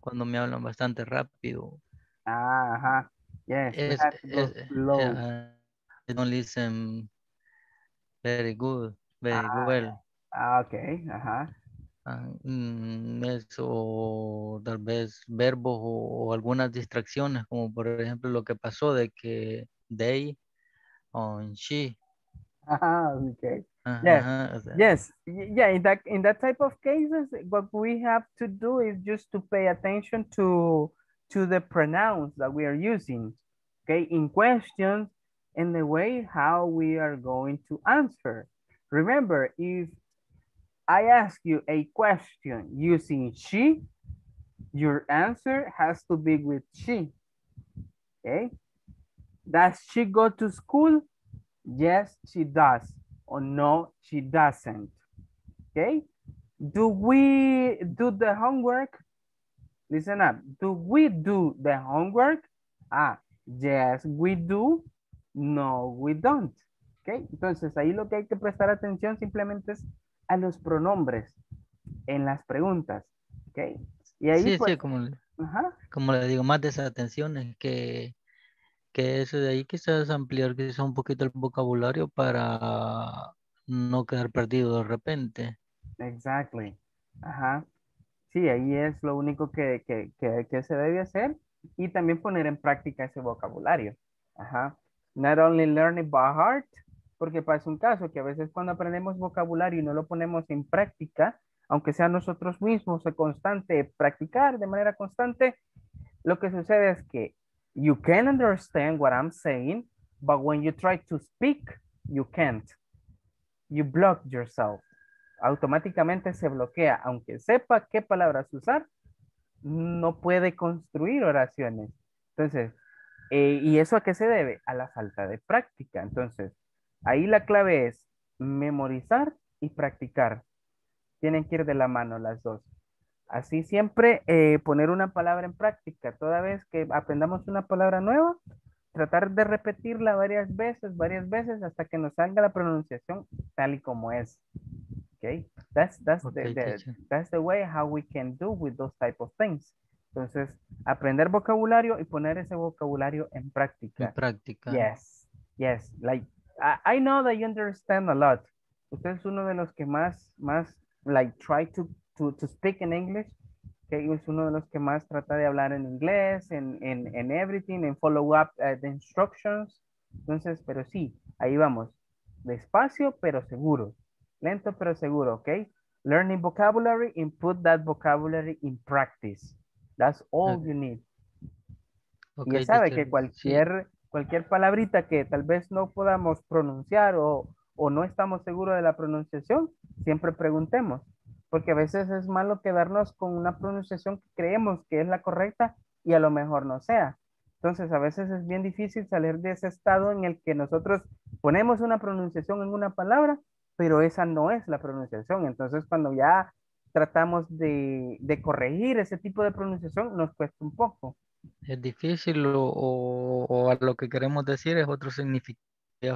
cuando me hablan bastante rápido. Ajá. Yes. I don't listen very well. Ah, ok. Ajá. Eso, tal vez verbos o algunas distracciones, como por ejemplo lo que pasó de que they on she. Ah, okay. Yes, in that type of cases, what we have to do is just to pay attention to the pronouns that we are using, okay, in questions and the way how we are going to answer. Remember, if I ask you a question using she, your answer has to be with she, okay? Does she go to school? Yes, she does. Or no, she doesn't, okay? Do we do the homework? Listen up, do we do the homework? Yes, we do. No, we don't, okay? Entonces, ahí lo que hay que prestar atención simplemente es a los pronombres en las preguntas, ¿ok? Y ahí sí, pues, sí, como le digo, más desatenciones que eso, de ahí quizás ampliar quizás un poquito el vocabulario para no quedar perdido de repente. Exactly. Ajá. Sí, ahí es lo único que se debe hacer, y también poner en práctica ese vocabulario. Ajá. Not only learn it by heart. Porque pasa un caso que a veces cuando aprendemos vocabulario y no lo ponemos en práctica, aunque sea nosotros mismos de constante practicar de manera constante, lo que sucede es que you can understand what I'm saying, but when you try to speak, you can't. You block yourself. Automáticamente se bloquea. Aunque sepa qué palabras usar, no puede construir oraciones. Entonces, ¿y eso a qué se debe? A la falta de práctica. Entonces, ahí la clave es memorizar y practicar. Tienen que ir de la mano las dos. Así siempre poner una palabra en práctica. Toda vez que aprendamos una palabra nueva, tratar de repetirla varias veces hasta que nos salga la pronunciación tal y como es. Okay? That's the way how we can do with those type of things. Entonces, aprender vocabulario y poner ese vocabulario en práctica. En práctica. Yes. Like, I know that you understand a lot. Usted es uno de los que más like try to speak in English. Okay, es uno de los que más trata de hablar en inglés, en everything, en follow up the instructions. Entonces, pero sí, ahí vamos. Despacio, pero seguro. Lento, pero seguro, okay? Learning vocabulary and put that vocabulary in practice. That's all you need. Okay, ya sabe que cualquier palabrita que tal vez no podamos pronunciar o no estamos seguros de la pronunciación, siempre preguntemos, porque a veces es malo quedarnos con una pronunciación que creemos que es la correcta y a lo mejor no sea. Entonces, a veces es bien difícil salir de ese estado en el que nosotros ponemos una pronunciación en una palabra, pero esa no es la pronunciación. Entonces, cuando ya tratamos de corregir ese tipo de pronunciación, nos cuesta un poco. Es difícil o a lo que queremos decir es otro significado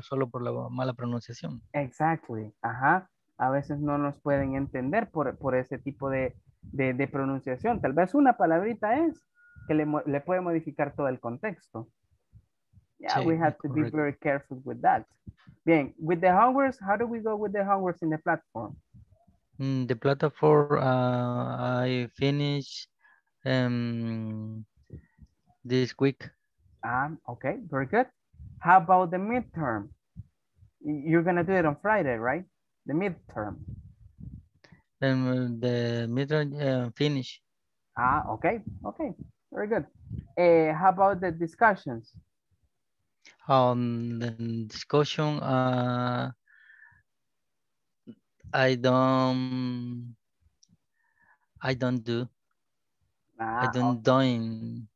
solo por la mala pronunciación. Exactly, ajá. A veces no nos pueden entender por ese tipo de pronunciación. Tal vez una palabrita es que le puede modificar todo el contexto. Yeah, sí, we have to be very careful with that. Bien, with the homeworks, how do we go with the homeworks in the platform? The platform, I finish this week. Okay, very good. How about the midterm? You're going to do it on Friday, right? The midterm. The midterm finish. Okay. Very good. How about the discussions? The discussion, I don't do. I don't doing.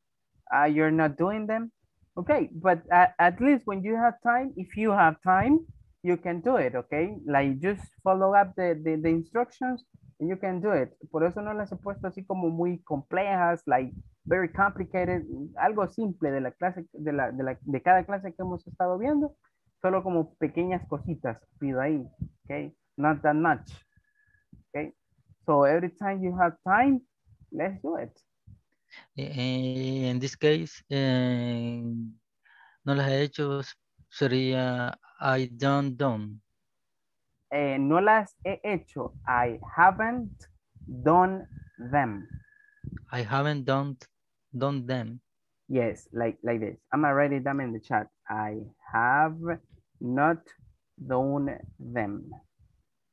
You're not doing them? Okay, but at least when you have time, if you have time, you can do it, okay? Like just follow up the instructions and you can do it. Por eso no las he puesto así como muy complejas, like very complicated, algo simple de la clase, de cada clase que hemos estado viendo, solo como pequeñas cositas pido ahí, okay? Not that much, okay? So every time you have time, let's do it. En this case, no las he hecho, sería I don't done. No las he hecho, I haven't done them. I haven't done them. Yes, like this. I'm gonna write them in the chat. I have not done them.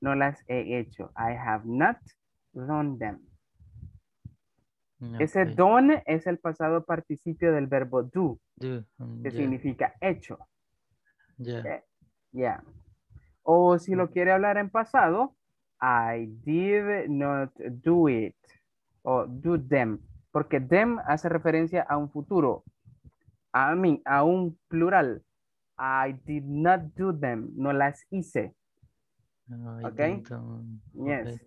No las he hecho. I have not done them. Okay. Ese done es el pasado participio del verbo do, que significa hecho. Yeah. Okay. Yeah. O si lo quiere hablar en pasado, I did not do it. O do them. Porque them hace referencia a un futuro. A un plural. I did not do them. No las hice. No, okay? Yes. Okay.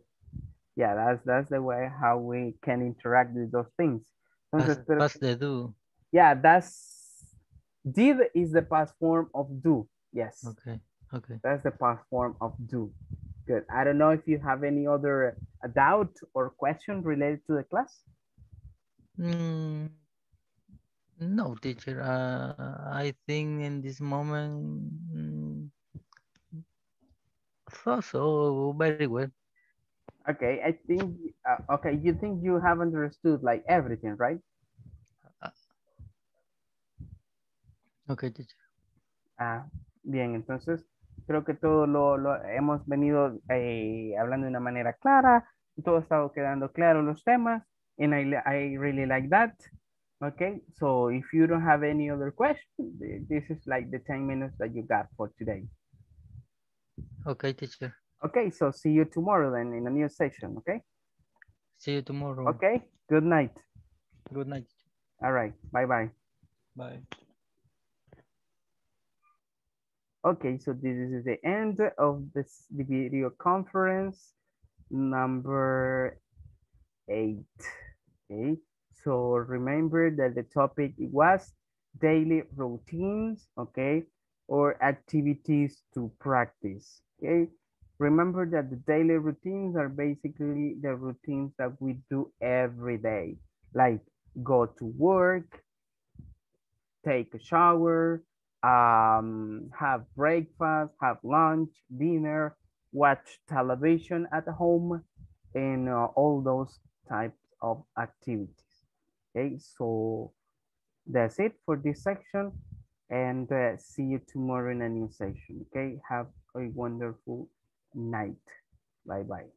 Yeah, that's the way how we can interact with those things. Entonces, past the do. Yeah, did is the past form of do. Yes. Okay. Okay. That's the past form of do. Good. I don't know if you have any other doubt or question related to the class. No, teacher. I think in this moment, so very well. Okay, I think, okay, you think you have understood like everything, right? Okay, teacher. Bien, entonces creo que todo lo hemos venido hablando de una manera clara, todo ha estado quedando claro los temas, and I really like that. Okay, so if you don't have any other question, this is like the 10 minutes that you got for today. Okay, teacher. Okay, so see you tomorrow then in a new session, okay? See you tomorrow. Okay, good night. Good night. All right, bye-bye. Bye. Okay, so this is the end of this video conference number 8, okay? So remember that the topic was daily routines, okay? Or activities to practice, okay? Remember that the daily routines are basically the routines that we do every day, like go to work, take a shower, have breakfast, have lunch, dinner, watch television at home, and all those types of activities. Okay, so that's it for this section, and see you tomorrow in a new session. Okay, have a wonderful night. Bye bye.